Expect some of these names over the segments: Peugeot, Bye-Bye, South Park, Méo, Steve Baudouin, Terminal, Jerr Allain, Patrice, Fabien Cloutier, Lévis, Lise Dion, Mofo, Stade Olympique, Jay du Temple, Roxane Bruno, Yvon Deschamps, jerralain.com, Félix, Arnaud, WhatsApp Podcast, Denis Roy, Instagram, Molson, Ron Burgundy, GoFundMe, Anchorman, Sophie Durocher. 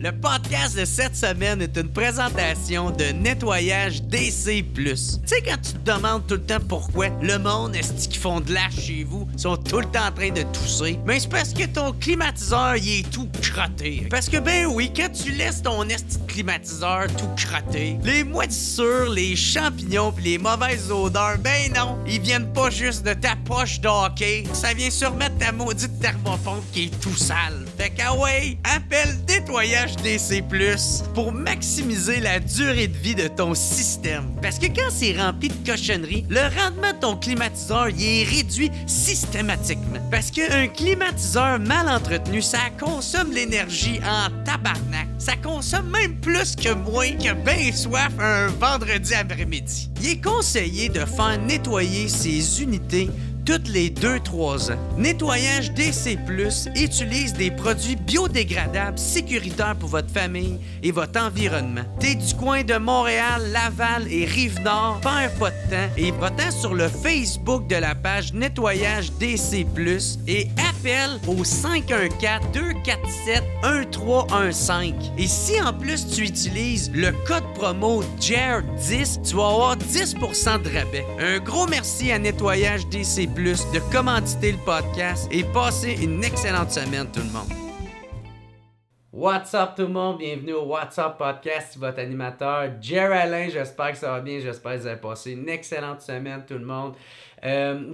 Le podcast de cette semaine est une présentation de Nettoyage DC+. Tu sais, quand tu te demandes tout le temps pourquoi le monde est-ce qu'ils font de l'air chez vous, sont tout le temps en train de tousser, mais c'est parce que ton climatiseur, il est tout crotté. Parce que, ben oui, quand tu laisses ton esti de climatiseur tout crotté, les moisissures, les champignons pis les mauvaises odeurs, ben non, ils viennent pas juste de ta poche de hockey, ça vient sûrement de ta maudite thermopompe qui est tout sale. Fait qu'ah ouais, appelle Nettoyage DC+, pour maximiser la durée de vie de ton système. Parce que quand c'est rempli de cochonneries, le rendement de ton climatiseur y est réduit systématiquement. Parce qu'un climatiseur mal entretenu, ça consomme l'énergie en tabarnak. Ça consomme même plus que moins que ben soif un vendredi après-midi. Il est conseillé de faire nettoyer ses unités toutes les 2-3 ans. Nettoyage DC+, utilise des produits biodégradables sécuritaires pour votre famille et votre environnement. T'es du coin de Montréal, Laval et Rive-Nord, perds pas de temps et va-t'en sur le Facebook de la page Nettoyage DC+, et appelle au 514-247-1315. Et si en plus tu utilises le code promo JERR10, tu vas avoir 10% de rabais. Un gros merci à Nettoyage DC+, de commanditer le podcast et passez une excellente semaine tout le monde. What's up tout le monde, bienvenue au WhatsApp Podcast, votre animateur Jerr Allain, j'espère que ça va bien, j'espère que vous avez passé une excellente semaine tout le monde.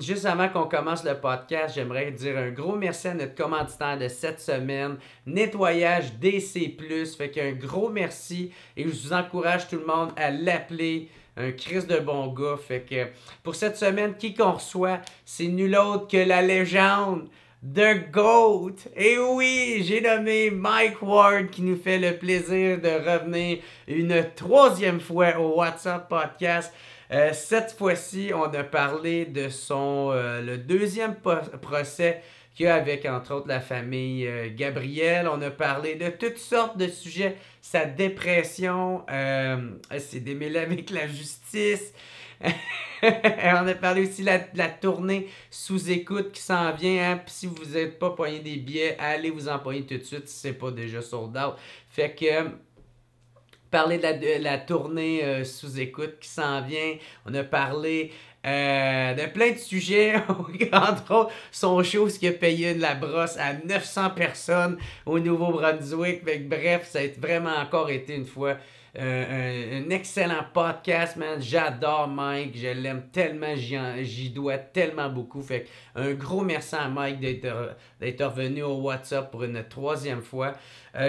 Juste avant qu'on commence le podcast, j'aimerais dire un gros merci à notre commanditaire de cette semaine, Nettoyage DC+, fait qu'un gros merci et je vous encourage tout le monde à l'appeler. Un Christ de bon gars. Fait que pour cette semaine, qui qu'on reçoit, c'est nul autre que la légende, The GOAT. Et oui, j'ai nommé Mike Ward qui nous fait le plaisir de revenir une 3e fois au WhatsApp Podcast. Cette fois-ci, on a parlé de son le 2e procès qu'il y a avec, entre autres, la famille Gabriel. On a parlé de toutes sortes de sujets. Sa dépression, ses démêlés avec la justice. On a parlé aussi de la tournée Sous Écoute qui s'en vient. Hein? Puis si vous n'êtes pas pogné des billets, allez vous en pogner tout de suite si ce n'est pas déjà sold out. Fait que... parler de la tournée Sous Écoute qui s'en vient. On a parlé... de plein de sujets, entre autres son show, ce qui a payé de la brosse à 900 personnes au Nouveau-Brunswick. Bref, ça a vraiment encore été une fois un excellent podcast, man. J'adore Mike, je l'aime tellement, j'y dois tellement beaucoup. Fait un gros merci à Mike d'être revenu au WhatsApp pour une 3e fois.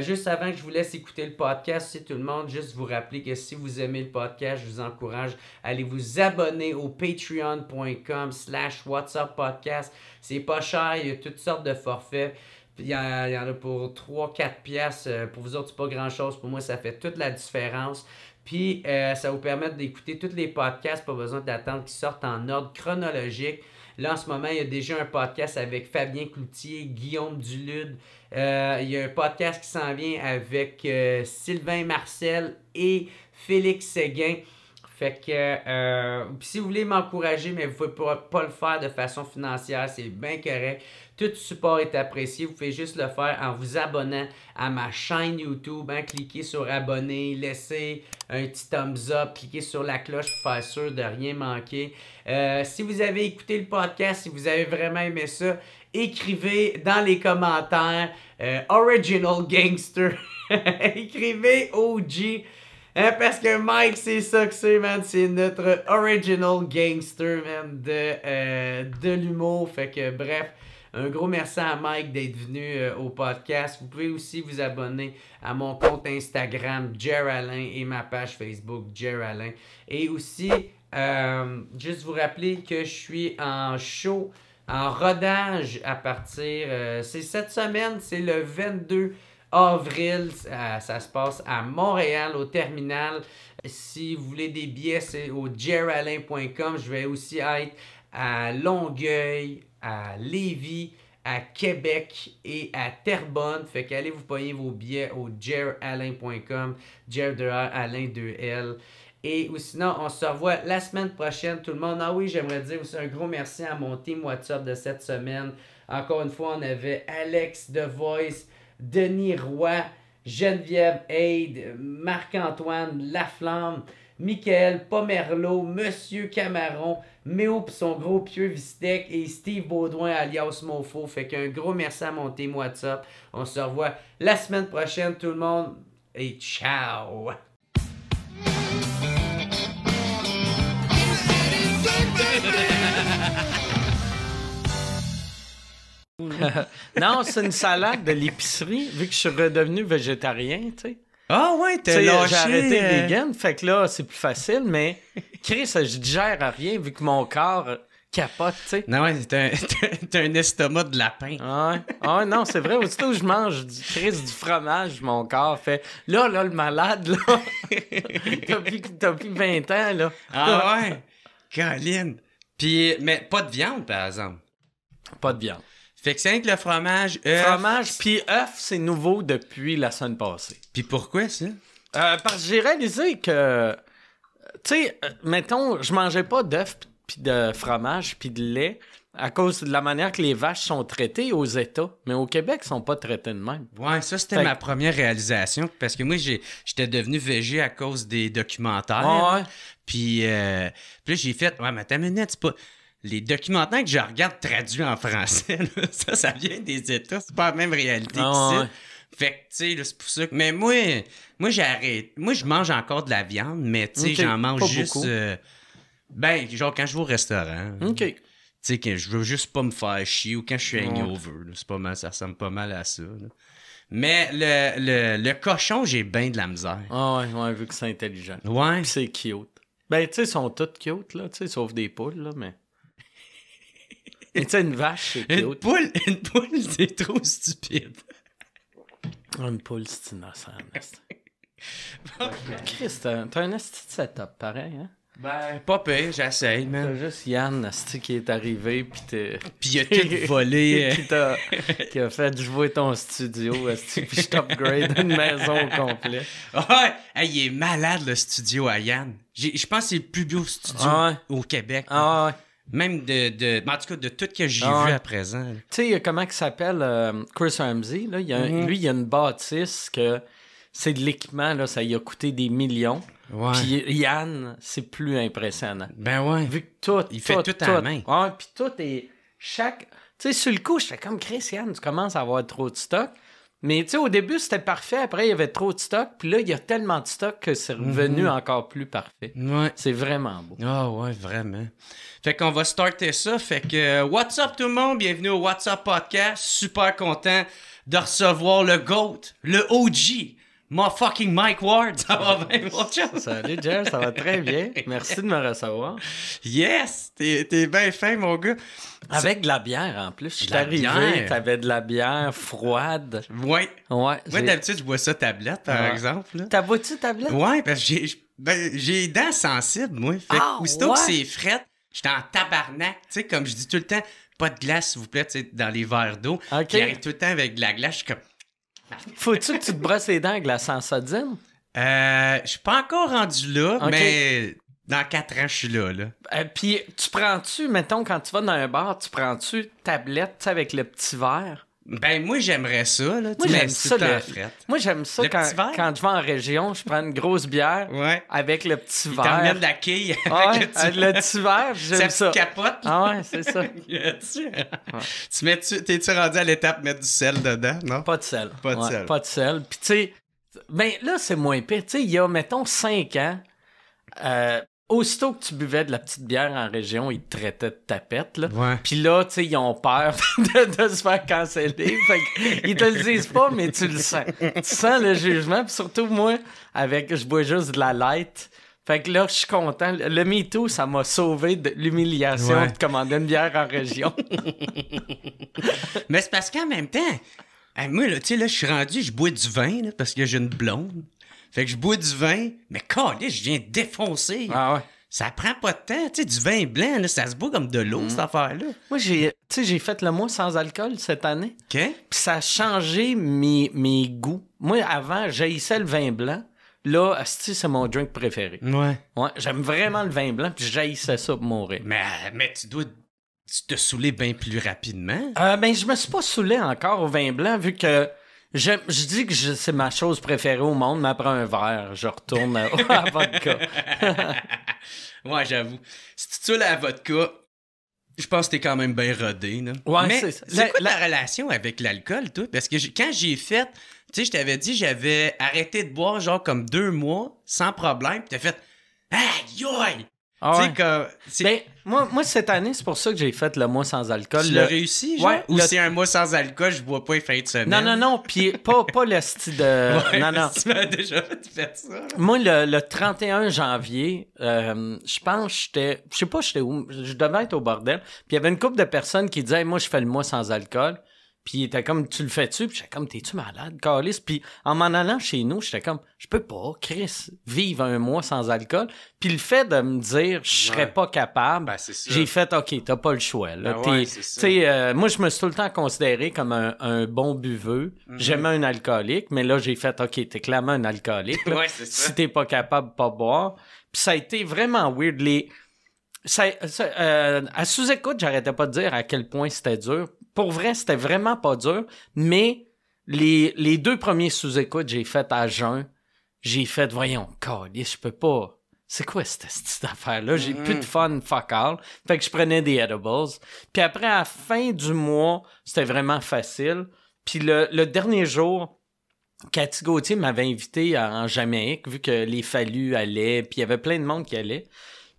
Juste avant que je vous laisse écouter le podcast, si tout le monde, juste vous rappeler que si vous aimez le podcast, je vous encourage à aller vous abonner au patreon.com/whatsapppodcast. C'est pas cher, il y a toutes sortes de forfaits. Il y en a pour 3-4 piastres. Pour vous autres, c'est pas grand-chose. Pour moi, ça fait toute la différence. Puis, ça vous permet d'écouter tous les podcasts. Pas besoin d'attendre qu'ils sortent en ordre chronologique. Là, en ce moment, il y a déjà un podcast avec Fabien Cloutier, Guillaume Dulude. Il y a un podcast qui s'en vient avec Sylvain Marcel et Félix Séguin. Fait que, si vous voulez m'encourager, mais vous ne pouvez pas le faire de façon financière, c'est bien correct. Tout support est apprécié. Vous pouvez juste le faire en vous abonnant à ma chaîne YouTube. Hein? Cliquez sur abonner, laissez un petit thumbs up, cliquez sur la cloche pour faire sûr de rien manquer. Si vous avez écouté le podcast, si vous avez vraiment aimé ça, écrivez dans les commentaires Original Gangster. Écrivez OG. Hein, parce que Mike, c'est ça que c'est, man. C'est notre original gangster, man, de l'humour. Fait que, bref, un gros merci à Mike d'être venu au podcast. Vous pouvez aussi vous abonner à mon compte Instagram, Jerr Allain, et ma page Facebook, Jerr Allain. Et aussi, juste vous rappeler que je suis en show, en rodage à partir... c'est cette semaine, c'est le 22 avril, ça se passe à Montréal, au Terminal. Si vous voulez des billets, c'est au jerralain.com. Je vais aussi être à Longueuil, à Lévis, à Québec et à Terrebonne. Fait qu'allez vous payer vos billets au jerralain.com, Jerr de R, Alain de L. Et ou sinon, on se revoit la semaine prochaine, tout le monde. Ah oui, j'aimerais dire aussi un gros merci à mon team WhatsApp de cette semaine. Encore une fois, on avait Alex Devois, Denis Roy, Geneviève Aide, Marc-Antoine Laflamme, Michael Pomerleau, Monsieur Camaron, Méo pis son gros pieux Vistec et Steve Baudouin alias Mofo. Fait qu'un gros merci à mon team WhatsApp. On se revoit la semaine prochaine tout le monde et ciao! Non, c'est une salade de l'épicerie, vu que je suis redevenu végétarien, tu sais. Ah ouais, t'as lâché... J'ai arrêté vegan, fait que là, c'est plus facile, mais Chris, je digère à rien, vu que mon corps capote, tu sais. Non, ouais, t'as un estomac de lapin. Ah ouais, ah ouais, non, c'est vrai, aussitôt que je mange du Chris, du fromage, mon corps fait... Là, là, le malade, là, t'as plus 20 ans, là. Ah ouais, Caroline. Puis, mais pas de viande, par exemple. Pas de viande. Fait que c'est rien que le fromage, œuf... Fromage puis œuf, c'est nouveau depuis la semaine passée. Puis pourquoi, ça? Parce que j'ai réalisé que... Tu sais, mettons, je mangeais pas d'œuf puis de fromage puis de lait à cause de la manière que les vaches sont traitées aux États. Mais au Québec, ils sont pas traités de même. Ouais, ça, c'était ma première réalisation. Parce que moi, j'étais devenu végé à cause des documentaires. Puis là, j'ai fait... Ouais, mais attends une minute, c'est pas... Les documentaires que je regarde traduits en français, là, ça vient des États. C'est pas la même réalité qu'ici. Ouais. Fait que, tu sais, c'est pour ça que... Mais moi j'arrête. Moi, je mange encore de la viande, mais tu sais, okay, j'en mange juste... ben, genre, quand je vais au restaurant... OK. Tu sais, que je veux juste pas me faire chier ou quand je suis hangover. C'est pas mal, ça ressemble pas mal à ça, là. Mais le cochon, j'ai bien de la misère. Ah ouais, ouais, vu que c'est intelligent. Ouais. Puis c'est cute. Ben, tu sais, ils sont tous cute, là, tu sais, sauf des poules, là, mais... Mais tu sais, une vache, c'est cute. Une poule, c'est trop stupide. Une poule, c'est innocent. Christ, t'as un esti de setup pareil, hein? Ben, pas pire, j'essaye, man. T'as juste Yann, esti, qui est arrivé, pis t'es... Pis il a tout volé. Qui a fait jouer ton studio, esti, pis je t'upgrade une maison au complet. Ouais! Hey, il est malade, le studio à Yann. Je pense que c'est le plus beau studio au Québec. Ah ouais. Même en tout cas, de tout que j'ai vu à présent. Tu sais, il y a comment il s'appelle Chris Ramsey. Là, lui, il y a une bâtisse que c'est de l'équipement, là, ça lui a coûté des millions. Puis Yann, c'est plus impressionnant. Ben ouais. Vu que tout... Il fait tout à la main. Ouais, puis tout est... Chaque... Tu sais, sur le coup, je fais comme Chris, Yann, tu commences à avoir trop de stock. Mais tu sais, au début, c'était parfait. Après, il y avait trop de stock. Puis là, il y a tellement de stock que c'est revenu encore plus parfait. Ouais. C'est vraiment beau. Ah ouais, vraiment. Fait qu'on va starter ça. Fait que, what's up tout le monde? Bienvenue au WhatsApp Podcast. Super content de recevoir le GOAT, le OG, mon fucking Mike Ward. Ça va bien, mon chum? Salut, Jerr, ça va très bien. Merci de me recevoir. Yes! T'es bien fin, mon gars. Avec de la bière, en plus. Je suis arrivé, t'avais de la bière froide. Ouais. Ouais. Moi, d'habitude, je bois ça tablette, par exemple. T'as bois-tu tablette? Ouais, parce que j'ai des dents sensibles, moi. Fait que, aussitôt que c'est frette, j'étais en tabarnak. Tu sais, comme je dis tout le temps, pas de glace, s'il vous plaît, tu sais, dans les verres d'eau. Okay. J'arrive tout le temps avec de la glace, je suis comme... Faut-tu que tu te brosses les dents avec la sans-sodine? Je suis pas encore rendu là, mais... Dans 4 ans, je suis là, là. Puis, tu prends-tu, mettons, quand tu vas dans un bar, tu prends-tu tablette, tu sais, avec le petit verre? Ben, moi, j'aimerais ça, là. Moi, j'aime ça, moi, j'aime ça quand je vais en région, je prends une grosse bière avec le petit verre. T'en mets de la quille avec le petit verre. J'aime ça. Ça capote. Ah ouais, c'est ça. T'es-tu rendu à l'étape mettre du sel dedans, non? Pas de sel. Pas de sel. Pas de sel. Puis, tu sais, ben là, c'est moins pire. Tu sais, il y a, mettons, 5 ans, aussitôt que tu buvais de la petite bière en région, ils te traitaient de tapette, là. Ouais. Puis là, tu sais, ils ont peur de se faire canceller. Fait qu'ils te le disent pas, mais tu le sens. Tu sens le jugement. Puis surtout, moi, je bois juste de la light. Fait que là, je suis content. Le MeToo, ça m'a sauvé de l'humiliation de commander une bière en région. Mais c'est parce qu'en même temps, moi, là, tu sais, là, je suis rendu, je bois du vin, là, parce que j'ai une blonde. Fait que je bois du vin, mais calé, je viens défoncer. Ah ouais. Ça prend pas de temps. Tu sais, du vin blanc, là, ça se boit comme de l'eau, cette affaire-là. Moi, j'ai fait le mois sans alcool cette année. OK. Puis ça a changé mes goûts. Moi, avant, j'haïssais le vin blanc. Là, asti, c'est mon drink préféré. Ouais. Ouais, j'aime vraiment le vin blanc, puis j'haïssais ça pour mourir. Mais tu dois... Tu te saoulais bien plus rapidement. Ben, je me suis pas saoulé encore au vin blanc, vu que... Je dis que c'est ma chose préférée au monde, mais après un verre, je retourne à vodka. Ouais, j'avoue. Si tu tues la vodka, je pense que t'es quand même bien rodé. Là. Ouais, mais c'est ça. C'est quoi la relation avec l'alcool, toi? Parce que quand j'ai fait, tu sais, je t'avais dit, j'avais arrêté de boire genre comme 2 mois, sans problème, pis t'as fait « Aïe, aïe! » Ah ouais. Comme, ben, moi, cette année, c'est pour ça que j'ai fait le mois sans alcool. Tu l'as réussi, genre? Ouais, ou c'est un mois sans alcool, je bois pas les fins de semaine. Non, puis pas le style de... Ouais, non. Tu m'as déjà fait ça. Là. Moi, le 31 janvier, je pense que j'étais... Je sais pas, j'étais où? Je devais être au bordel. Puis il y avait une couple de personnes qui disaient hey, « Moi, je fais le mois sans alcool. » Puis il était comme « Tu le fais-tu? » Puis j'étais comme « T'es-tu malade, câlisse? » Puis en m'en allant chez nous, j'étais comme « Je peux pas, Chris, vivre un mois sans alcool. » Puis le fait de me dire « Je serais pas capable ben, », j'ai fait « Ok, t'as pas le choix. » Là. Ben ouais, moi, je me suis tout le temps considéré comme un bon buveux. Mm-hmm. J'aimais un alcoolique, mais là, j'ai fait « Ok, t'es clairement un alcoolique. » Ouais, c'est ça. Si t'es pas capable de pas boire. Puis ça a été vraiment weird. À sous-écoute, j'arrêtais pas de dire à quel point c'était dur. Pour vrai, c'était vraiment pas dur, mais les 2 premiers sous-écoutes, j'ai fait à jeun. J'ai fait, voyons, câlisse, je peux pas. C'est quoi cette affaire-là? J'ai plus de fun, fuck all. Fait que je prenais des edibles. Puis après, à la fin du mois, c'était vraiment facile. Puis le dernier jour... Cathy Gauthier m'avait invité en Jamaïque, vu que les Falus allaient, puis il y avait plein de monde qui allait.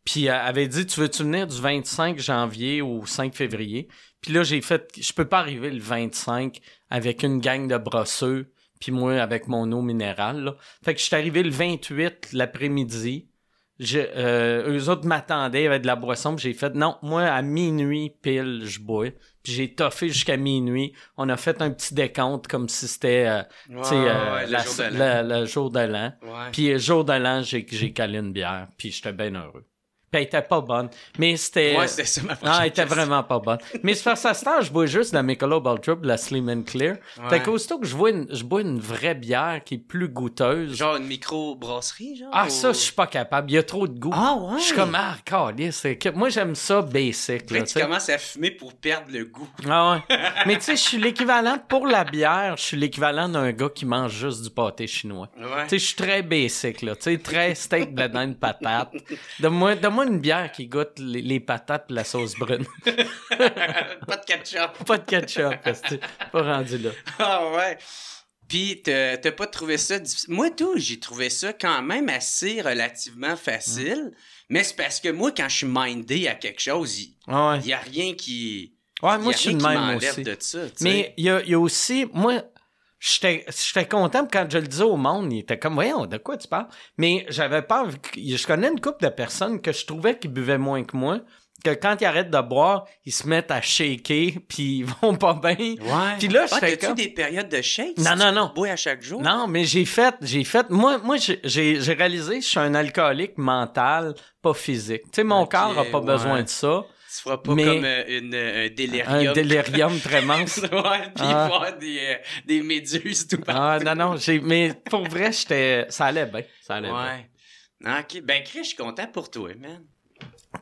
Puis elle avait dit, tu veux-tu venir du 25 janvier au 5 février? Puis là, j'ai fait, je peux pas arriver le 25 avec une gang de brosseux, puis moi avec mon eau minérale. Là. Fait que je suis arrivé le 28 l'après-midi. Eux autres m'attendaient avec de la boisson, puis j'ai fait, non, moi, à minuit pile, je bois. Puis j'ai toffé jusqu'à minuit. On a fait un petit décompte comme si c'était le jour de l'an. Ouais. Puis le jour de l'an, j'ai calé une bière, puis j'étais bien heureux. Puis elle était pas bonne, mais c'était... Ouais, c'était ça ma prochaine elle était vraiment pas bonne. Mais c'est parce que à ce temps, je bois juste la Michelob Ultra, la Slim and Clear. Ouais. Fait qu'aussitôt que je bois une vraie bière qui est plus goûteuse... Genre une micro-brasserie, genre? Ah, ça, je suis pas capable. Il y a trop de goût. Ah ouais? Je suis comme, câlisse. Moi, j'aime ça basic. Là, tu commences à fumer pour perdre le goût. Ah ouais. Mais tu sais, je suis l'équivalent, pour la bière, je suis l'équivalent d'un gars qui mange juste du pâté chinois. Ouais. Tu sais, je suis très basic, là. Tu sais, très steak, blé d'Inde, de patate. Moi, une bière qui goûte les patates et la sauce brune. Pas de ketchup. Pas de ketchup, parce que pas rendu là. Ah ouais. Puis, t'as pas trouvé ça difficile. Moi, j'ai trouvé ça quand même assez relativement facile. Mais c'est parce que moi, quand je suis mindé à quelque chose, il y a rien qui... Ouais, moi, je suis de même aussi. De ça, mais il y a aussi... Moi, j'étais content quand je le disais au monde, il était comme, voyons, de quoi tu parles? Mais j'avais peur, je connais une couple de personnes que je trouvais qui buvaient moins que moi, que quand ils arrêtent de boire, ils se mettent à shaker, puis ils vont pas bien. Ouais. Puis là, j'étais comme... T'as-tu des périodes de shake? Non. Tu bois à chaque jour? Non, mais j'ai fait... Moi, j'ai réalisé que je suis un alcoolique mental, pas physique. Tu sais, mon corps a pas besoin de ça. Tu feras pas comme un délirium. Un délirium très mince. Ouais, puis voir des méduses tout partout. Ah, non, mais pour vrai, ça allait bien. Ça allait bien. OK. Ben, Chris, je suis content pour toi, man.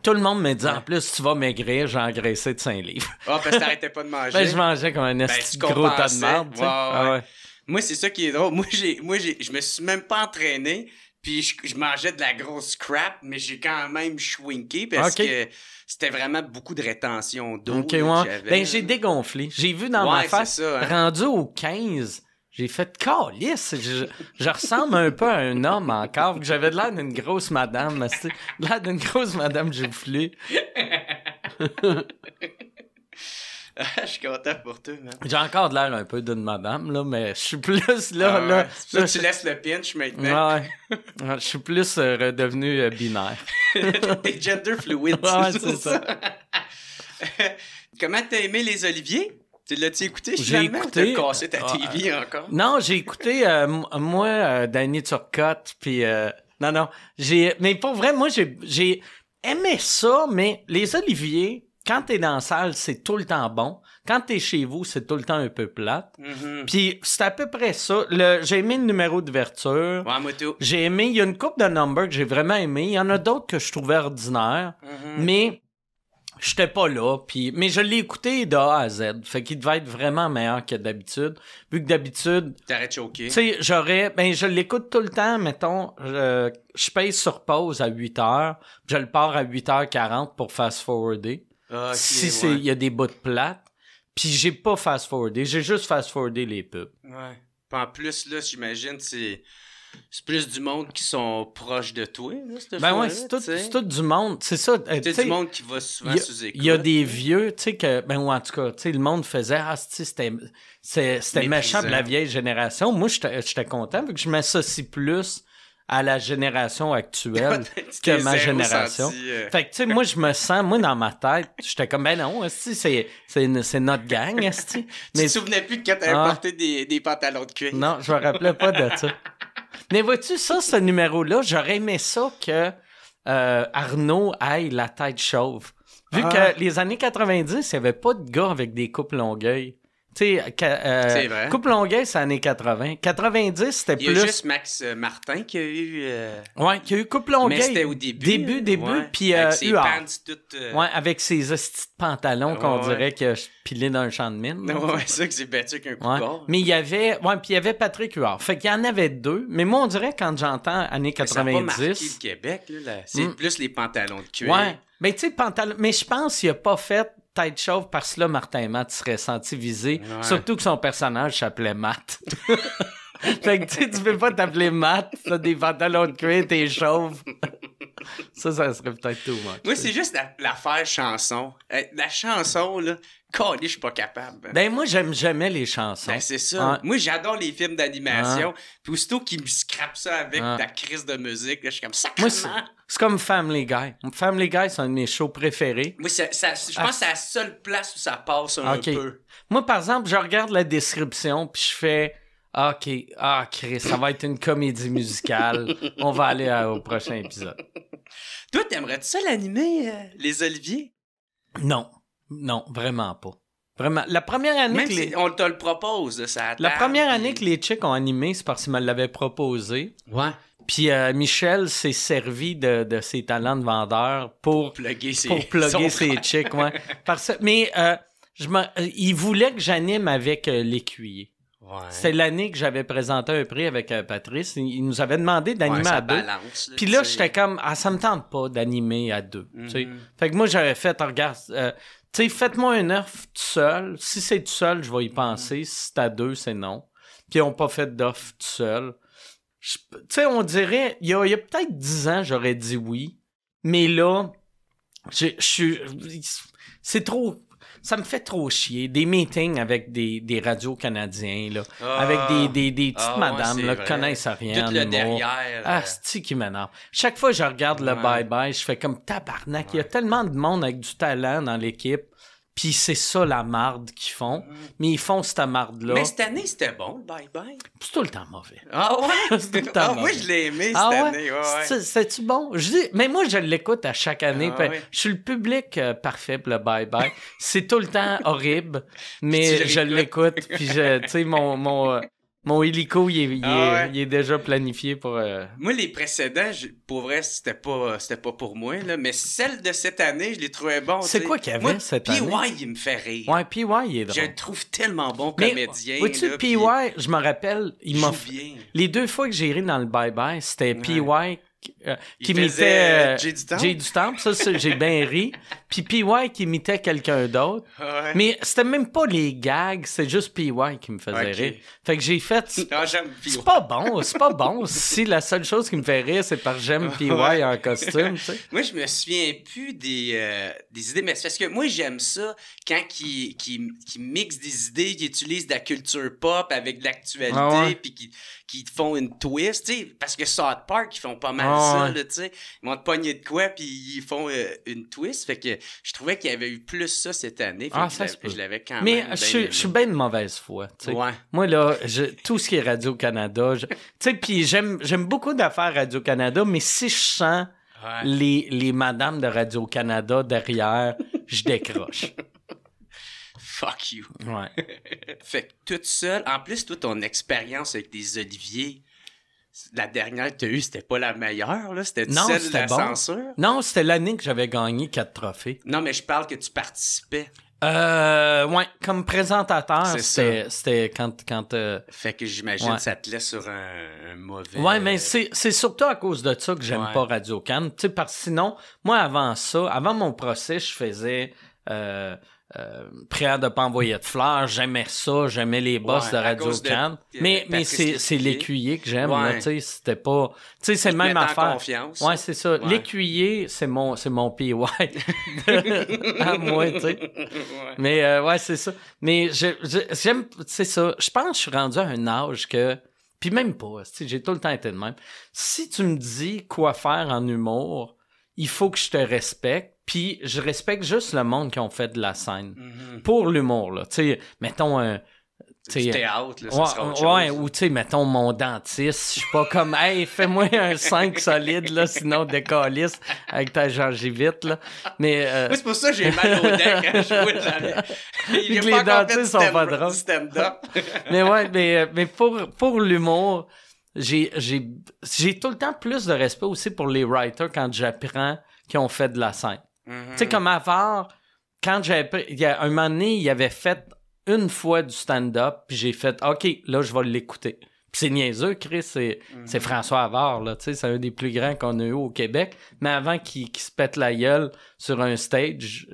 Tout le monde me dit, en plus, tu vas maigrir, j'ai engraissé de 5 livres. Ah, parce que t'arrêtais pas de manger. Ben, je mangeais comme un gros tas de merde. Tu sais. Ouais. Moi, c'est ça qui est drôle. Moi, je me suis même pas entraîné. Puis je mangeais de la grosse crap, mais j'ai quand même shrinké parce que c'était vraiment beaucoup de rétention d'eau. Okay, ben, j'ai dégonflé. J'ai vu dans ma face, rendu au 15, j'ai fait « Câlisse! » Je ressemble un peu à un homme encore. J'avais de l'air d'une grosse madame. De l'air d'une grosse madame joufflée. Je suis content pour toi, man. J'ai encore de l'air un peu d'une madame, là, mais je suis plus là. Là, c'est là tu laisses le pinch maintenant. Ouais. Je suis plus redevenu binaire. T'es gender fluid. Ouais, c'est ça. Comment t'as aimé les Oliviers? Tu l'as-tu écouté? J'ai écouté. T'as cassé ta TV encore? Non, j'ai écouté, Danny Turcotte, puis... Non. Mais pour vrai, moi, j'ai aimé ça, mais les Oliviers... Quand t'es dans la salle, c'est tout le temps bon. Quand t'es chez vous, c'est tout le temps un peu plate. Mm-hmm. Puis c'est à peu près ça. J'ai aimé le numéro d'ouverture. Ouais, moi tout. J'ai aimé... Il y a une couple de numbers que j'ai vraiment aimé. Il y en a d'autres que je trouvais ordinaires. Mm-hmm. Mais J'étais pas là, puis mais je l'ai écouté de A à Z, fait qu'il devait être vraiment meilleur que d'habitude, vu que d'habitude... T'arrêtes choqué. Tu sais, j'aurais... Ben, je l'écoute tout le temps, mettons, je pèse sur pause à 8h, je le pars à 8h40 pour fast-forwarder. Ah, okay, si c'est, il y a des bouts de plate, puis j'ai pas fast-forwardé, j'ai juste fast-forwardé les pubs. Ouais. Pis en plus, là, j'imagine, c'est plus du monde qui sont proches de toi, là, cette ben ouais, c'est tout du monde, c'est ça. C'est du monde qui va souvent sous écoute. Il y a des vieux, tu sais, que, ben, ou en tout cas, tu sais, le monde faisait, ah, c'était méchant de la vieille génération. Moi, j'étais content, vu que je m'associe plus à la génération actuelle que ma génération. Fait que, tu sais, moi, je me sens, moi, dans ma tête, j'étais comme, ben non, c'est notre gang, esti. Mais... Tu te souvenais plus de quand t'avais porté des pantalons de cuir. Non, je me rappelais pas de ça. Mais vois-tu, ça, ce numéro-là, j'aurais aimé ça que Arnaud aille la tête chauve. Vu que les années 90, il n'y avait pas de gars avec des coupes Longueuil. Tu sais, coupe Longueuil, c'est années 80. 90, c'était plus... Il y a juste Max Martin qui a eu... Ouais, qui a eu coupe Longueuil. Mais c'était au début. Début, puis... Avec ses pants toutes... Ouais, avec ses hosties de pantalons qu'on dirait qu'il a pilé dans un champ de mine. Ouais, c'est ça que j'ai battu avec un coup de bord. Mais il y avait... Ouais, puis il y avait Patrick Huard. Fait qu'il y en avait deux. Mais moi, on dirait, quand j'entends années 90... Ça n'a pas marqué le Québec, là. C'est plus les pantalons de cuir. Ouais, mais tu sais, pantalons... Mais je pense qu'il n'a pas fait... Tête chauve, parce que là, Martin Matte serait senti visé. Ouais. Surtout que son personnage s'appelait Matt. Fait que, tu sais, tu peux pas t'appeler Matt, t'as des pantalons de cuir, t'es chauve. Ça serait peut-être tout. Moi, c'est juste l'affaire chanson. La chanson, là, calé, je suis pas capable. Ben, moi, j'aime jamais les chansons. Ben, c'est ça. Moi, j'adore les films d'animation. Puis aussitôt qu'ils me scrapent ça avec ta crise de musique, là, je suis comme ça. C'est comme Family Guy. Family Guy, c'est un de mes shows préférés. Moi, je pense que c'est la seule place où ça passe un peu. Moi, par exemple, je regarde la description, puis je fais... Ah, Chris, ça va être une comédie musicale. On va aller au prochain épisode. Toi, t'aimerais-tu ça l'animer, les Olivier? Non, vraiment pas. Vraiment. La première année... Même que si on te le propose, ça. La première année que les Chicks ont animé, c'est parce qu'ils me l'avaient proposé. Ouais. Puis Michel s'est servi de ses talents de vendeur pour plugger ses Chicks. Ouais. Mais il voulait que j'anime avec l'écuyer. Ouais. C'est l'année que j'avais présenté un prix avec Patrice. Il nous avait demandé d'animer à deux. Puis là, j'étais comme, ça me tente pas d'animer à deux. Mm-hmm. Fait que moi, j'avais fait, regarde, tu sais, faites-moi un offre tout seul. Si c'est tout seul, je vais y penser. Mm-hmm. Si c'est à deux, c'est non. Puis ils n'ont pas fait d'offre tout seul. Tu sais, on dirait, il y a peut-être 10 ans, j'aurais dit oui. Mais là, c'est trop... Ça me fait trop chier. Des meetings avec des radios canadiens, là. Avec des petites madames, là, qui connaissent rien. Tout le derrière. Ah, c'est-tu qui m'énerve. Chaque fois que je regarde le Bye-Bye, je fais comme tabarnak. Il y a tellement de monde avec du talent dans l'équipe. Puis c'est ça, la marde qu'ils font. Mais ils font cette marde-là. Mais cette année, c'était bon, le Bye-Bye. C'est tout le temps mauvais. Ah ouais? C'est tout le temps mauvais. Moi, je l'ai aimé cette année. Ouais. C'est-tu bon? Mais moi, je l'écoute à chaque année. Je suis le public parfait pour le Bye-Bye. C'est tout le temps horrible, mais je l'écoute. Puis, tu sais, mon hélico, il est déjà planifié pour... Moi, les précédents, pour vrai, c'était pas pour moi, là, mais celle de cette année, je l'ai trouvé bon. C'est quoi qu'il y avait cette année? P.Y., il me fait rire. Ouais, P.Y., il est drôle. Je le trouve tellement bon comédien. Vois-tu, P.Y., je me rappelle, il m'a fait... Les deux fois que j'ai ri dans le Bye-Bye, c'était P.Y. Qui imitait Jay du Temple, ça j'ai bien ri. Puis P.Y. qui imitait quelqu'un d'autre. Ouais. Mais c'était même pas les gags, c'est juste P.Y. qui me faisait rire. Fait que j'ai fait... C'est pas bon. Si la seule chose qui me fait rire, c'est parce que j'aime P.Y. en costume. T'sais. Moi, je me souviens plus des idées, mais c'est parce que moi, j'aime ça quand qui mixent des idées, qui utilisent de la culture pop avec de l'actualité, puis qui font une twist. T'sais, parce que South Park, ils font pas mal ça, là, t'sais. Ils vont te pogner de quoi, puis ils font une twist. Fait que je trouvais qu'il y avait eu plus ça cette année. Je l'avais quand même. Mais je suis bien de mauvaise foi. Ouais. Moi, là, tout ce qui est Radio-Canada, tu sais, puis j'aime beaucoup d'affaires Radio-Canada, mais si je sens les madames de Radio-Canada derrière, je décroche. Fuck you. Ouais. Fait que toute seule, en plus, toute ton expérience avec des Olivier... La dernière que tu as eue, c'était pas la meilleure, là? C'était celle de la censure? Non, c'était l'année que j'avais gagné 4 trophées. Non, mais je parle que tu participais. Ouais, comme présentateur, c'était quand fait que j'imagine que ça te laisse sur un mauvais... Ouais, mais c'est surtout à cause de ça que j'aime pas Radio-Can. Tu sais, parce que sinon, moi, avant ça, avant mon procès, je faisais... prière de pas envoyer de fleurs, j'aimais ça, j'aimais les boss de Radio-Can. Mais c'est l'écuyer que j'aime, tu sais, c'était pas... Tu sais, c'est le même affaire. Ouais, c'est ça. Ouais. L'écuyer, c'est mon PY à moi, tu sais. Ouais. Mais ouais, c'est ça. Mais j'aime... C'est ça. Je pense que je suis rendu à un âge que... Puis même pas, tu sais, j'ai tout le temps été le même. Si tu me dis quoi faire en humour, il faut que je te respecte. Puis, je respecte juste le monde qui ont fait de la scène. Mm-hmm. Pour l'humour, là. Tu sais, mettons... du théâtre, là, ça sera autre chose. Ouais, ou tu sais, mettons mon dentiste. Je suis pas comme « Hey, fais-moi un 5 solide, là, sinon décaliste avec ta gingivite, là. » Mais... Moi, c'est pour ça que j'ai mal aux dents quand je vois de les dentistes sont pas drôles. Mais ouais, mais pour l'humour, j'ai tout le temps plus de respect aussi pour les writers quand j'apprends qui ont fait de la scène. Mm-hmm. Tu sais, comme avant, quand j'avais pris... un moment donné, il avait fait une fois du stand-up, puis j'ai fait « OK, là, je vais l'écouter. » Puis c'est niaiseux, Chris, c'est François Havard, là, tu sais, c'est un des plus grands qu'on a eu au Québec. Mais avant qu'il se pète la gueule sur un stage,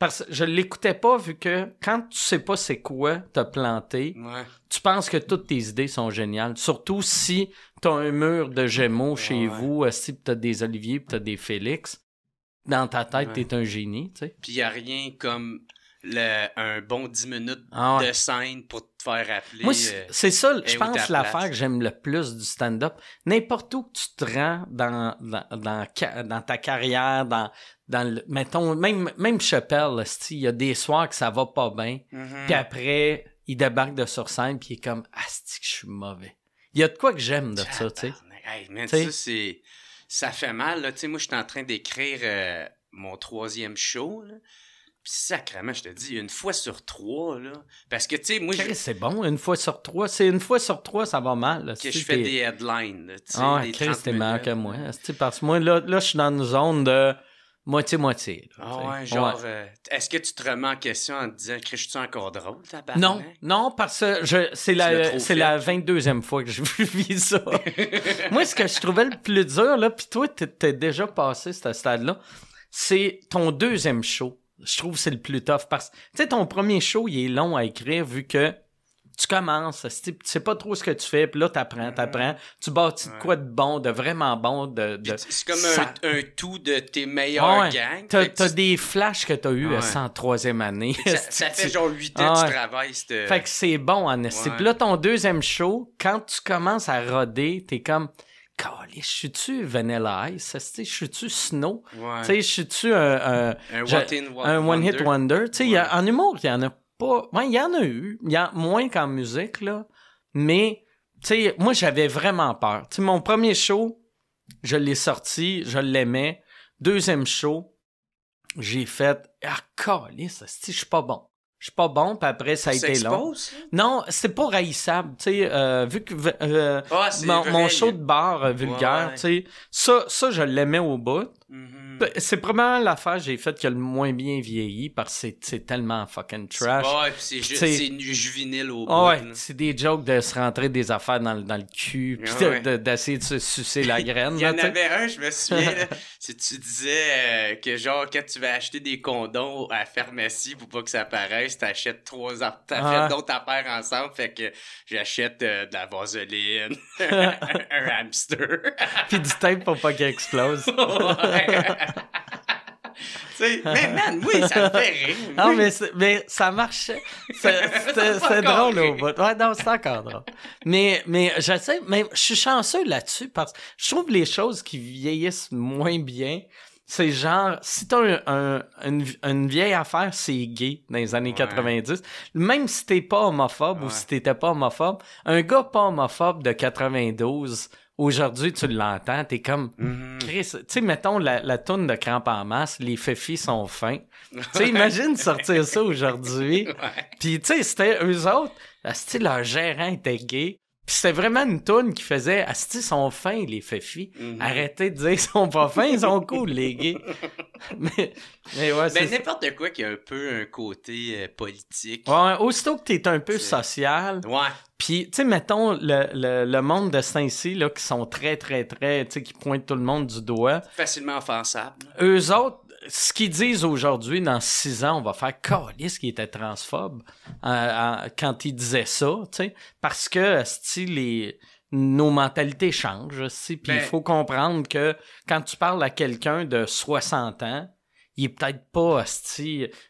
parce que je l'écoutais pas, vu que quand tu sais pas c'est quoi t'as planté, tu penses que toutes tes idées sont géniales. Surtout si t'as un mur de Gémeaux chez vous, si t'as des Olivier, puis t'as des Félix. Dans ta tête, t'es un génie, tu sais. Puis il n'y a rien comme un bon 10 minutes de scène pour te faire appeler. Moi, c'est ça, je pense, l'affaire que j'aime le plus du stand-up. N'importe où que tu te rends dans ta carrière, mettons, même Chappelle, il y a des soirs que ça va pas bien, puis après, il débarque de sur scène, puis il est comme « Asti, je suis mauvais ». Il y a de quoi que j'aime de ça, tu sais. Hey, man, ça, c'est... Ça fait mal, là. Tu sais, moi, je suis en train d'écrire mon 3e show, là. Puis sacrément, je te dis, 1 fois sur 3, là. Parce que, tu sais, moi... C'est bon, 1 fois sur 3. C'est 1 fois sur 3, ça va mal, là. Que je fais des headlines, là, tu sais. Ah, Chris, t'es meilleur que moi. Parce que moi, là, je suis dans une zone de moitié-moitié. Ah ouais, genre... est-ce que tu te remets en question en te disant « Chris, je suis encore drôle, ta barre? » Non, non, parce que c'est la 22e fois que j'ai vu ça. Moi, ce que je trouvais le plus dur, là, pis toi, t'es déjà passé ce stade-là, c'est ton 2e show. Je trouve que c'est le plus tough, parce que, tu sais, ton premier show, il est long à écrire, vu que tu commences, tu sais pas trop ce que tu fais, puis là, t'apprends, tu bâtis de quoi de bon, de vraiment bon, c'est comme un tout de tes meilleurs gangs. T'as des flashs que t'as eu à 103e année. Ça fait genre 8 ans que tu travailles. Fait que c'est bon, en esti. Puis là, ton 2e show, quand tu commences à roder, t'es comme... Calais, je suis-tu Vanilla Ice? Je suis-tu Snow? Je suis-tu un one-hit wonder? En humour, il y en a pas... Ouais, il y en a eu. Il y en a moins qu'en musique, là. Mais, tu sais, moi, j'avais vraiment peur. Tu sais, mon premier show, je l'ai sorti, je l'aimais. 2e show, j'ai fait... Ah, calisse, je suis pas bon. Je suis pas bon, puis après, ça a été long. Non, c'est pas raïssable, tu sais, vu que mon show de bar vulgaire, tu sais, ça, je l'aimais au bout. Mm-hmm. C'est probablement l'affaire que j'ai faite qui a le moins bien vieilli, parce que c'est tellement fucking trash. Ouais, puis c'est juvénile au bout. Ouais, c'est des jokes de se rentrer des affaires dans le cul, puis d'essayer de se sucer la graine. Il y en avait un, je me souviens, là, si tu disais que genre, quand tu vas acheter des condoms à la pharmacie pour pas que ça apparaisse, t'achètes 3 d'autres affaires ensemble, fait que j'achète de la vaseline, un hamster. Puis du tape pour pas qu'il explose. T'sais, mais man, oui, ça me fait rire. Oui. Non, mais ça marchait. C'est drôle au bout. Ouais, non, c'est encore drôle. Mais j'essaie, mais je suis chanceux là-dessus, parce que je trouve les choses qui vieillissent moins bien. C'est genre, si t'as une vieille affaire, c'est gay dans les années 90. Même si t'es pas homophobe ou si t'étais pas homophobe, un gars pas homophobe de 92, aujourd'hui, tu l'entends, t'es comme... Chris, tu sais, mettons la toune de Crampe en masse, les feffis sont fins. Tu sais, imagine sortir ça aujourd'hui. Puis tu sais, c'était eux autres, leur gérant était gay. Puis c'était vraiment une toune qui faisait « Asti, ils sont fins, les feffis. Mm-hmm. Arrêtez de dire qu'ils sont pas fins, ils sont cool, les gays. » Mais ouais, c'est... n'importe quoi qui a un peu un côté politique. Ouais, aussitôt que t'es un peu social. Ouais. Puis, tu sais, mettons, le monde de Saint-Cy, là, qui sont très, très, très... Tu sais, qui pointent tout le monde du doigt. Facilement offensable. Eux autres, ce qu'ils disent aujourd'hui, dans 6 ans, on va faire câlisse qu'ils étaient transphobes quand ils disaient ça, tu sais, parce que nos mentalités changent, puis il faut comprendre que quand tu parles à quelqu'un de 60 ans, il est peut-être pas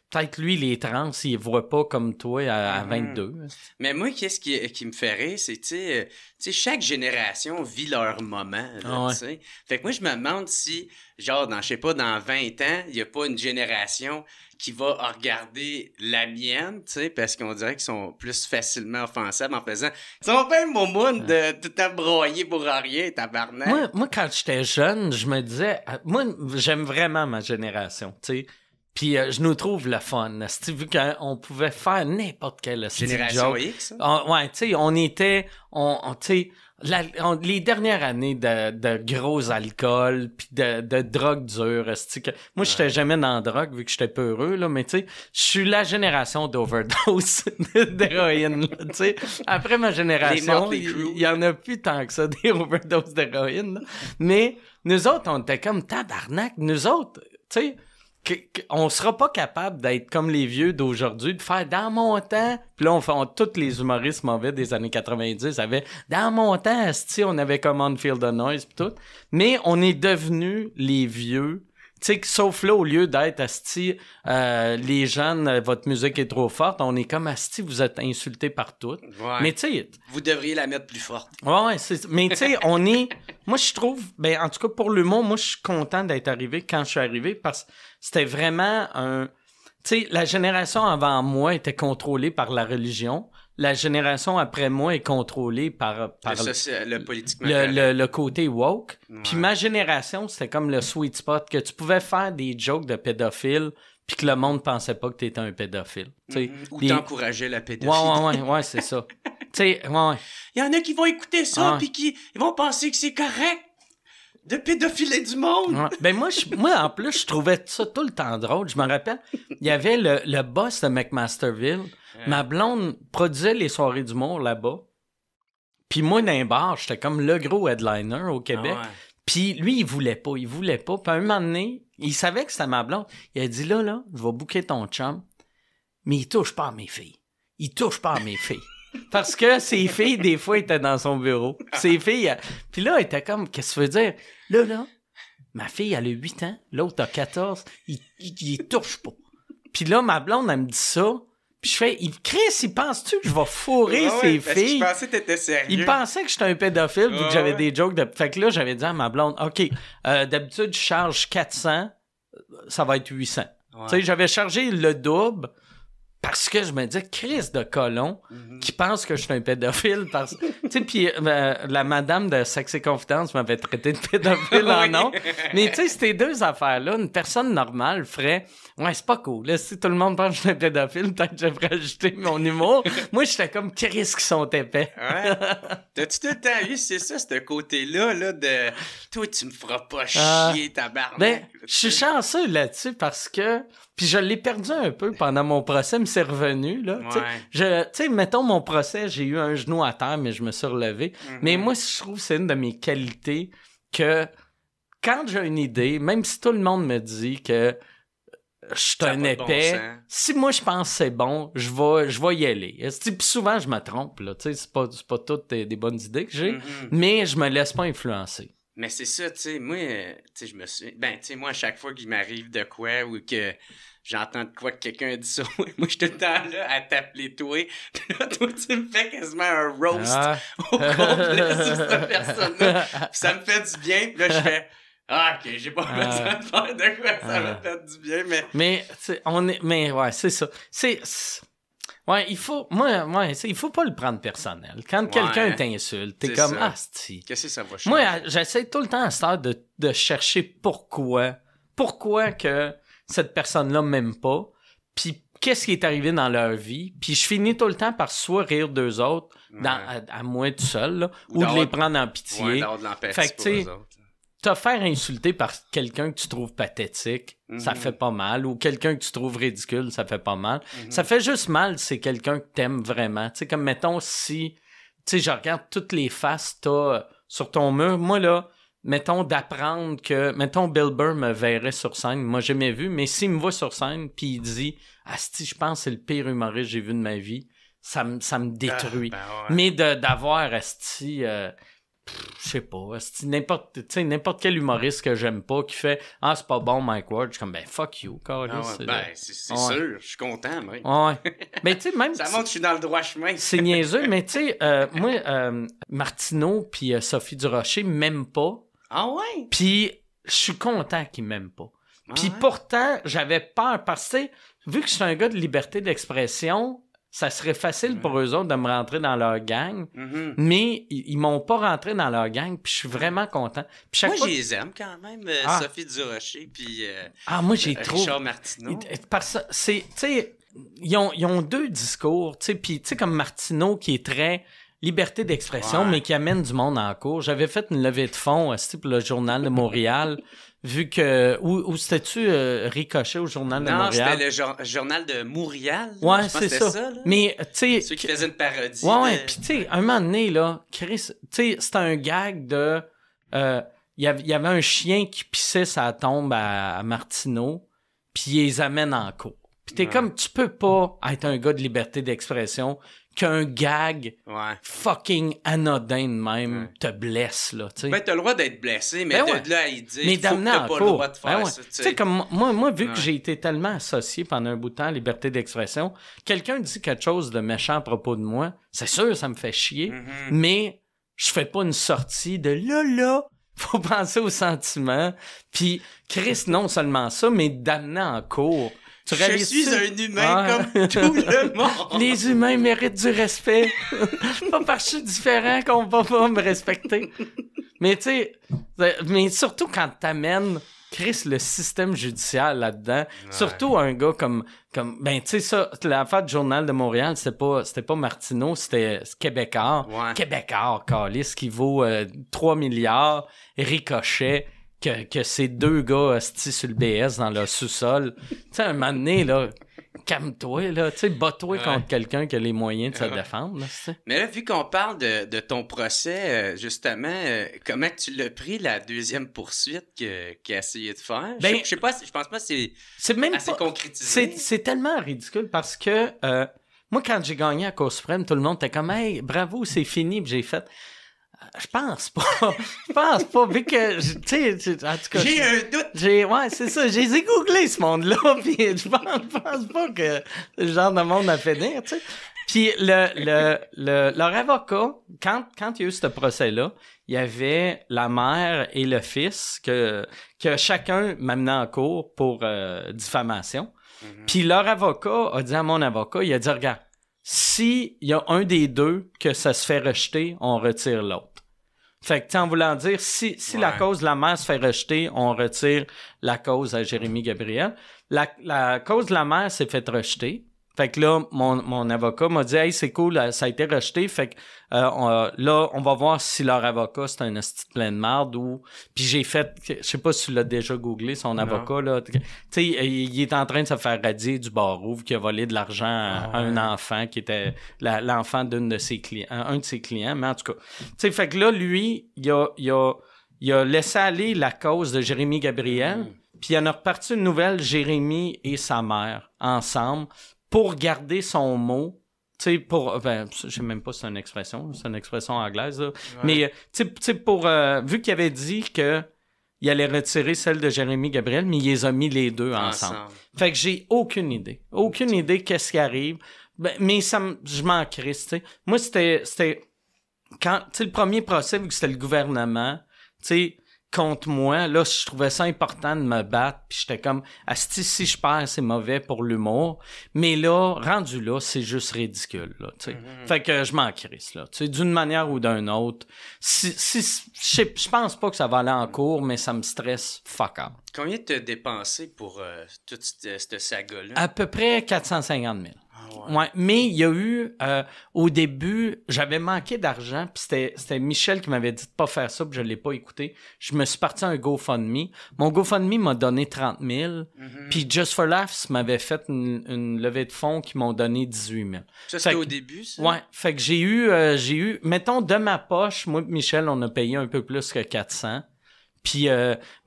peut-être lui, les trans, il voit pas comme toi à 22. Mais moi, qu'est-ce qui me fait rire, c'est que chaque génération vit leur moment. Là, ouais. Fait que moi, je me demande si, genre, je sais pas, dans 20 ans, il n'y a pas une génération qui va regarder la mienne, tu sais, parce qu'on dirait qu'ils sont plus facilement offensables en faisant « Ils sont pas un moumoune de tout abroyer pour rien, tabarnak! » Moi, quand j'étais jeune, je me disais... Moi, j'aime vraiment ma génération, tu sais. Puis je nous trouve le fun, vu qu'on pouvait faire n'importe quelle génération joke. X, hein? Ouais, tu sais, on était... les dernières années de gros alcool puis de drogue dure, moi j'étais jamais dans la drogue vu que j'étais peu heureux là, mais tu sais, je suis la génération d'overdose d'héroïne, tu sais. Après ma génération, il y en a plus tant que ça des overdoses d'héroïne, mais nous autres on était comme tabarnak, nous autres, tu sais. On sera pas capable d'être comme les vieux d'aujourd'hui, de faire « dans mon temps ». Puis là, tous les humoristes mauvais des années 90 avaient « dans mon temps », asti, on avait comme « On Feel the Noise » pis tout. Mais on est devenus les vieux. Tu sais, sauf là, au lieu d'être « Asti, les jeunes, votre musique est trop forte », on est comme « Asti, vous êtes insultés par toutes ouais. ». Mais tu sais... Vous devriez la mettre plus forte. Ouais, c'est... Mais tu sais, on est... Moi, je trouve... Ben, en tout cas, pour l'humour, moi, je suis content d'être arrivé quand je suis arrivé parce que c'était vraiment un... Tu sais, la génération avant moi était contrôlée par la religion. La génération après moi est contrôlée par le côté woke. Ouais. Puis ma génération, c'était comme le sweet spot, que tu pouvais faire des jokes de pédophiles puis que le monde pensait pas que t'étais un pédophile. Ou t'encourageais la pédophilie. Ouais, c'est ça. Il y en a qui vont écouter ça puis qui vont penser que c'est correct de pédophiler du monde. Ouais. Ben moi, en plus, je trouvais ça tout le temps drôle. Je me rappelle, il y avait le boss de McMasterville. Ma blonde produisait les soirées d'humour là-bas. Puis moi, dans un bar, j'étais comme le gros headliner au Québec. Ah ouais. Puis lui, il voulait pas. Puis à un moment donné, il savait que c'était ma blonde. Il a dit, là, je vais booker ton chum, mais il touche pas à mes filles. Parce que ses filles, des fois, étaient dans son bureau. Ses filles... Puis là, elle était comme, qu'est-ce que tu veux dire? Là, ma fille, elle a 8 ans, l'autre a 14, il touche pas. Puis là, ma blonde, elle me dit ça. Puis je fais, il pense-tu que je vais fourrer ses filles? Parce que je pensais que t'étais sérieux. Il pensait que j'étais un pédophile vu que j'avais des jokes de... Fait que là, j'avais dit à ma blonde, OK, d'habitude, je charge 400, ça va être 800. Ouais. Tu sais, j'avais chargé le double... Parce que je me disais, Christ de colon qui pense que je suis un pédophile. Parce... tu sais, puis la madame de Sexe et Confidence m'avait traité de pédophile en nom. Mais tu sais, ces deux affaires-là, une personne normale ferait, ouais, c'est pas cool. Là, si tout le monde pense que je suis un pédophile, peut-être que je devrais ajouter mon humour. Moi, j'étais comme, Christ qu'ils sont épais. Ouais. T'as-tu tout le temps eu, c'est ça, ce côté-là, là, de toi, tu me feras pas chier, tabarnak. Ben, je suis chanceux là-dessus parce que. Puis je l'ai perdu un peu pendant mon procès, mais c'est revenu, là. Ouais. Tu sais, mettons, mon procès, j'ai eu un genou à terre, mais je me suis relevé. Mais moi, je trouve que c'est une de mes qualités que, quand j'ai une idée, même si tout le monde me dit que je suis un épais, si moi, je pense que c'est bon, je vais y aller. Puis souvent, je me trompe, là. Tu sais, c'est pas toutes des bonnes idées que j'ai, mais je me laisse pas influencer. Mais c'est ça, tu sais, moi, je me suis... Ben, tu sais, moi, à chaque fois qu'il m'arrive de quoi ou que j'entends de quoi que quelqu'un dit ça, moi, je suis tout le temps là à t'appeler toi. Puis là, toi, tu me fais quasiment un roast au complet sur cette personne-là. Puis ça me fait du bien. Puis là, je fais... Ah, OK, j'ai pas besoin de faire de quoi, ça me fait du bien, mais... Mais, tu sais, on est... Mais, ouais, c'est ça. Ouais, il faut pas le prendre personnel. Quand quelqu'un t'insulte, t'es comme, asti. Qu'est-ce que ça va changer? Moi, j'essaie tout le temps à cette heure de chercher pourquoi que cette personne-là m'aime pas, puis qu'est-ce qui est arrivé dans leur vie. Puis je finis tout le temps par soit rire d'eux autres, à moi tout seul, là, ou de les prendre en pitié. De l'empathie fait que, pour eux autres. Te faire insulter par quelqu'un que tu trouves pathétique, ça fait pas mal. Ou quelqu'un que tu trouves ridicule, ça fait pas mal. Ça fait juste mal si c'est quelqu'un que t'aimes vraiment. Tu sais, comme mettons si... Tu sais, je regarde toutes les faces t'as sur ton mur. Moi, là, mettons d'apprendre que... Mettons, Bill Burr me verrait sur scène. Moi, j'ai jamais vu, mais s'il me voit sur scène puis il dit « Asti, je pense que c'est le pire humoriste que j'ai vu de ma vie. » Ça me détruit. Mais d'avoir Asti... je sais pas, c'est n'importe quel humoriste que j'aime pas qui fait « Ah, c'est pas bon, Mike Ward », je suis comme « Ben, fuck you, Carlis. » c'est sûr, je suis content, mec. Ben, tu sais, même... Ça montre que je suis dans le droit chemin. C'est niaiseux, mais tu sais, moi, Martineau puis Sophie Durocher m'aiment pas. Ah ouais? Puis je suis content qu'ils m'aiment pas. Puis pourtant, j'avais peur, parce que vu que je suis un gars de liberté d'expression... Ça serait facile pour eux autres de me rentrer dans leur gang, mais ils m'ont pas rentré dans leur gang, puis je suis vraiment content. Puis chaque fois... je les aime quand même, Sophie Durocher, puis moi, j'ai Richard Martineau. Tu sais, ils ont deux discours, tu sais, puis tu sais, comme Martineau qui est très liberté d'expression, mais qui amène du monde en cours. J'avais fait une levée de fonds pour le Journal de Montréal... Vu que... Où c'était-tu Ricochet au Journal de Montréal? Non, c'était le Journal de Montréal. Ouais, c'est ça. Mais, tu sais... Ceux qui faisaient une parodie. Ouais. Puis, tu sais, un moment donné, là, Chris... Tu sais, c'était un gag de... Il y avait un chien qui pissait sa tombe à Martineau, puis il les amène en cours. Puis t'es comme... Tu peux pas être un gars de liberté d'expression qu'un gag fucking anodin de même te blesse, là, tu sais. Ben, t'as le droit d'être blessé, mais de là à y dire, mais faut que t'as pas le droit de faire ça, tu sais. Comme moi, vu que j'ai été tellement associé pendant un bout de temps à liberté d'expression, quelqu'un dit quelque chose de méchant à propos de moi, c'est sûr, ça me fait chier, mais je fais pas une sortie de là, faut penser aux sentiments, puis Chris, non seulement ça, mais d'amener en cours... Je suis un humain comme tout le monde. Les humains méritent du respect. Pas parce que je suis différent qu'on va pas me respecter. Mais tu sais, mais surtout quand t'amènes, Chris, le système judiciaire là-dedans. Ouais. Surtout un gars comme ben tu sais ça, l'affaire du Journal de Montréal, c'était pas Martineau, c'était Québécois. Ouais. Québécois, câlisse, qui vaut 3 milliards, Ricochet. Que ces deux gars astis sur le BS dans leur sous-sol. Tu sais, un moment donné, là, calme-toi, là, tu sais, bats-toi contre quelqu'un qui a les moyens de se défendre, là, t'sais. Mais là, vu qu'on parle de ton procès, justement, comment tu l'as pris, la deuxième poursuite qu'il a essayé de faire? Ben, je sais pas, je pense pas que c'est même assez pas concrétisé. C'est tellement ridicule parce que moi, quand j'ai gagné à Cour suprême, tout le monde était comme « Hey, bravo, c'est fini », puis j'ai fait... Je pense pas. Je pense pas. Vu que, tu sais, en tout cas... J'ai un doute. Ouais, c'est ça. J'ai googlé ce monde-là, puis je pense pas que ce genre de monde a fait dire, tu sais. Puis leur avocat, quand il y a eu ce procès-là, il y avait la mère et le fils que chacun m'amenait en cours pour diffamation. Puis leur avocat a dit à mon avocat, il a dit « Regarde, s'il y a un des deux que ça se fait rejeter, on retire l'autre. » Fait que, en voulant dire, si la cause de la mère se fait rejeter, on retire la cause à Jérémy Gabriel. La cause de la mère s'est faite rejeter. Fait que là, mon avocat m'a dit « Hey, c'est cool, ça a été rejeté. » Fait que là, on va voir si leur avocat, c'est un esti plein de marde ou... Puis j'ai fait... Je sais pas si tu l'as déjà googlé, son avocat, là. Tu sais, il est en train de se faire radier du barreau qui a volé de l'argent à un enfant qui était l'enfant d'une de ses clients... Un de ses clients, mais en tout cas... Tu sais, fait que là, lui, il a laissé aller la cause de Jérémy Gabriel, puis il en a reparti une nouvelle, Jérémy et sa mère, ensemble... pour garder son mot, tu sais, pour... Ben, je sais même pas si c'est une expression anglaise, là. Ouais. Mais, tu sais, pour... vu qu'il avait dit que il allait retirer celle de Jérémy Gabriel, mais il les a mis les deux ensemble. Fait que j'ai aucune idée. Aucune idée qu'est-ce qui arrive. Ben, mais ça je m'en crisse, tu sais. Moi, c'était... quand tu sais, le premier procès, vu que c'était le gouvernement, tu sais... contre moi, là, je trouvais ça important de me battre, puis j'étais comme, asti, si je perds, c'est mauvais pour l'humour, mais là, rendu là, c'est juste ridicule, là, tu sais. Mm-hmm. Fait que je m'en crisse, là, tu sais, d'une manière ou d'une autre. Je pense pas que ça va aller en cours, mais ça me stresse fuck out. Combien t'as dépensé pour toute cette saga-là? À peu près 450 000. Ah ouais. Ouais, mais il y a eu, au début, j'avais manqué d'argent, puis c'était Michel qui m'avait dit de pas faire ça, puis je l'ai pas écouté. Je me suis parti à un GoFundMe. Mon GoFundMe m'a donné 30 000, puis Just for Laughs m'avait fait une levée de fonds qui m'ont donné 18 000. Ça, c'était au début, ça? Ouais, fait que j'ai eu, mettons, de ma poche, moi et Michel, on a payé un peu plus que 400, puis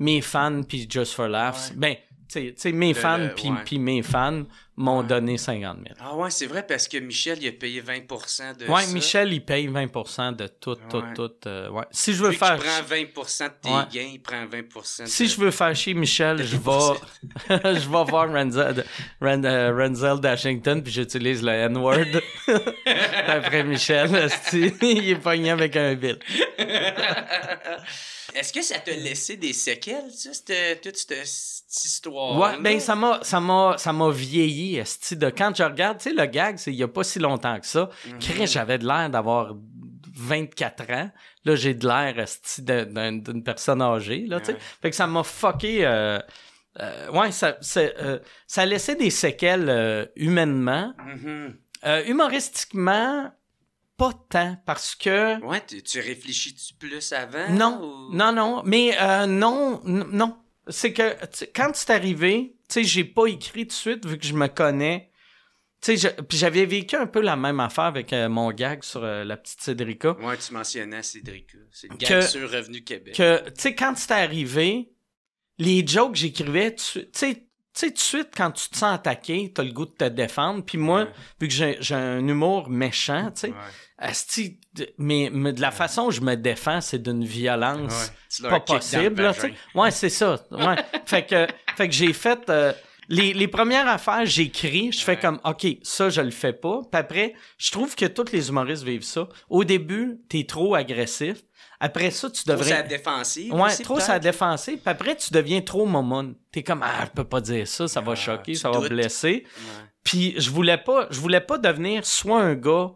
mes fans, puis Just for Laughs, ouais. Ben, tu sais, mes fans, puis ouais. Mes fans m'ont donné 50 000. Ah ouais, c'est vrai, parce que Michel, il a payé 20% de ça. Michel, il paye 20% de tout. Si je veux faire... Il prend 20% de tes gains, il prend 20% de... Si je veux faire chier Michel, je vais voir Renzel Dashington, puis j'utilise le N-word. Après Michel, il est pogné avec un bill. Est-ce que ça t'a laissé des séquelles, ça, toute cette histoire? Ouais, ben ça m'a vieilli, esti, de quand je regarde, tu sais, le gag, c'est il n'y a pas si longtemps que ça. Chris, j'avais de l'air d'avoir 24 ans. Là, j'ai de l'air, esti, d'une personne âgée, là, tu sais. Fait que ça m'a fucké... ça a laissé des séquelles humainement. Humoristiquement... Pas tant, parce que... Ouais, tu réfléchis-tu plus avant? Non, ou... non, mais non. C'est que quand c'est arrivé, tu sais, j'ai pas écrit tout de suite, vu que je me connais. Tu sais, puis j'avais vécu un peu la même affaire avec mon gag sur la petite Cédrica. Ouais, tu mentionnais Cédrica. C'est le gag sur Revenu Québec. Tu sais, quand c'est arrivé, les jokes que j'écrivais, tu sais, tout de suite, quand tu te sens attaqué, t'as le goût de te défendre. Puis moi, vu que j'ai un humour méchant, tu sais, mais de la façon où je me défends, c'est d'une violence pas possible. Là, ouais, c'est ça. Ouais. fait que j'ai fait... Les premières affaires, j'écris, je fais comme, OK, ça, je le fais pas. Puis après, je trouve que tous les humoristes vivent ça. Au début, t'es trop agressif. Après ça, tu devrais... Trop ça défensive. Ouais, aussi, trop ça défensive. Puis après, tu deviens trop momone. T'es comme, je peux pas dire ça, ça va choquer, ça doutes. Va blesser. Ouais. Puis je voulais pas devenir soit un gars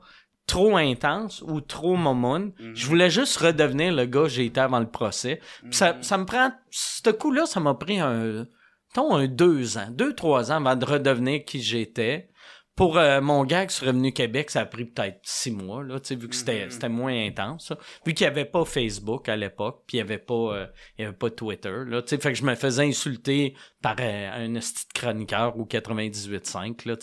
trop intense ou trop momone. Je voulais juste redevenir le gars que j'ai été avant le procès. Puis ça me prend... Ce coup-là, ça m'a pris un 2-3 ans avant de redevenir qui j'étais. Pour mon gag sur Revenu Québec, ça a pris peut-être 6 mois, là, vu que c'était moins intense. Ça. Vu qu'il n'y avait pas Facebook à l'époque, puis il n'y avait pas Twitter. Là, fait que je me faisais insulter par un esti de chroniqueur au 98.5. Là,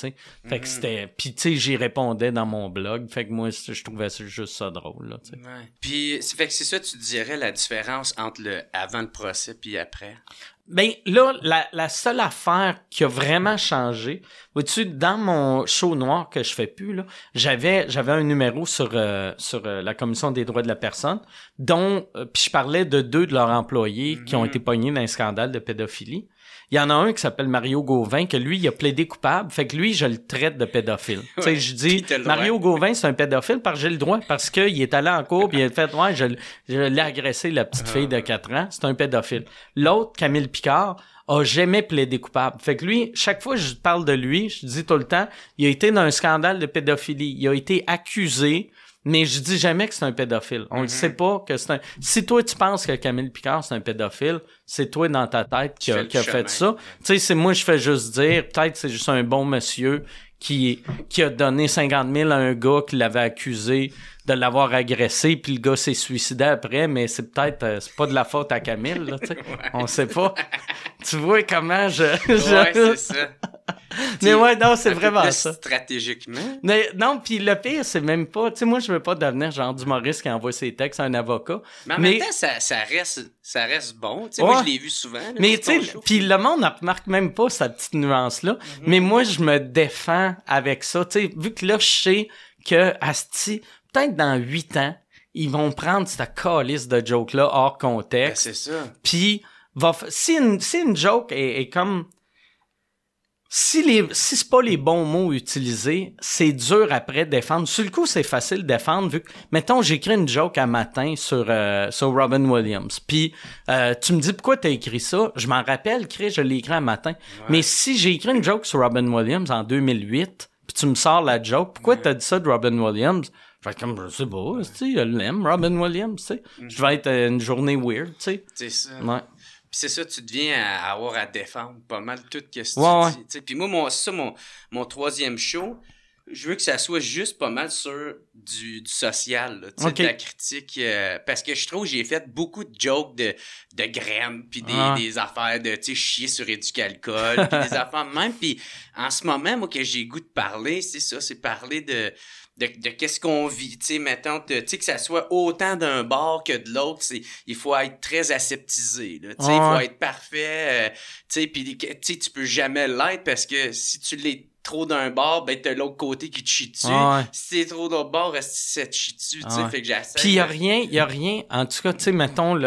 fait que c'était... Puis j'y répondais dans mon blog. Fait que moi, je trouvais ça juste ça drôle. Là, Puis fait que c'est ça, tu dirais, la différence entre le avant le procès puis après? Ben là, la seule affaire qui a vraiment changé, vois-tu, dans mon show noir que je fais plus, là, j'avais un numéro sur la Commission des droits de la personne, dont puis je parlais de 2 de leurs employés qui ont été pognés dans un scandale de pédophilie. Il y en a un qui s'appelle Mario Gauvin, que lui, il a plaidé coupable. Fait que lui, je le traite de pédophile. Ouais, tu sais, je dis, Mario Gauvin, c'est un pédophile parce que j'ai le droit, parce qu'il est allé en cours puis il a fait, je l'ai agressé, la petite fille de 4 ans. C'est un pédophile. L'autre, Camille Picard, a jamais plaidé coupable. Fait que lui, chaque fois que je parle de lui, je dis tout le temps, il a été dans un scandale de pédophilie. Il a été accusé. Mais je dis jamais que c'est un pédophile. On le sait pas que c'est un... Si toi, tu penses que Camille Picard, c'est un pédophile, c'est toi dans ta tête qui a fait ça. Tu sais, c'est moi, je fais juste dire, peut-être c'est juste un bon monsieur qui a donné 50 000 à un gars qui l'avait accusé de l'avoir agressé, puis le gars s'est suicidé après, mais c'est peut-être... c'est pas de la faute à Camille, là, tu sais. On sait pas. Tu vois comment je... Ouais, c'est ça. Mais ouais, non, c'est vraiment ça. Stratégiquement. Mais, non, puis le pire, c'est même pas... Tu sais, moi, je veux pas devenir genre d'humoriste qui envoie ses textes à un avocat. Mais en même temps, ça reste bon. Tu sais, moi, je l'ai vu souvent. Là, mais tu sais, puis le monde ne remarque même pas cette petite nuance-là. Mais moi, je me défends avec ça. Tu sais, vu que là, je sais que asti, peut-être dans 8 ans, ils vont prendre cette calisse de joke-là hors contexte. Ben, c'est ça. Puis, si une joke est comme... Si c'est pas les bons mots utilisés, c'est dur après défendre. Sur le coup, c'est facile de défendre vu que, mettons, j'écris une joke un matin sur Robin Williams. Puis tu me dis pourquoi t'as écrit ça. Je m'en rappelle, Chris, je l'ai écrit un matin. Ouais. Mais si j'ai écrit une joke sur Robin Williams en 2008, puis tu me sors la joke, pourquoi t'as dit ça de Robin Williams? Je vais être comme, c'est beau, tu sais, je l'aime, Robin Williams, tu sais. Je vais être une journée weird, tu sais. C'est ça. Ouais. Puis c'est ça, tu deviens à avoir à défendre pas mal tout ce que tu dis. Puis moi, mon troisième show, je veux que ça soit juste pas mal sur du social, là, de la critique. Parce que je trouve que j'ai fait beaucoup de jokes de graines, puis des affaires de chier sur Éducalcool, puis des affaires de même. Puis en ce moment, moi, que j'ai goût de parler, c'est ça, c'est parler de qu'est-ce qu'on vit, tu sais, mettons, tu sais, que ça soit autant d'un bord que de l'autre, il faut être très aseptisé, là, tu sais, il faut être parfait, tu sais, puis tu sais, tu peux jamais l'être parce que si tu l'es trop d'un bord, ben t'as l'autre côté qui te chie dessus, si t'es trop d'un bord, ça te chie dessus, tu sais, fait que j'essaie. Puis il y a rien, en tout cas, tu sais, mettons,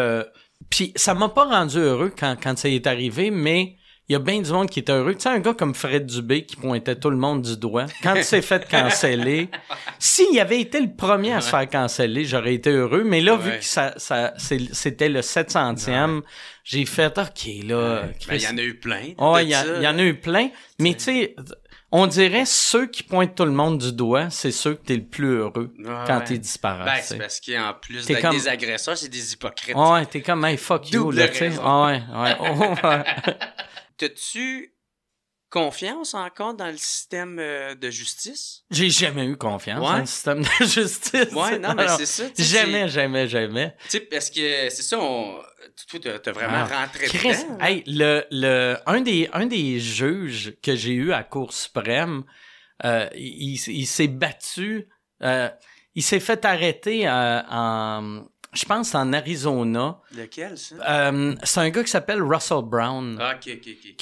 puis ça m'a pas rendu heureux quand ça est arrivé, mais... Il y a bien du monde qui était heureux. Tu sais, un gars comme Fred Dubé qui pointait tout le monde du doigt. Quand il s'est fait canceller, s'il avait été le premier à se faire canceller, j'aurais été heureux. Mais là, vu que ça c'était le 700e, j'ai fait « OK, là... » Il y en a eu plein. Oh, il y en a eu plein. Mais tu sais, on dirait ceux qui pointent tout le monde du doigt, c'est ceux que t'es le plus heureux quand t'es disparaissent. Ben, c'est parce qu'en plus d'être des agresseurs, c'est des hypocrites. Oh, ouais, t'es comme « Hey, fuck you », là, tu sais. T'as-tu confiance encore dans le système de justice? J'ai jamais eu confiance dans le système de justice. Ouais, non, mais c'est ça. Jamais. Tu sais, parce que c'est ça, t'as vraiment rentré dedans. Hey, un des juges que j'ai eu à Cour suprême, il s'est battu, il s'est fait arrêter en... Je pense en Arizona. Lequel, ça? C'est un gars qui s'appelle Russell Brown. OK.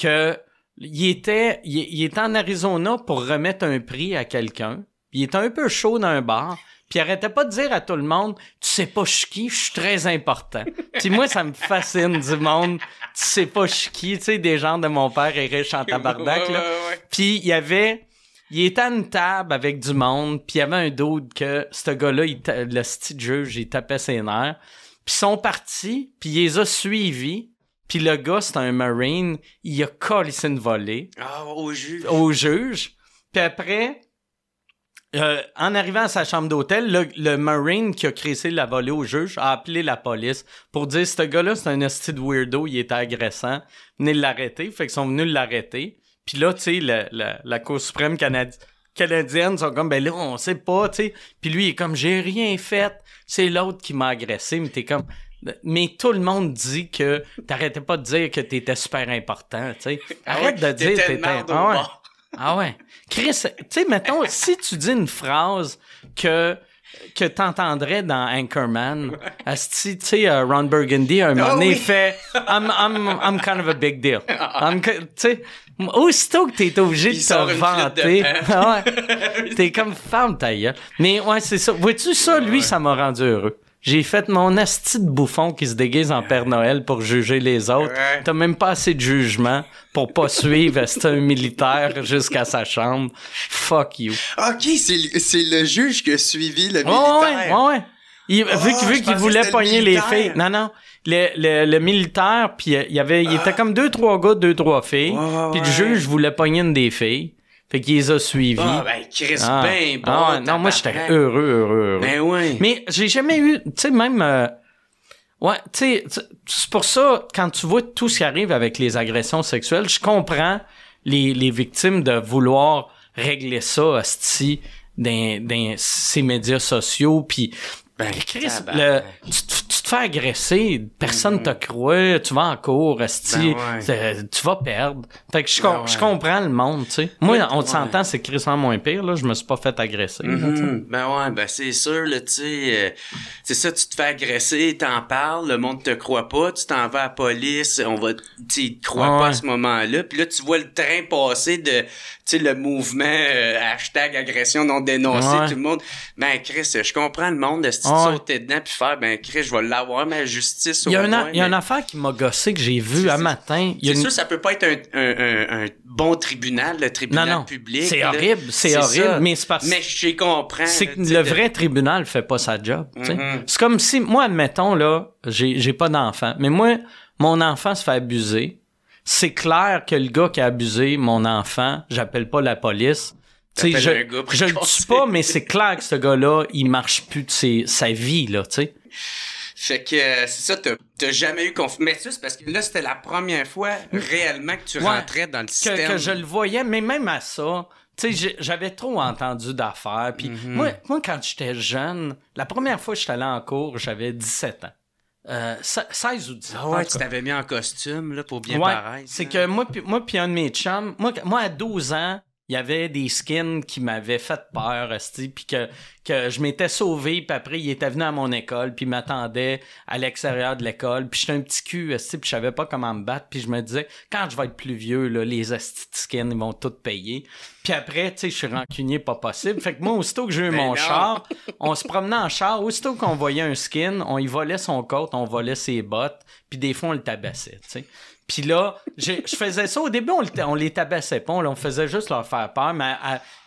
Que il était en Arizona pour remettre un prix à quelqu'un. Il était un peu chaud dans un bar. Puis il arrêtait pas de dire à tout le monde, tu sais pas je suis qui, je suis très important. Puis moi, ça me fascine du monde. Tu sais pas je suis qui. Tu sais, des gens de mon père est riche en tabarnak. Là. Puis il y avait... Il était à une table avec du monde, puis il y avait un doute que ce gars-là, le petit juge, il tapait ses nerfs. Puis ils sont partis, puis il les a suivis. Puis le gars, c'est un Marine, il a collissé une volée. Ah, au juge. Au juge. Puis après, en arrivant à sa chambre d'hôtel, le Marine qui a crissé la volée au juge a appelé la police pour dire « Ce gars-là, c'est un esti de weirdo, il était agressant. Venez l'arrêter. » Fait qu'ils sont venus l'arrêter. Puis là, tu sais, la Cour suprême canadienne sont comme, ben là, on sait pas, tu sais. Puis lui, il est comme, j'ai rien fait. C'est l'autre qui m'a agressé, mais t'es comme... Mais tout le monde dit que t'arrêtais pas de dire que t'étais super important, tu sais. Arrête de dire que t'étais... Ah ouais. Chris, tu sais, mettons, si tu dis une phrase que t'entendrais dans Anchorman, tu sais, Ron Burgundy, à un moment donné, il fait « I'm kind of a big deal. » Tu sais, aussitôt que t'es obligé de te vanter, t'es comme « Ferme ta gueule. » Mais ouais, c'est ça. Vois-tu, ça, lui, ça m'a rendu heureux. J'ai fait mon asti de bouffon qui se déguise en Père Noël pour juger les autres. T'as même pas assez de jugement pour pas suivre un militaire jusqu'à sa chambre. Fuck you. OK, c'est le juge qui a suivi le militaire. Ouais. Vu qu'il voulait pogner les filles. Non. Le militaire, puis il était comme 2-3 gars, 2-3 filles. Puis le juge voulait pogner une des filles. Fait qu'il les a suivis. Non, moi, j'étais heureux. Ben oui. Mais j'ai jamais eu... Tu sais, même... c'est pour ça, quand tu vois tout ce qui arrive avec les agressions sexuelles, je comprends les victimes de vouloir régler ça, hostie, dans ces médias sociaux, puis... Ben, Chris, tu te fais agresser, personne te croit, tu vas en cours, tu vas perdre. Fait que je comprends le monde, tu sais. Moi, on s'entend, c'est crissement moins pire, là, je me suis pas fait agresser. Ben c'est sûr, là, tu sais, c'est ça, tu te fais agresser, t'en parles, le monde te croit pas, tu t'en vas à la police, ils te croient pas à ce moment-là, puis là, tu vois le train passer de, tu sais, le mouvement #agression non dénoncée, tout le monde. Ben, Chris, je comprends le monde de sauter dedans puis faire, ben Chris, je vais l'avoir ma justice au moins. Il y a une affaire qui m'a gossé que j'ai vue un matin. C'est sûr, ça peut pas être un bon tribunal, le tribunal public. C'est horrible, c'est horrible. Ça. Mais c'est parce que j'ai compris. C'est que le vrai tribunal fait pas sa job. C'est comme si, moi, admettons, là, j'ai pas d'enfant, mais moi, mon enfant se fait abuser. C'est clair que le gars qui a abusé mon enfant, j'appelle pas la police. Je le tue pas, mais c'est clair que ce gars-là, il marche plus de sa vie, là, tu sais. Fait que, c'est ça, t'as jamais eu Mais ça, c'est parce que là, c'était la première fois réellement que tu rentrais dans le système. Que je le voyais, mais même à ça, tu sais, j'avais trop entendu d'affaires. Puis moi, quand j'étais jeune, la première fois que j'étais allé en cours, j'avais 17 ans. 16 ou 17 ans. Ah ouais, tu t'avais mis en costume, là, pour bien paraître. C'est que moi puis un de mes chums, moi, à 12 ans, il y avait des skins qui m'avaient fait peur, puis que je m'étais sauvé, puis après, il était venu à mon école, puis il m'attendait à l'extérieur de l'école, puis j'étais un petit cul, puis je savais pas comment me battre, puis je me disais, quand je vais être plus vieux, là, les skins, ils vont tout payer. Puis après, tu sais, je suis rancunier pas possible. Fait que moi, aussitôt que j'ai eu mon char, on se promenait en char, aussitôt qu'on voyait un skin, on y volait son coat, on volait ses bottes, puis des fois, on le tabassait, tu sais. Puis là, je faisais ça. Au début, on les tabassait pas. On faisait juste leur faire peur. Mais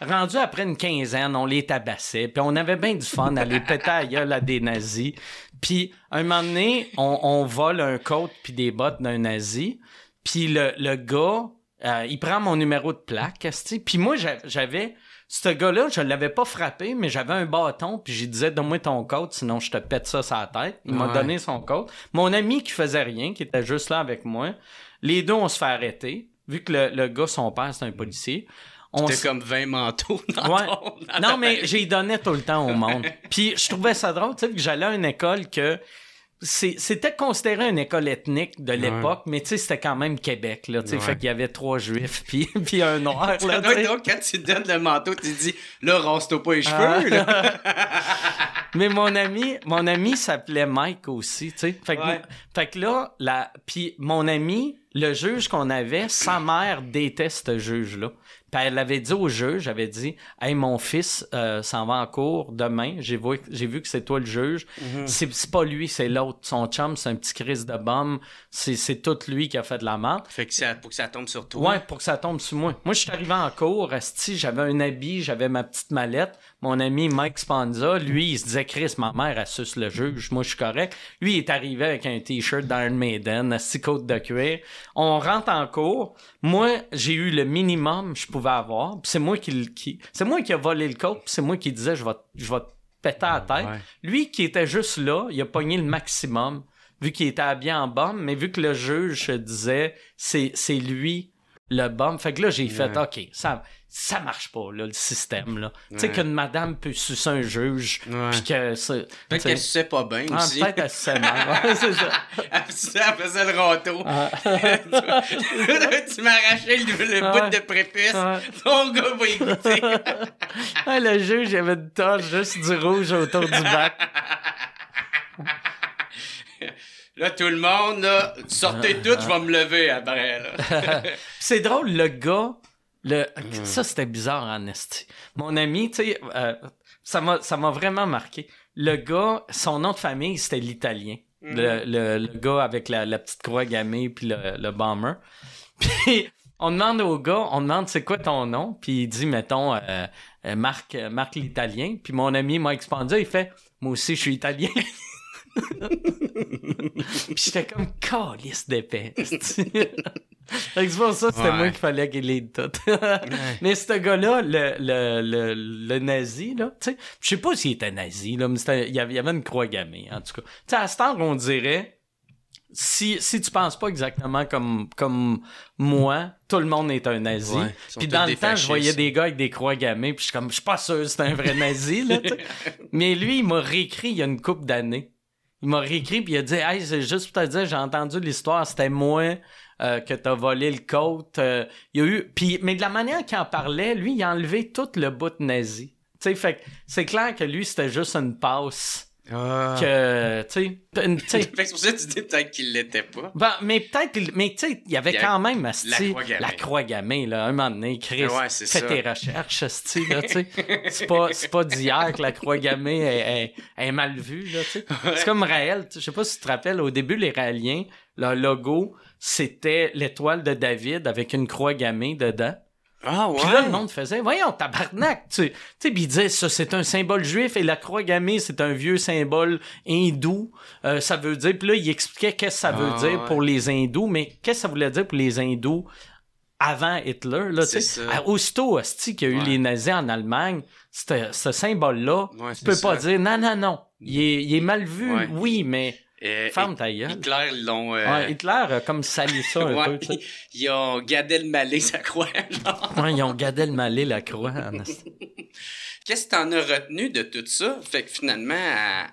rendu après une quinzaine, on les tabassait. Puis on avait bien du fun à les péter à gueule à des nazis. Puis un moment donné, on vole un coat puis des bottes d'un nazi. Puis le gars, il prend mon numéro de plaque. Puis moi, j'avais... Ce gars-là, je l'avais pas frappé, mais j'avais un bâton, puis j'y disais, donne-moi ton coat, sinon je te pète ça sur la tête. Il m'a donné son coat. Mon ami qui faisait rien, qui était juste là avec moi, les deux, on se fait arrêter. Vu que le gars, son père, c'est un policier. C'était comme 20 manteaux dans Non, mais j'y donnais tout le temps au monde. Puis je trouvais ça drôle, tu sais, que j'allais à une école que... C'était considéré une école ethnique de l'époque, mais tu sais, c'était quand même Québec, là, tu sais, fait qu'il y avait 3 juifs, puis un noir, là, tu sais. Donc, quand tu te donnes le manteau, tu te dis, là, rase-toi pas les cheveux, là. Mais mon ami s'appelait Mike aussi, tu sais. Fait que là, puis mon ami, le juge qu'on avait, sa mère déteste ce juge-là. Puis elle avait dit au juge, avait dit, « Hey, mon fils s'en va en cours demain. J'ai vu que c'est toi le juge. C'est pas lui, c'est l'autre. Son chum, c'est un petit Chris de bombe. C'est tout lui qui a fait de la merde. » Fait que pour que ça tombe sur toi. Ouais, pour que ça tombe sur moi. Moi, je suis arrivé en cours, asti, j'avais un habit, j'avais ma petite mallette. Mon ami Mike Spanza, lui, il se disait, « Chris, ma mère, elle suce le juge. Moi, je suis correct. » Lui, il est arrivé avec un T-shirt d'Iron Maiden, asti, côte de cuir. On rentre en cours. Moi, j'ai eu le minimum, je pouvais avoir. Puis c'est moi qui a volé le coat, c'est moi qui disais je vais te péter à la tête. Ouais. Lui qui était juste là, il a pogné le maximum vu qu'il était habillé en bombe, mais vu que le juge disait c'est lui le bombe. Fait que là j'ai fait OK, ça marche pas là le système là. Tu sais qu'une madame peut sucer un juge puis que peut-être qu'elle suçait pas bien aussi. Peut-être qu'elle suçait mal. C'est ça. Elle faisait le râteau. Tu m'arrachais le bout de prépuce. Ton gars va écouter. Le juge il avait une tache juste du rouge autour du bac. Là, tout le monde, là, sortez toutes, je vais me lever après. C'est drôle, le gars... Ça, c'était bizarre en esti. Mon ami, tu sais, ça m'a vraiment marqué. Le gars, son nom de famille, c'était l'italien. Le gars avec la petite croix gammée puis le bomber. Puis on demande au gars, on demande c'est quoi ton nom? Puis il dit, mettons, Marc l'italien. Puis mon ami Mike Spandia, il fait, moi aussi, je suis italien. Puis j'étais comme calisse d'épais. Fait que c'est pour ça c'était moi qu'il fallait qu'il aide tout. Mais ce gars-là, le nazi, là, tu sais, je sais pas s'il était nazi, là, mais il y avait une croix gammée, en tout cas. Tu sais, à ce temps, on dirait, si tu penses pas exactement comme moi, tout le monde est un nazi. Puis dans le temps, je voyais des gars avec des croix gammées, puis je suis comme, je suis pas sûr c'est un vrai nazi, là, tu sais. Mais lui, il m'a réécrit il y a une couple d'années. Il m'a réécrit, puis il a dit, « Hey, c'est juste pour te dire, j'ai entendu l'histoire, c'était moi... que t'as volé le coat. Il y a eu... Puis, mais de la manière qu'il en parlait, lui, il a enlevé tout le bout de nazi. Tu sais, fait que c'est clair que lui, c'était juste une passe Que, tu sais... C'est pour ça que tu dis peut-être qu'il l'était pas. Ben, mais peut-être... Mais tu sais, il y avait quand même... La croix gammée, là. Un moment donné, Chris, fais tes recherches, là, tu sais. C'est pas d'hier que la croix gammée est mal vue, là, tu sais. Ouais. C'est comme Raël, je sais pas si tu te rappelles, au début, les Raéliens, leur logo, c'était l'étoile de David avec une croix gammée dedans. Ah ouais. Puis là, le monde faisait, voyons, tabarnak, tu sais, puis il disait, ça, c'est un symbole juif et la croix gammée, c'est un vieux symbole hindou, ça veut dire, puis là, il expliquait qu'est-ce que ça veut dire pour les hindous, mais qu'est-ce que ça voulait dire pour les hindous avant Hitler, là, tu sais, aussitôt, hostie, qu'il y a eu les nazis en Allemagne, ce symbole-là, tu peux pas dire, non, il est mal vu, oui, mais... Ferme ta gueule. Hitler, ils l'ont... Hitler a comme sali ça un peu. T'sais. Ils ont gadé le malé, sa croix. Ouais, ils ont gadé le malé, la croix. Qu'est-ce que t'en as retenu de tout ça? Fait que finalement,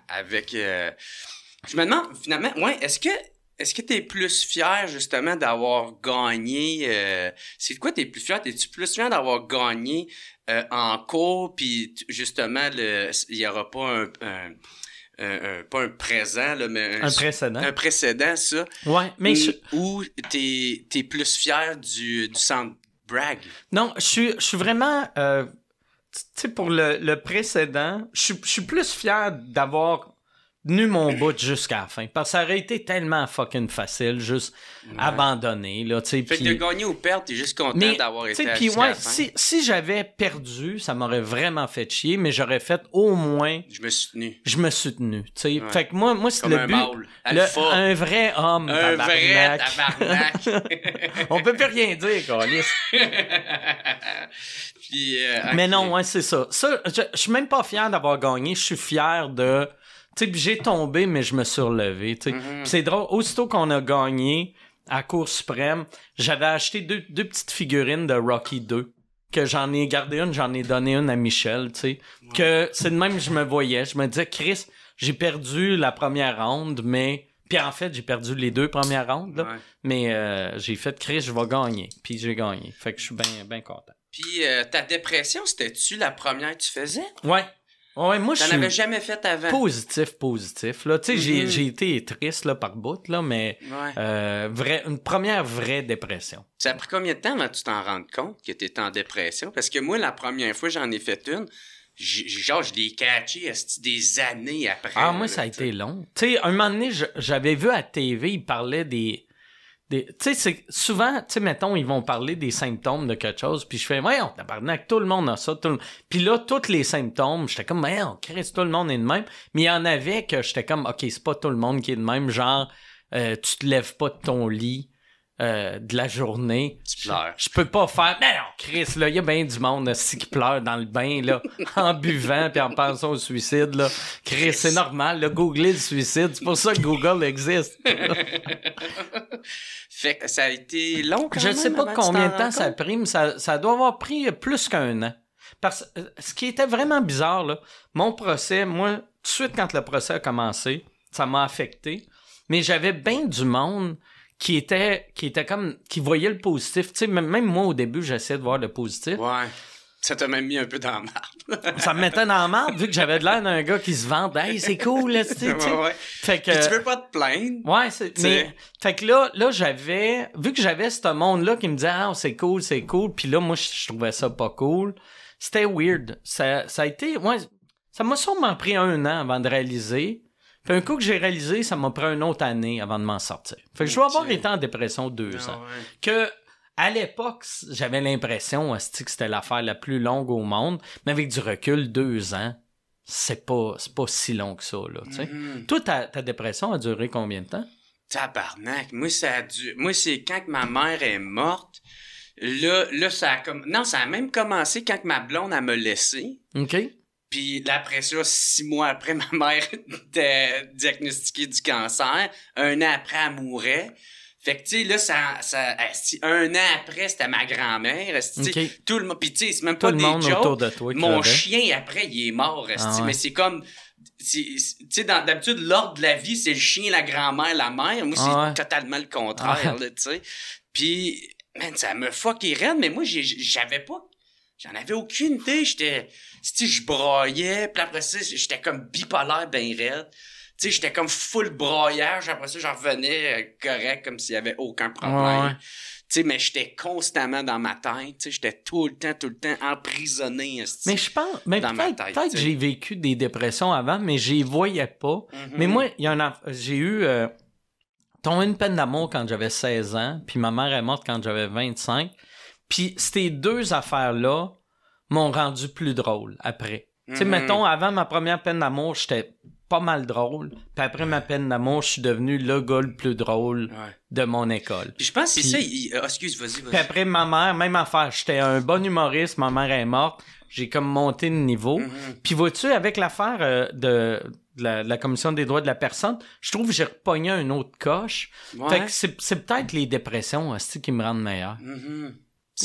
avec... Je me demande, finalement, est-ce que t'es plus fier, justement, d'avoir gagné... C'est quoi t'es plus fier? T'es-tu plus fier d'avoir gagné en cours, puis justement, il n'y aura pas pas un présent, là, mais un précédent. Un précédent, ça. Ouais, mais où t'es plus fier du sound brag. Non, je suis vraiment... tu sais, pour le précédent, je suis plus fier d'avoir tenu mon bout jusqu'à la fin. Parce que ça aurait été tellement fucking facile, juste abandonner. Là, fait pis... que de gagner ou perdre, t'es juste content d'avoir été à la fin. Si j'avais perdu, ça m'aurait vraiment fait chier, mais j'aurais fait au moins... Je me suis tenu. Ouais. Fait que moi c'est le but. Un vrai homme. Un vrai tabarnak. On peut plus rien dire, câlisse. Mais non, ouais, c'est ça. Ça, je suis même pas fier d'avoir gagné. Je suis fier de... Tu sais, j'ai tombé, mais je me suis relevé, tu sais. C'est drôle, aussitôt qu'on a gagné à Cour suprême, j'avais acheté deux petites figurines de Rocky II, que j'en ai gardé une, j'en ai donné une à Michel, tu sais. Que c'est de même que je me voyais. Je me disais, Chris, j'ai perdu la première ronde, mais... Puis en fait, j'ai perdu les deux premières rondes, là. Mais j'ai fait, Chris, je vais gagner. Puis j'ai gagné. Fait que je suis bien content. Puis ta dépression, c'était-tu la première que tu faisais? Ouais. Ouais, moi, t'en avais jamais fait avant. Positif. Là, tu sais, j'ai été triste là, par bout, là, mais une première vraie dépression. Ça a pris combien de temps avant que tu t'en rendes compte que t'étais en dépression? Parce que moi, la première fois, j'en ai fait une. Je l'ai catché des années après. Ah, moi, là, ça a été long. Tu sais, un moment donné, j'avais vu à la TV, ils parlaient des... Tu sais, souvent, tu sais, mettons, ils vont parler des symptômes de quelque chose, puis je fais, voyons, tabarnak, tout le monde a ça, Puis là, tous les symptômes, j'étais comme, voyons, Chris, tout le monde est de même. Mais il y en avait que j'étais comme, OK, c'est pas tout le monde qui est de même, genre, tu te lèves pas de ton lit de la journée. Tu pleures. Je peux pas faire, mais non, Chris, là, il y a bien du monde aussi qui pleure dans le bain, là, en buvant, puis en pensant au suicide, là. Chris, c'est normal, là, googler le suicide, c'est pour ça que Google existe. Fait que ça a été long quand même. Je sais pas combien de temps ça a pris, mais ça doit avoir pris plus qu'un an. Parce que ce qui était vraiment bizarre, là, mon procès, moi, tout de suite quand le procès a commencé, ça m'a affecté, mais j'avais bien du monde qui était comme... qui voyait le positif. Tu sais, même moi, au début, j'essayais de voir le positif. Ouais. Ça t'a même mis un peu dans la merde. Ça me mettait dans la merde, vu que j'avais de l'air d'un gars qui se vante. « Hey, c'est cool, là, tu sais. » Fait que... Puis tu veux pas te plaindre. Ouais, mais... Fait que là, j'avais... Vu que j'avais ce monde-là qui me disait « Ah, c'est cool. » Puis là, moi, je trouvais ça pas cool. C'était weird. Ça a été... Ouais, ça m'a sûrement pris un an avant de réaliser... Puis un coup que j'ai réalisé, ça m'a pris une autre année avant de m'en sortir. Fait que je dois avoir été en dépression 2 ans. Ouais. Que, à l'époque, j'avais l'impression, que c'était l'affaire la plus longue au monde. Mais avec du recul, 2 ans, c'est pas si long que ça, là, tu sais. Toi, ta dépression a duré combien de temps? Tabarnak! Moi, moi, c'est quand que ma mère est morte. Là, ça a même commencé quand que ma blonde, elle m'a laissé. OK. Puis après ça, 6 mois après, ma mère était diagnostiquée du cancer. 1 an après, elle mourait. Fait que, tu sais, là, ça 1 an après, c'était ma grand-mère. Tout le monde... Puis, tu sais, c'est même pas des jokes. Tout le monde autour de toi. Mon chien, après, il est mort. Mais c'est comme... Tu sais, d'habitude, l'ordre de la vie, c'est le chien, la grand-mère, la mère. Moi, c'est totalement le contraire, tu sais. Puis, man, ça me fuck et raide, mais moi, j'avais pas... J'en avais aucune idée. J'étais, tu sais, je braillais. Puis après ça, j'étais comme bipolaire, ben raide. Tu sais, j'étais comme full broyage. Après ça, j'en revenais correct, comme s'il y avait aucun problème. Ouais. Tu sais, mais j'étais constamment dans ma tête. Tu sais, j'étais tout le temps emprisonné. Mais je pense, mais peut-être que j'ai vécu des dépressions avant, mais je les voyais pas. Mm-hmm. Mais moi, j'ai eu tombé une peine d'amour quand j'avais 16 ans, puis ma mère est morte quand j'avais 25. Puis ces deux affaires-là m'ont rendu plus drôle après. Mm-hmm. Tu sais, mettons, avant ma première peine d'amour, j'étais pas mal drôle. Puis après ma peine d'amour, je suis devenu le gars le plus drôle de mon école. Puis je pense que c'est ça. Excuse, vas-y. Puis après, ma mère, même affaire. J'étais un bon humoriste, ma mère est morte. J'ai comme monté de niveau. Mm-hmm. Puis vois-tu, avec l'affaire de la Commission des droits de la personne, je trouve que j'ai repogné une autre coche. Ouais. Fait que c'est peut-être les dépressions aussi qui me rendent meilleur. Mm-hmm.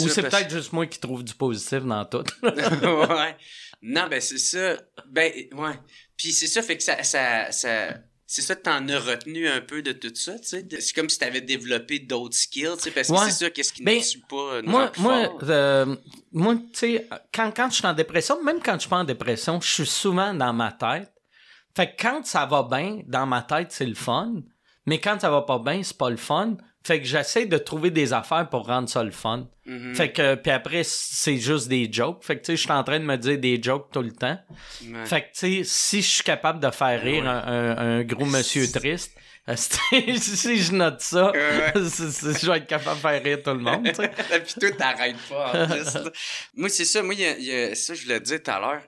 Ou c'est parce... peut-être juste moi qui trouve du positif dans tout. Ouais. Non, ben c'est ça. Ben, ouais. Puis c'est ça, fait que ça c'est ça que t'en as retenu un peu de tout ça, tu sais. C'est comme si t'avais développé d'autres skills, tu sais, parce que c'est ça, qu'est-ce qui ne tue pas nous rend plus fort. Moi, tu sais, quand je suis en dépression, même quand je suis pas en dépression, je suis souvent dans ma tête. Fait que quand ça va bien, dans ma tête, c'est le fun. Mais quand ça va pas bien, c'est pas le fun. Fait que j'essaie de trouver des affaires pour rendre ça le fun. Mm-hmm. Fait que, puis après, c'est juste des jokes. Fait que, tu sais, je suis en train de me dire des jokes tout le temps. Ouais. Fait que, tu sais, si je suis capable de faire rire un gros monsieur triste, si je note ça, je vais être capable de faire rire tout le monde, tu sais. Puis toi, t'arrêtes pas, en plus. Moi, c'est ça. Moi, il y a ça, je le disais tout à l'heure.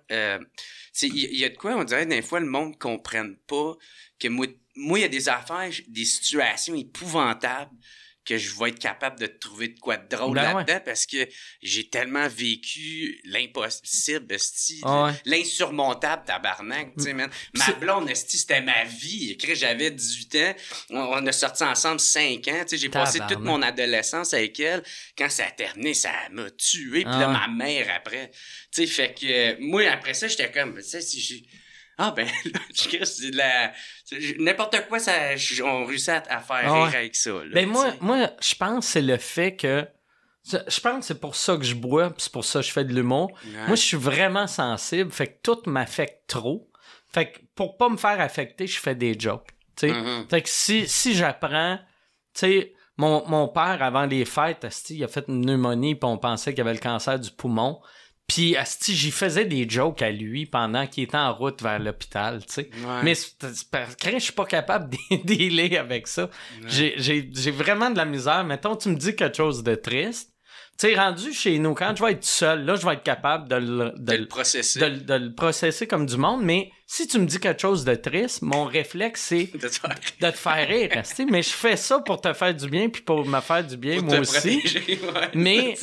Il y a de quoi, on dirait, des fois, le monde ne comprenne pas que moi, il y a des affaires, des situations épouvantables que je vais être capable de trouver de quoi de drôle là-dedans parce que j'ai tellement vécu l'impossible, l'insurmontable, tabarnak. Tu sais, man. Ma blonde, c'était ma vie. J'avais 18 ans. On a sorti ensemble 5 ans. J'ai passé toute mon adolescence avec elle. Quand ça a terminé, ça m'a tué. Puis là, ma mère, après. Tu sais, fait que moi, après ça, j'étais comme... Tu sais, si j'ai... Ah, ben, là, c'est de la... N'importe quoi, on réussit à faire rire avec ça. Là, ben moi je pense que c'est le fait que... Je pense que c'est pour ça que je bois, puis c'est pour ça que je fais de l'humour. Ouais. Moi, je suis vraiment sensible, fait que tout m'affecte trop. Fait que pour pas me faire affecter, je fais des jokes. Mm-hmm. Fait que si j'apprends... Mon père, avant les fêtes, il a fait une pneumonie, puis on pensait qu'il avait le cancer du poumon. Puis, asti, j'y faisais des jokes à lui pendant qu'il était en route vers l'hôpital, tu sais. Ouais. Mais je suis pas capable de dealer avec ça. Ouais. J'ai vraiment de la misère. Mettons, tu me dis quelque chose de triste. Tu sais, rendu chez nous, quand je vais être seul, là, je vais être capable de le processer. De le processer comme du monde. Mais si tu me dis quelque chose de triste, mon réflexe, c'est de te faire rire, asti. Mais je fais ça pour te faire du bien puis pour me faire du bien, pour moi aussi. Protéger, ouais.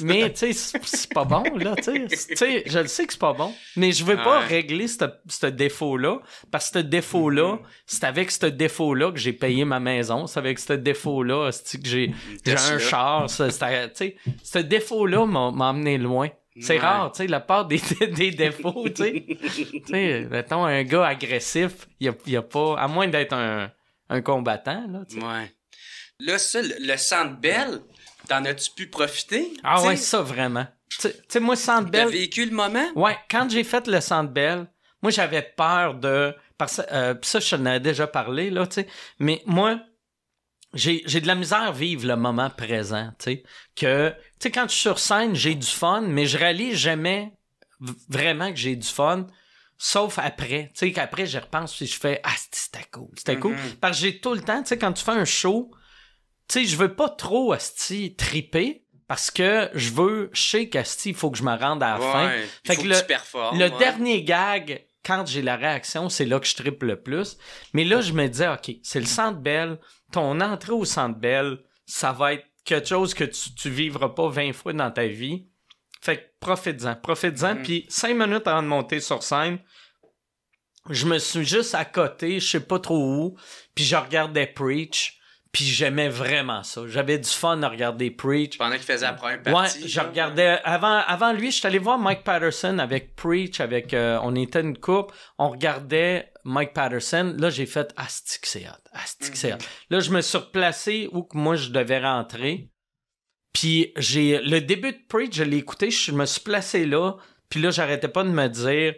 Mais tu sais, c'est pas bon, là, tu sais. Je le sais que c'est pas bon, mais je veux pas régler ce défaut-là, parce que ce défaut-là, c'est avec ce défaut-là que j'ai payé ma maison, c'est avec ce défaut-là, asti, que j'ai un char, tu sais. Ce défaut-là m'a emmené loin. C'est rare, tu sais, la part des défauts, tu sais. Tu sais, mettons, un gars agressif, il y a pas... À moins d'être un combattant, là, tu sais. Ouais. Là, ça, le Centre Bell, t'en as-tu pu profiter? Ah t'sais, ouais, ça, vraiment. Tu sais, moi, Centre Bell... T'as vécu le moment? Ouais, quand j'ai fait le Centre Bell, moi, j'avais peur de... Pis ça, je t'en avais déjà parlé, là, tu sais. Mais moi... J'ai de la misère à vivre le moment présent, tu sais. Que, tu sais, quand je suis sur scène, j'ai du fun, mais je réalise jamais vraiment que j'ai du fun, sauf après. Tu sais, qu'après, je repense puis je fais « Ah, c'était cool, c'était cool. » Parce que j'ai tout le temps, tu sais, quand tu fais un show, tu sais, je veux pas trop, asti, triper, parce que je sais qu'asti, il faut que je me rende à la fin. Fait que tu performes, le dernier gag... Quand j'ai la réaction, c'est là que je trippe le plus. Mais là, je me disais, OK, c'est le Centre Bell. Ton entrée au Centre Bell, ça va être quelque chose que tu vivras pas 20 fois dans ta vie. Fait que profite-en. Puis 5 minutes avant de monter sur scène, je me suis juste à côté, je sais pas trop où, puis je regardais Preach, puis j'aimais vraiment ça. J'avais du fun à regarder Preach. Pendant qu'il faisait la première partie. Ouais, je regardais... Avant lui, je suis allé voir Mike Patterson avec Preach, avec... on était une couple. On regardait Mike Patterson. Là, j'ai fait « Astic, c'est hot. Astic, c'est hot. » Là, je me suis replacé où que moi, je devais rentrer. Puis j'ai le début de Preach, je l'ai écouté, je me suis placé là, puis là, j'arrêtais pas de me dire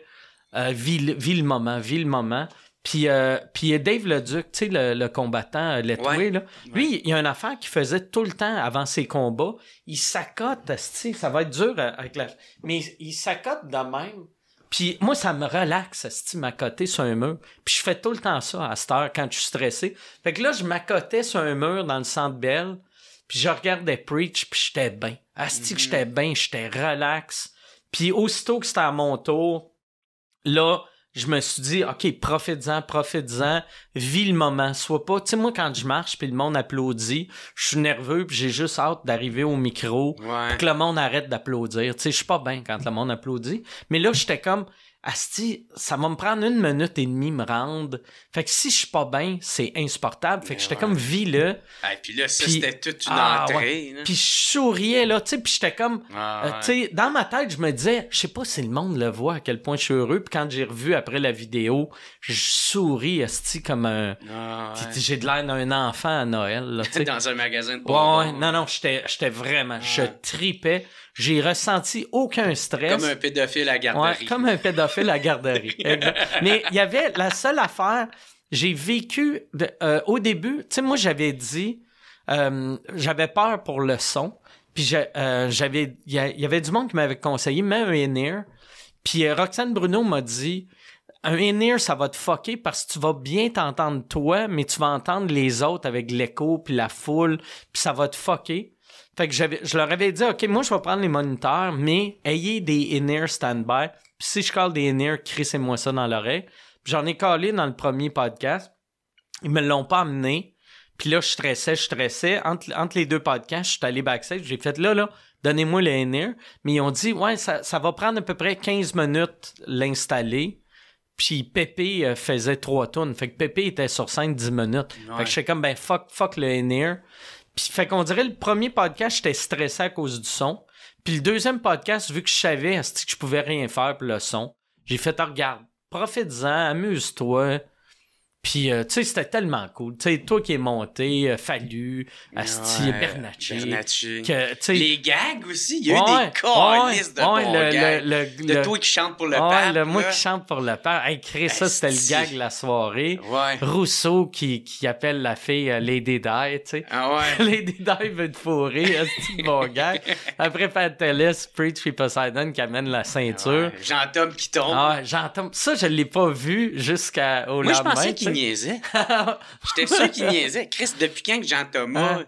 vis le moment. Puis Dave Leduc, tu sais, le combattant lettois, ouais, là, lui, il y a une affaire qu'il faisait tout le temps avant ses combats. Il s'accote, ça va être dur avec la... Mais il s'accote de même. Puis moi, ça me relaxe, m'accoter sur un mur. Puis je fais tout le temps ça à cette heure, quand je suis stressé. Fait que là, je m'accotais sur un mur dans le Centre Bell, puis je regardais Preach, puis j'étais bien. Asti que j'étais bien, j'étais relax. Puis aussitôt que c'était à mon tour, là... je me suis dit, OK, profite-en, vis le moment, sois pas... Tu sais, moi, quand je marche puis le monde applaudit, je suis nerveux puis j'ai juste hâte d'arriver au micro pour que le monde arrête d'applaudir. Tu sais, je suis pas bien quand le monde applaudit. Mais là, j'étais comme, asti, ça va me prendre 1 minute et demie me rendre. Fait que si je suis pas bien, c'est insupportable. Fait que j'étais comme, vis-le. Et puis là, ça, c'était toute une entrée. Puis je souriais, là, tu sais, puis j'étais comme... tu sais, dans ma tête, je me disais, je sais pas si le monde le voit, à quel point je suis heureux. Puis quand j'ai revu après la vidéo, je souris, asti, comme un... J'ai de l'air d'un enfant à Noël, là, tu sais. Dans un magasin de bonbons. Ouais, non, j'étais vraiment... Je tripais. J'ai ressenti aucun stress. Comme un pédophile à garderie. Ouais, comme un pédophile à garderie. Mais il y avait la seule affaire, j'ai vécu au début, tu sais, moi, j'avais dit, j'avais peur pour le son, puis il y avait du monde qui m'avait conseillé, mets un in-ear, puis Roxane Bruno m'a dit, un in-ear, ça va te fucker parce que tu vas bien t'entendre toi, mais tu vas entendre les autres avec l'écho, puis la foule, puis ça va te fucker. Fait que je leur avais dit, OK, moi, je vais prendre les moniteurs, mais ayez des in-ear stand-by. Puis si je colle des in-ear, crissez-moi ça dans l'oreille. Puis j'en ai collé dans le premier podcast. Ils me l'ont pas amené. Puis là, je stressais. Entre les deux podcasts, je suis allé backstage. J'ai fait, là, donnez-moi le in-ear. Mais ils ont dit, ouais, ça va prendre à peu près 15 minutes l'installer. Puis Pépé faisait 3 tunes. Fait que Pépé était sur scène 10 minutes. Ouais. Fait que j'étais comme, ben, fuck le in-ear. Puis, fait qu'on dirait le premier podcast, j'étais stressé à cause du son. Puis le deuxième podcast, vu que je savais que je pouvais rien faire pour le son, j'ai fait « Regarde, profite-en, amuse-toi. » Puis, tu sais, c'était tellement cool. Tu sais, toi qui es monté, Fallu, Asti, Bernatchez. Les gags aussi, il y a eu des câlisses de bons gags. Toi qui chante pour le pape. Ouais, moi qui chante pour le pape. Hey, Chris, ça, c'était le gag la soirée. Ouais. Rousseau qui appelle la fille Lady Di, tu sais. Ah ouais. Lady Di veut te fourrer, Asti, bon gag. Après, Pantelis, Preach et Poseidon qui amène la ceinture. Jean-Tom qui tombe. Ah, Jean-Tom. Ça, je l'ai pas vu jusqu'au lendemain. Niaisait. J'étais sûr qu'il niaisait. Chris, depuis quand que Jean-Thomas,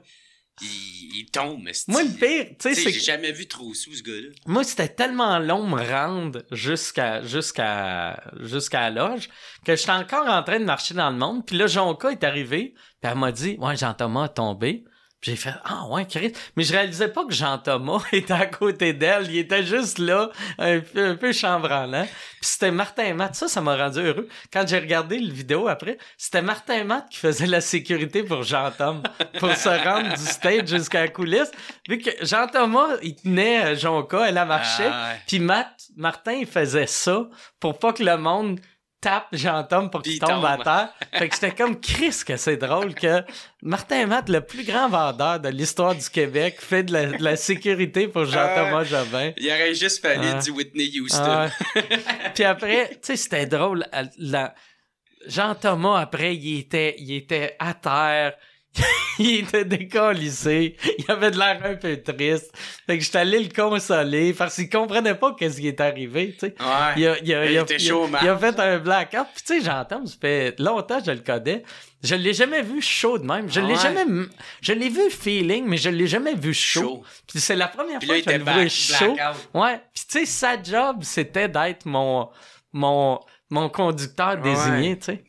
il tombe? Moi, le pire, tu sais, j'ai jamais vu trop sous ce gars-là. Moi, c'était tellement long me rendre jusqu'à la loge que j'étais encore en train de marcher dans le monde. Puis là, Jonka est arrivé, puis elle m'a dit, ouais, Jean-Thomas a tombé. J'ai fait « Ah ouais, Chris! » Mais je réalisais pas que Jean-Thomas était à côté d'elle. Il était juste là, un peu chambranlant. Puis c'était Martin Matte. Ça m'a rendu heureux. Quand j'ai regardé le vidéo après, c'était Martin Matte qui faisait la sécurité pour Jean-Thomas pour se rendre du stage jusqu'à la coulisse. Vu que Jean-Thomas, il tenait Jonka, elle marchait. Puis Martin, il faisait ça pour pas que le monde... tape Jean-Tom pour qu'il tombe à terre. Fait que j'étais comme, Chris, que c'est drôle que Martin Matte, le plus grand vendeur de l'histoire du Québec, fait de la sécurité pour Jean-Thomas Jobin. Il aurait juste fallu du Whitney Houston. Puis après, tu sais, c'était drôle. Jean-Thomas, après, il était à terre. Il était décalissé. Il avait de l'air un peu triste. Fait que j'étais allé le consoler parce qu'il comprenait pas qu'est-ce qui est arrivé, tu sais. Ouais. Il a fait un blackout. Puis tu sais, Jean-Tom, ça fait longtemps que je le connais. Je l'ai jamais vu chaud de même. Je l'ai vu feeling, mais je l'ai jamais vu chaud. Puis c'est la première fois que je le vois chaud. Ouais. Puis tu sais, sa job, c'était d'être mon conducteur désigné, tu sais.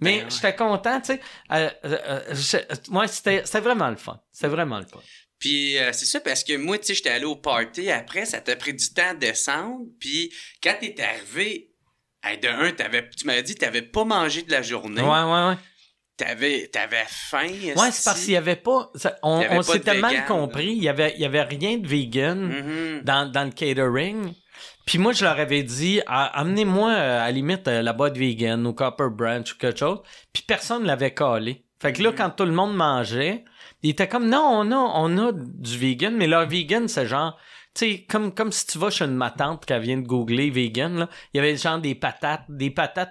Mais j'étais content, tu sais. Moi, c'était vraiment le fun. C'est vraiment le fun. Puis c'est ça, parce que moi, tu sais, j'étais allé au party après, ça t'a pris du temps à descendre. Puis quand t'es arrivé, de un, tu m'avais dit que t'avais pas mangé de la journée. Ouais. T'avais faim. Ouais, c'est parce qu'il y avait pas... On s'était mal compris. Il y avait rien de vegan dans le catering. Puis moi, je leur avais dit, amenez-moi à la limite la boîte vegan ou Copper Branch ou quelque chose. Puis personne ne l'avait calé. Fait que là, quand tout le monde mangeait, Il était comme, non, on a du vegan, mais leur vegan, c'est genre... Tu sais, comme si tu vas chez ma tante qu'elle vient de googler vegan, là, il y avait genre des patates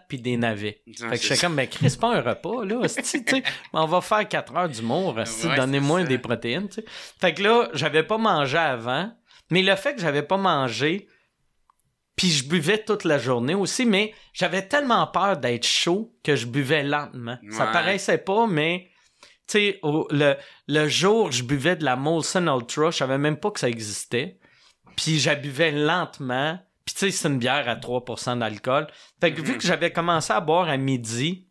puis des navets. Non, fait que j'étais comme, mais Chris, c'est pas un repas, là. Tu sais, on va faire 4 heures d'humour, ouais, donnez-moi des protéines, tu sais. Fait que là, j'avais pas mangé avant, mais le fait que j'avais pas mangé, puis je buvais toute la journée aussi, mais j'avais tellement peur d'être chaud que je buvais lentement. Ouais. Ça paraissait pas, mais... Tu sais, le jour où je buvais de la Molson Ultra, je savais même pas que ça existait. Puis je buvais lentement. Puis tu sais, c'est une bière à 3% d'alcool. Fait que vu que j'avais commencé à boire à midi,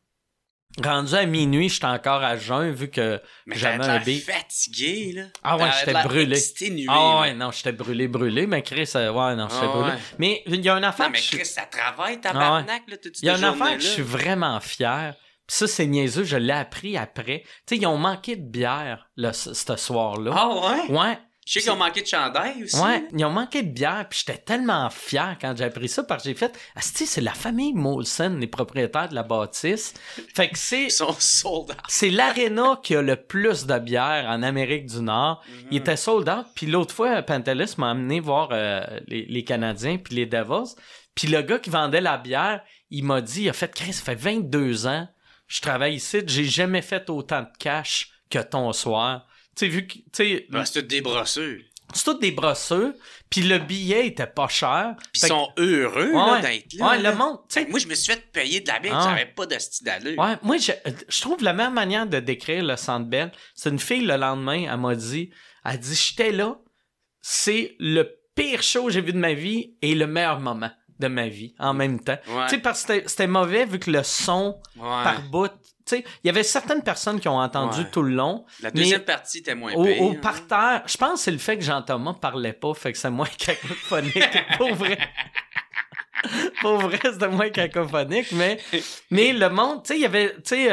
rendu à minuit, j'étais encore à jeun vu que j'avais un bébé. J'étais fatigué, là. Ah ouais, j'étais brûlé. Exténué, ah ouais, non, j'étais brûlé. Mais Chris, ouais, non, j'étais brûlé. Ouais. Mais il y a une affaire. Non, mais Chris, ça travaille, tabarnak, là, toute cette journée-là. Il y a une affaire que je suis vraiment fier. Ça, c'est niaiseux, je l'ai appris après. Tu sais, ils ont manqué de bière ce soir-là. Ah ouais? Ouais. Je sais qu'ils ont manqué de chandail aussi. Ouais, ils ont manqué de bière, puis j'étais tellement fier quand j'ai appris ça, parce que j'ai fait « Asti, c'est la famille Molson, les propriétaires de la bâtisse. » Fait que c'est... Ils sont sold out. C'est l'aréna qui a le plus de bière en Amérique du Nord. Mm-hmm. Ils étaient sold out, puis l'autre fois, Pantelis m'a amené voir les Canadiens puis les Devils, puis le gars qui vendait la bière, il m'a dit « Il a fait, Chris, ça fait 22 ans. Je travaille ici, j'ai jamais fait autant de cash que ton soir. » Tu sais, vu que... Ben, c'est tout des brosseux. C'est tout des brosseux, puis le billet était pas cher. Puis ils sont heureux là, d'être là. Ouais, le monde... Moi, je me suis fait payer de la bière, j'avais pas de style d'allure. Ouais, moi, je trouve la même manière de décrire le Centre Bell. C'est une fille, le lendemain, elle m'a dit... Elle dit, j'étais là, c'est le pire show que j'ai vu de ma vie et le meilleur moment de ma vie en même temps. Ouais. Tu sais, parce que c'était mauvais vu que le son par bout. Tu sais, il y avait certaines personnes qui ont entendu tout le long. La deuxième partie était moins pire. Au parterre, je pense que c'est le fait que Jean-Thomas parlait pas, fait que c'est moins cacophonique. Pour vrai. Pour vrai, c'était moins cacophonique, mais le monde, tu sais, il y avait, tu sais,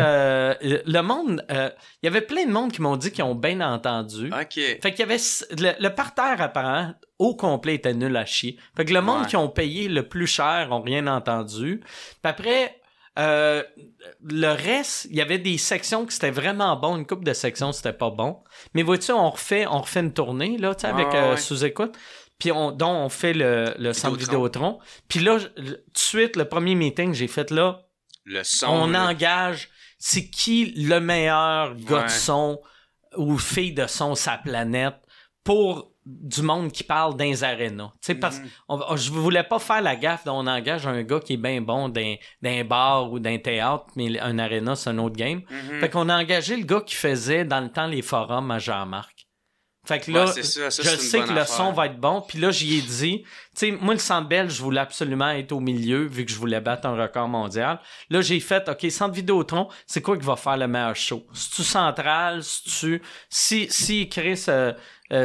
le monde, il y avait plein de monde qui m'ont dit qu'ils ont bien entendu. OK. Fait qu'il y avait le parterre apparent au complet était nul à chier. Fait que le monde qui ont payé le plus cher ont rien entendu. Puis après, le reste, il y avait des sections qui c'était vraiment bon, une couple de sections c'était pas bon. Mais vois-tu, on refait une tournée là, tu sais, avec Sous Écoute. Puis on fait le centre Vidéotron. Puis là, tout de suite, le premier meeting que j'ai fait là, le son, engage, c'est qui le meilleur gars de son ou fille de son sa planète pour du monde qui parle dans les arénas. Tu sais, parce que je voulais pas faire la gaffe dont on engage un gars qui est bien bon d'un bar ou d'un théâtre, mais un aréna, c'est un autre game. Fait qu'on a engagé le gars qui faisait dans le temps les forums à Jean-Marc. Fait que là, je sais que le son va être bon. Puis là, j'y ai dit, tu sais, moi, le Centre Bell, je voulais absolument être au milieu vu que je voulais battre un record mondial. Là, j'ai fait, OK, Centre Vidéotron, c'est quoi qui va faire le meilleur show? C'est-tu central? C'est-tu... Si Chris,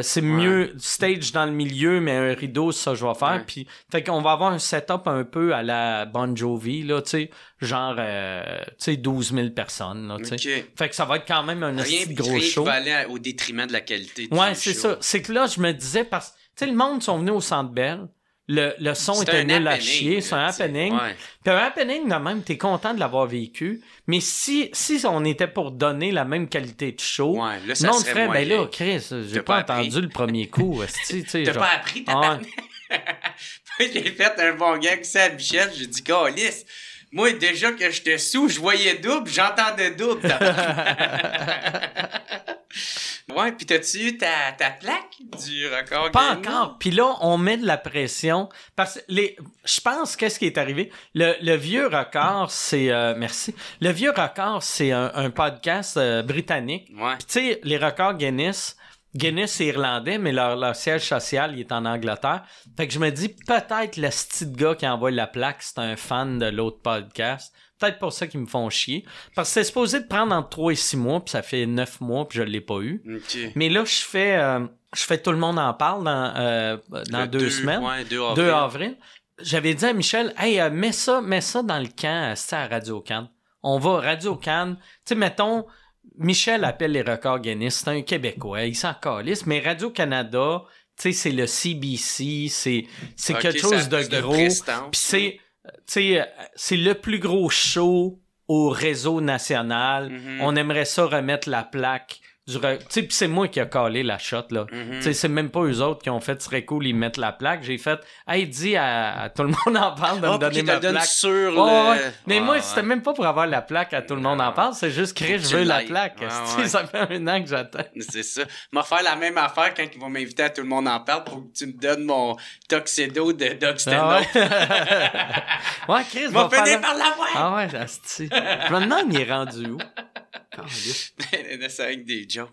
c'est mieux stage dans le milieu, mais un rideau, ça, je vais faire. Puis, fait qu'on va avoir un setup un peu à la Bon Jovi, là, tu sais, genre, tu sais, 12 000 personnes, là, tu sais. Okay. Fait que ça va être quand même un assez gros show. Rien va aller au détriment de la qualité du show. C'est ça. C'est que là, je me disais, parce que, tu sais, le monde sont venus au Centre Bell. Le son était nul à chier, c'est un happening. Puis un happening, de même, t'es content de l'avoir vécu, mais si on était pour donner la même qualité de show, là, ça non, serait frère, ben là, Chris, j'ai pas entendu le premier coup. T'as pas appris, j'ai fait un bon gag avec ça à Michel, j'ai dit, câlisse, moi, déjà que j'étais sous, je voyais double, j'entendais double. Ouais, pis t'as-tu eu ta plaque du record? Pas encore. Pis là, on met de la pression. Parce que je pense, qu'est-ce qui est arrivé? Le vieux record, c'est... merci. Le vieux record, c'est un podcast britannique. Ouais. Pis tu sais, les records Guinness est irlandais, mais leur siège social, il est en Angleterre. Fait que je me dis, peut-être le petit gars qui envoie la plaque, c'est un fan de l'autre podcast. Peut-être pour ça qu'ils me font chier. Parce que c'est supposé de prendre entre 3 et 6 mois, puis ça fait 9 mois, puis je l'ai pas eu. Okay. Mais là, je fais Tout le monde en parle dans 2 semaines. 2 avril. J'avais dit à Michel, « Hey, mets ça dans le camp, c'est à Radio-Can. On va à Radio-Can. » Tu sais, mettons, Michel appelle les records Guinness, c'est un Québécois, il s'en calisse, mais Radio-Canada, tu sais, c'est le CBC, c'est quelque chose de gros. Puis c'est... T'sais, c'est le plus gros show au réseau national. On aimerait ça remettre la plaque Puis c'est moi qui a calé la shot, là. Mm-hmm. C'est même pas eux autres qui ont fait « ce serait cool, ils mettent la plaque ». J'ai fait « hey, dis à tout le monde en parle de me donner ma plaque ». Mais moi, c'était même pas pour avoir la plaque à tout le monde en parle, c'est juste que je veux la plaque. Ça fait un an que j'attends. C'est ça. M'a faire la même affaire quand ils vont m'inviter à tout le monde en parle pour que tu me donnes mon tuxedo de Doug Stanhope. Ouais, Chris, m'a fini par l'avoir. Ah ouais, asti. Maintenant, il est rendu où? C'est avec des jokes.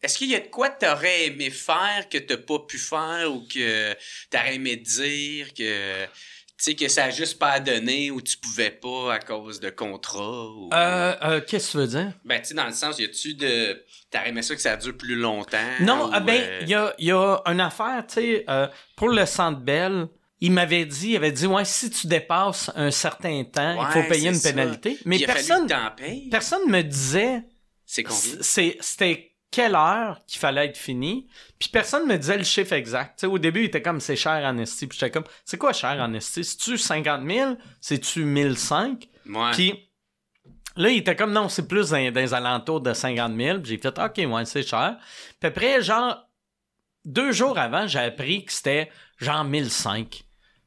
Est-ce qu'il y a de quoi t'aurais aimé faire que t'as pas pu faire ou que t'aurais aimé dire que que ça a juste pas donné ou tu pouvais pas à cause de contrat ou... qu'est-ce que tu veux dire? Ben tu sais dans le sens t'aurais aimé ça que ça dure plus longtemps? Non, ou, il y a une affaire pour le Centre Bell. Il m'avait dit, ouais, si tu dépasses un certain temps, ouais, il faut payer une pénalité. Mais personne me disait, c'était quelle heure qu'il fallait être fini. Puis personne me disait le chiffre exact. T'sais, au début, il était comme, c'est cher en esti. Puis j'étais comme, c'est quoi cher en esti? C'est-tu 50 000? C'est-tu 1005? Ouais. Puis là, il était comme, non, c'est plus dans les alentours de 50 000. Puis j'ai fait, OK, ouais, c'est cher. Puis après, genre, 2 jours avant, j'ai appris que c'était genre 1005.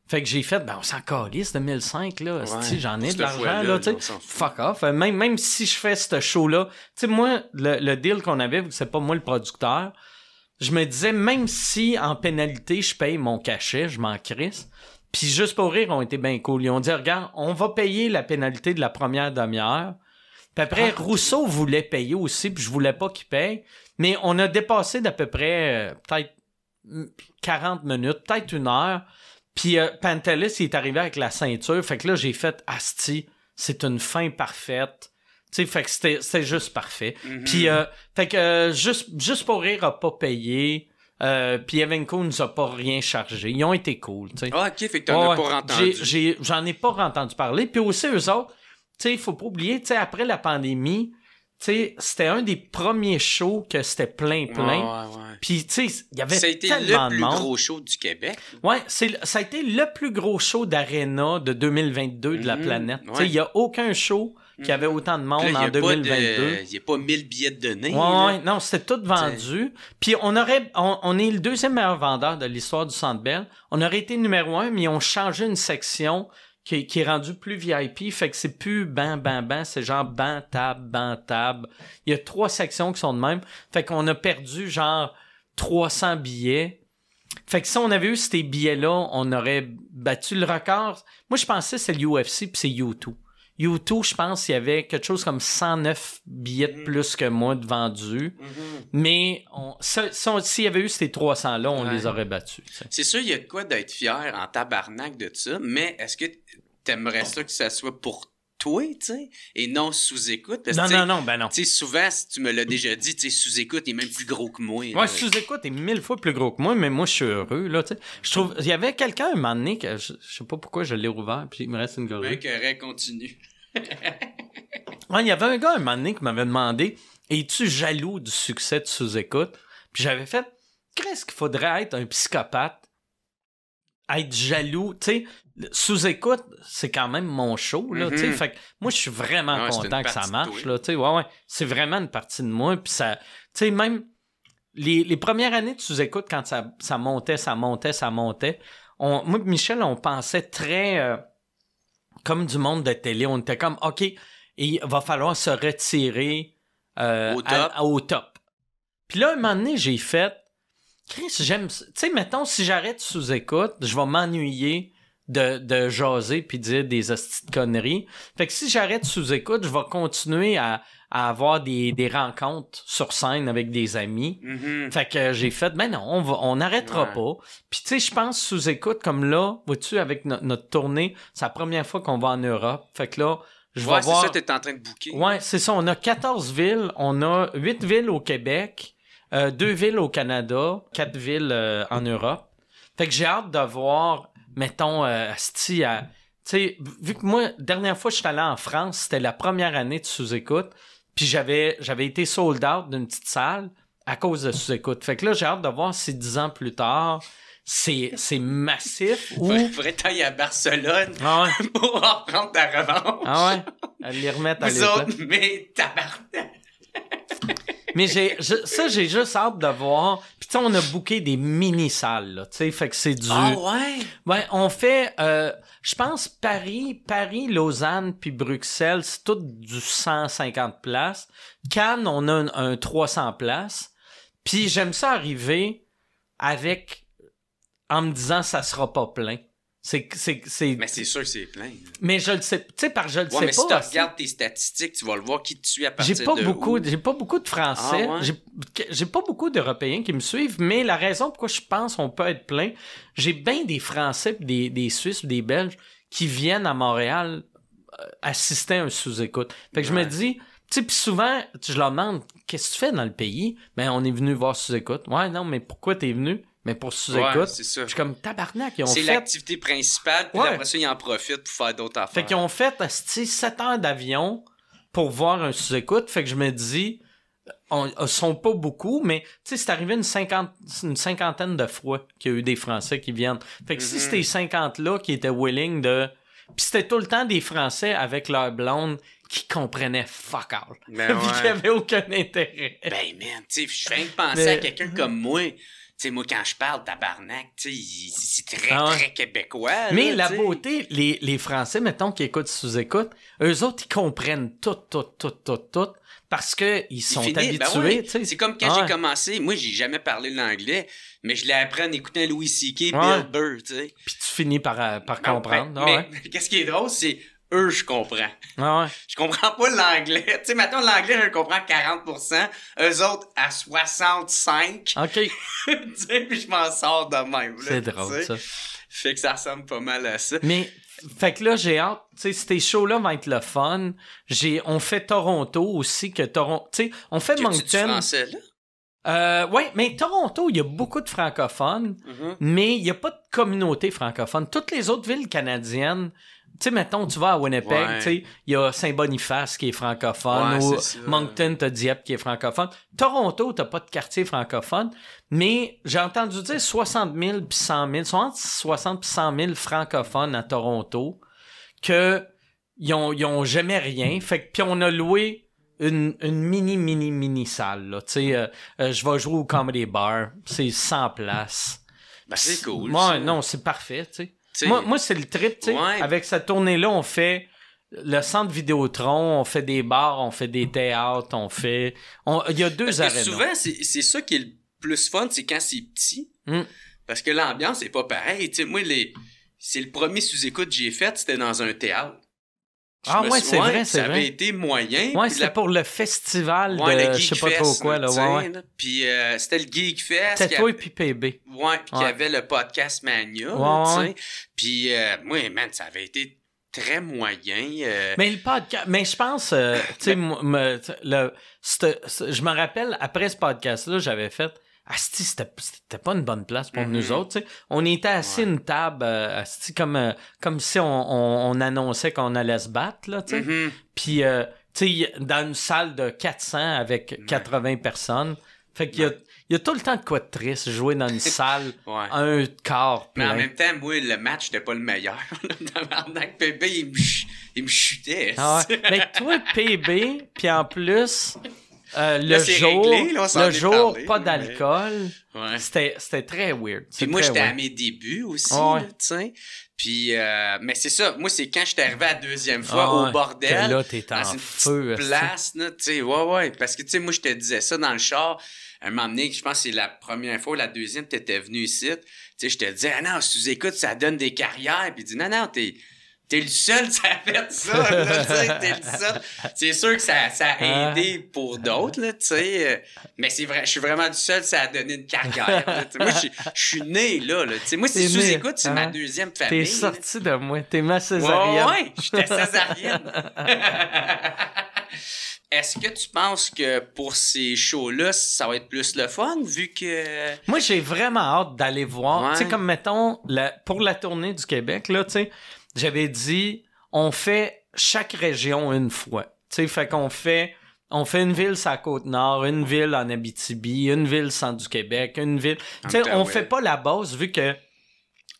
Fait que j'ai fait, ben on s'en calisse de 1005, là. Ouais, j'en ai de l'argent, là, tu sais. Fuck off. Même si je fais ce show-là, tu sais, moi, le deal qu'on avait, vu que c'est pas moi le producteur, je me disais, même si en pénalité, je paye mon cachet, je m'en crisse. Puis juste pour rire, on était bien cool. Ils ont dit, regarde, on va payer la pénalité de la première demi-heure. Puis après, Rousseau voulait payer aussi, puis je voulais pas qu'il paye. Mais on a dépassé d'à peu près, peut-être 40 minutes, peut-être 1 heure. Puis Pantelis, il est arrivé avec la ceinture. Fait que là, j'ai fait « asti, c'est une fin parfaite. » Tu sais, fait que c'était juste parfait. Mm-hmm. Puis, fait que juste pour rire, a pas payé. Puis Evenco nous a pas rien chargé. Ils ont été cool, tu sais. Ah, OK, fait que t'en as pas entendu. J'en ai pas entendu parler. Puis aussi, eux autres, tu sais, il faut pas oublier, tu sais, après la pandémie... C'était un des premiers shows que c'était plein. Ouais. Puis, tu sais, il y avait tellement de monde. Ça a été le plus gros show du Québec. Ouais, ça a été le plus gros show d'aréna de 2022 de la planète. Ouais. Tu sais, il n'y a aucun show qui avait autant de monde là, en 2022. Il n'y a pas 1000 billets de données. Ouais, non, c'était tout vendu. Puis, on est le deuxième meilleur vendeur de l'histoire du Centre Bell. On aurait été numéro 1, mais ils ont changé une section... Qui est rendu plus VIP, fait que c'est plus ban, c'est genre ban, table. Il y a 3 sections qui sont de même. Fait qu'on a perdu genre 300 billets. Fait que si on avait eu ces billets-là, on aurait battu le record. Moi, je pensais que c'est l'UFC puis c'est U2. U2, je pense, il y avait quelque chose comme 109 billets de plus que moi de vendus. Mm-hmm. Mais s'il y avait eu ces 300-là, on les aurait battus. T'sais. C'est sûr, il y a de quoi d'être fier en tabarnak de ça, mais est-ce que t'aimerais ça que ça soit pour toi, tu sais, et non sous écoute? Non. Tu sais, souvent, si tu me l'as déjà dit, tu sais, sous écoute est même plus gros que moi. Ouais, sous écoute est 1000 fois plus gros que moi, mais moi, je suis heureux, là, tu sais. Je trouve, il y avait quelqu'un à un moment donné, que je sais pas pourquoi je l'ai rouvert, puis il me reste une gorille. Ouais, correct, continue. Ouais, il y avait un gars à un moment donné qui m'avait demandé, es-tu jaloux du succès de sous écoute? Puis j'avais fait, qu'est-ce qu'il faudrait être un psychopathe? Être jaloux, tu sais, sous-écoute, c'est quand même mon show, là, tu sais, fait que moi, je suis vraiment content que ça marche, là, tu sais, ouais, c'est vraiment une partie de moi, puis ça, tu sais, même les premières années de sous-écoute, quand ça montait, moi et Michel, on pensait très, comme du monde de télé, on était comme, OK, il va falloir se retirer au top. Puis là, un moment donné, j'ai fait, Chris, j'aime ça. Tu sais, mettons, si j'arrête sous écoute, je vais m'ennuyer de jaser puis dire des hosties de conneries. Fait que si j'arrête sous écoute, je vais continuer à avoir des rencontres sur scène avec des amis. Mm-hmm. Fait que j'ai fait, ben non, on n'arrêtera pas. Puis tu sais, je pense sous écoute, comme là, vois-tu, avec notre tournée, c'est la première fois qu'on va en Europe. Fait que là, je vais voir... Ouais, c'est ça, t'es en train de booker. Ouais, c'est ça, on a 14 villes, on a 8 villes au Québec... 2 villes au Canada, 4 villes en Europe. Fait que j'ai hâte de voir, mettons, asti à... Tu sais, vu que moi, dernière fois que je suis allé en France, c'était la première année de sous-écoute, puis j'avais été sold out d'une petite salle à cause de sous-écoute. Fait que là, j'ai hâte de voir si 10 ans plus tard... C'est massif. Ou... Faudrait tailler à Barcelone pour en prendre ta revanche. Ah ouais? À les remettre à l'école. Vous autres, mais tabarnak! Mais j'ai juste hâte de voir. Puis tu sais, on a booké des mini-salles, là, tu sais, fait que c'est du... Ah ouais? Ouais, on fait, je pense, Paris, Lausanne, puis Bruxelles, c'est tout du 150 places. Cannes, on a un 300 places. Puis j'aime ça arriver avec... en me disant, ça sera pas plein. Mais c'est sûr que c'est plein. Mais je le sais, tu sais, par je le sais pas. Mais si tu regardes tes statistiques, tu vas le voir qui te suit à partir de... J'ai pas beaucoup de Français. Ah, ouais? J'ai pas beaucoup d'Européens qui me suivent, mais la raison pourquoi je pense qu'on peut être plein, j'ai bien des Français, des Suisses, des Belges qui viennent à Montréal assister à un sous-écoute. Fait que je me dis... Tu sais, puis souvent, je leur demande, qu'est-ce que tu fais dans le pays? Ben, on est venu voir Sous-Écoute. Ouais, non, mais pourquoi t'es venu? Mais pour Sous-Écoute, ouais, je suis comme tabarnak. C'est l'activité principale, puis après ça, ils en profitent pour faire d'autres affaires. Fait qu'ils ont fait, 7 heures d'avion pour voir un Sous-Écoute. Fait que je me dis, ils sont pas beaucoup, mais tu sais, c'est arrivé une cinquantaine de fois qu'il y a eu des Français qui viennent. Fait que si c'était 50-là qui étaient willing de... Puis c'était tout le temps des Français avec leur blonde qui comprenaient fuck all. Ben puis qui n'avaient aucun intérêt. Ben man, tu sais, je viens de penser à quelqu'un comme moi. Tu sais, moi, quand je parle tabarnak, tu sais, c'est très québécois. Mais là, la beauté, les Français, mettons, qui écoutent Sous-Écoute, eux autres, ils comprennent tout. Parce qu'ils sont habitués. Ben ouais. C'est comme quand j'ai commencé. Moi, j'ai jamais parlé l'anglais, mais je l'ai appris en écoutant Louis C.K., Bill Burr. Puis tu finis par comprendre. Mais qu'est-ce qui est drôle, c'est eux, je comprends. Je comprends pas l'anglais. Tu sais, maintenant, l'anglais, je le comprends à 40%. Eux autres, à 65%. OK. Puis je m'en sors de même. C'est drôle, ça. Fait que ça ressemble pas mal à ça. Mais... Fait que là, j'ai hâte, tu sais, ces shows-là vont être le fun. On fait Toronto aussi, que Toronto, tu sais, on fait Moncton. Tu français, là? Ouais, mais Toronto, il y a beaucoup de francophones, mais il n'y a pas de communauté francophone. Toutes les autres villes canadiennes, tu sais, mettons, tu vas à Winnipeg, tu sais, il y a Saint-Boniface qui est francophone, ou Moncton, t'as Dieppe qui est francophone. Toronto, t'as pas de quartier francophone, mais j'ai entendu dire 60 000 puis 100 000, sont entre 60 puis 100 000 francophones à Toronto, que ils ont jamais rien. Fait que, puis on a loué une mini salle, là, tu sais, je vais jouer au Comedy Bar, c'est 100 places. Ben, c'est cool. Moi, non, c'est parfait, tu sais. Moi, c'est le trip, tu sais. Ouais. Avec cette tournée-là, on fait le centre Vidéotron, on fait des bars, on fait des théâtres, il y a deux arénas. Souvent, c'est ça qui est le plus fun, c'est quand c'est petit. Parce que l'ambiance n'est pas pareille. Tu sais, moi, c'est le premier sous-écoute que j'ai fait, c'était dans un théâtre. C'est vrai, c'est vrai. Ça avait été moyen. Ouais, c'était pour le festival de je sais pas trop quoi. Puis c'était le Geek Fest. C'était toi et puis PB. Ouais, puis il y avait le podcast Mania. Puis moi, man, ça avait été très moyen. Mais le podcast... Mais je pense... je me rappelle, après ce podcast-là, j'avais fait... Asti, c'était pas une bonne place pour nous autres, tu sais. On était assis une table, asti, comme si on annonçait qu'on allait se battre, là, tu sais. Puis, tu sais, dans une salle de 400 avec 80 personnes. Fait qu'il y a tout le temps de quoi de triste, jouer dans une salle, un quart plein. Mais en même temps, moi, le match n'était pas le meilleur. PB, il me chutait. Mais toi, PB, puis en plus... le jour, pas d'alcool. C'était très weird. Puis moi, j'étais à mes débuts aussi, tu sais. Puis, mais c'est ça. Moi, c'est quand j'étais arrivé à la deuxième fois au bordel. Là, t'es en feu. Place, tu sais. Parce que, tu sais, moi, je te disais ça dans le char. À un moment donné, je pense que c'est la première fois ou la deuxième, t'étais venu ici. Tu sais, je te disais, ah non, sous-écoute, ça donne des carrières. Puis, dis, non, t'es le seul qui a fait ça, là, tu sais, t'es le seul. C'est sûr que ça a aidé pour d'autres, là, tu sais. Mais c'est vrai, je suis vraiment du seul, ça a donné une carrière, là. Moi, je suis né, là, tu sais. Moi, si Sous-Écoute, c'est ma deuxième famille. T'es sorti de moi, t'es ma césarienne. Ouais, j'étais césarienne. Est-ce que tu penses que pour ces shows-là, ça va être plus le fun, vu que... Moi, j'ai vraiment hâte d'aller voir. Tu sais, comme, mettons, pour la tournée du Québec, là, tu sais... J'avais dit, on fait chaque région une fois. Tu sais, fait qu'on fait, une ville sur la Côte-Nord, une ville en Abitibi, une ville centre du Québec, une ville... Tu sais, on fait pas la base, vu que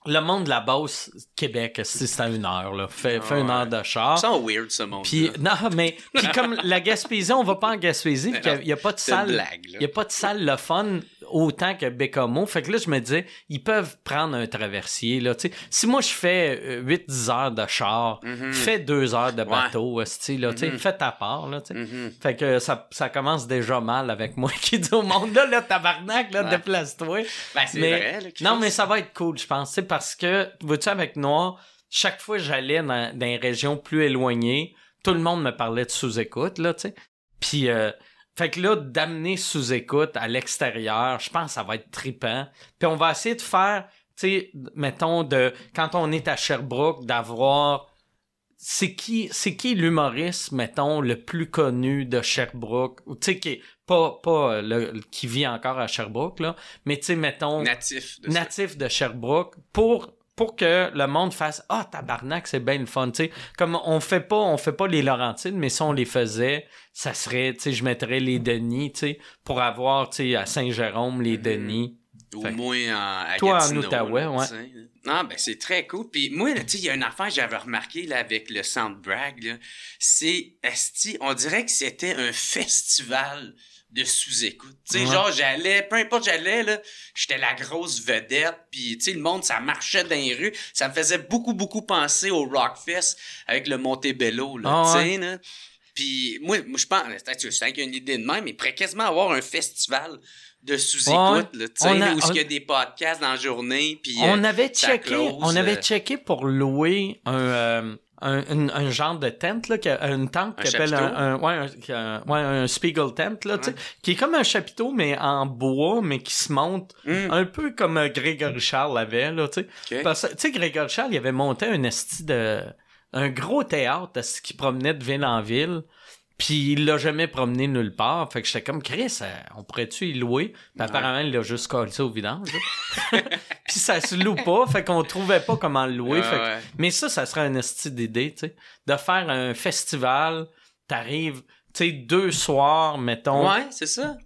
Le monde de la Beauce, Québec, c'est à 1 heure, là. Fait 1 heure de char. C'est weird, ce monde. Puis, non, mais, puis comme la Gaspésie, on va pas en Gaspésie, puis il n'y a pas de salle. Il n'y a pas de salle le fun autant que Bécomo. Fait que là, je me disais, ils peuvent prendre un traversier, là, tu sais. Si moi, je fais 8-10 heures de char, fais 2 heures de bateau, tu sais, fais ta part, là, tu sais. Fait que ça commence déjà mal avec moi qui dis au monde, là, tabarnak, là, déplace-toi. Ben, c'est vrai, là, non, mais ça va être cool, je pense, parce que, vois-tu, avec Noir, chaque fois que j'allais dans des régions plus éloignées, tout le monde me parlait de sous-écoute, là, tu sais. Puis, fait que là, d'amener sous-écoute à l'extérieur, je pense que ça va être trippant. Puis on va essayer de faire, tu sais, mettons, quand on est à Sherbrooke, d'avoir... C'est qui l'humoriste, mettons, le plus connu de Sherbrooke? Tu sais, qui est pas qui vit encore à Sherbrooke, là, mais tu sais, mettons... Natif de Sherbrooke, pour que le monde fasse « Ah, tabarnak, c'est bien le fun », tu sais. Comme on fait pas les Laurentides, mais si on les faisait, ça serait, tu sais, je mettrais les Denis, tu sais, pour avoir, tu sais, à Saint-Jérôme, les Denis. Ou fait, moi, à toi, Gatineau, en Outaouais, là, ouais. T'sais. Non, ben c'est très cool. Puis moi, tu sais, il y a une affaire que j'avais remarqué là, avec le Centre Bragg. C'est, on dirait que c'était un festival de sous-écoute. Tu sais, genre, j'allais, peu importe j'allais, là, j'étais la grosse vedette. Puis, tu sais, le monde, ça marchait dans les rues. Ça me faisait beaucoup, beaucoup penser au Rockfest avec le Montebello, là, tu sais, là. Puis moi je pense, je sens qu'il y a une idée de même, il pourrait quasiment avoir un festival de sous-écoute, là, tu sais, où il y a des podcasts dans la journée, puis on avait checké pour louer un genre de tente, là, une tente qui appelle un Spiegel tent, là, tu sais, qui est comme un chapiteau, mais en bois, mais qui se monte un peu comme Grégory Charles l'avait, là, tu sais. Parce que, tu sais, Grégory Charles, il avait monté un gros théâtre qui promenait de ville en ville, puis il l'a jamais promené nulle part. Fait que j'étais comme, Chris, on pourrait-tu y louer? Puis apparemment, il l'a juste collé ça au vidange. Puis ça se loue pas, fait qu'on trouvait pas comment le louer. Mais ça serait un esti d'idée, tu sais, de faire un festival, t'arrives, tu sais, 2 soirs, mettons. Ouais, c'est ça.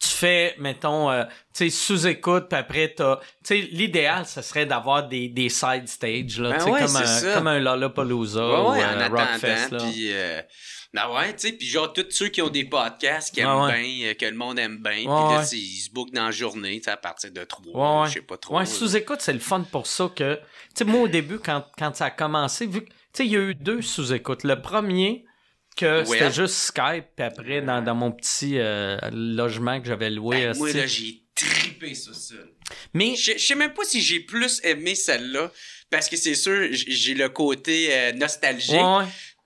Tu fais, mettons, tu sais, sous-écoute, puis après, t'as... Tu sais, l'idéal, ça serait d'avoir des side stage, là, tu sais, comme un Lollapalooza ou un Rockfest, là. Puis, tu sais, puis genre, tous ceux qui ont des podcasts, qui aiment bien, que le monde aime bien, puis là, ils se bookent dans la journée, tu sais, à partir de 3, je sais pas trop. Ouais, sous-écoute, c'est le fun pour ça que... Tu sais, moi, au début, quand ça a commencé, vu que... Tu sais, il y a eu 2 sous-écoutes. Le premier... c'était juste Skype, puis après, dans mon petit logement que j'avais loué... Ben, moi, là, j'ai trippé ça, Mais... Je sais même pas si j'ai plus aimé celle-là, parce que c'est sûr, j'ai le côté nostalgique,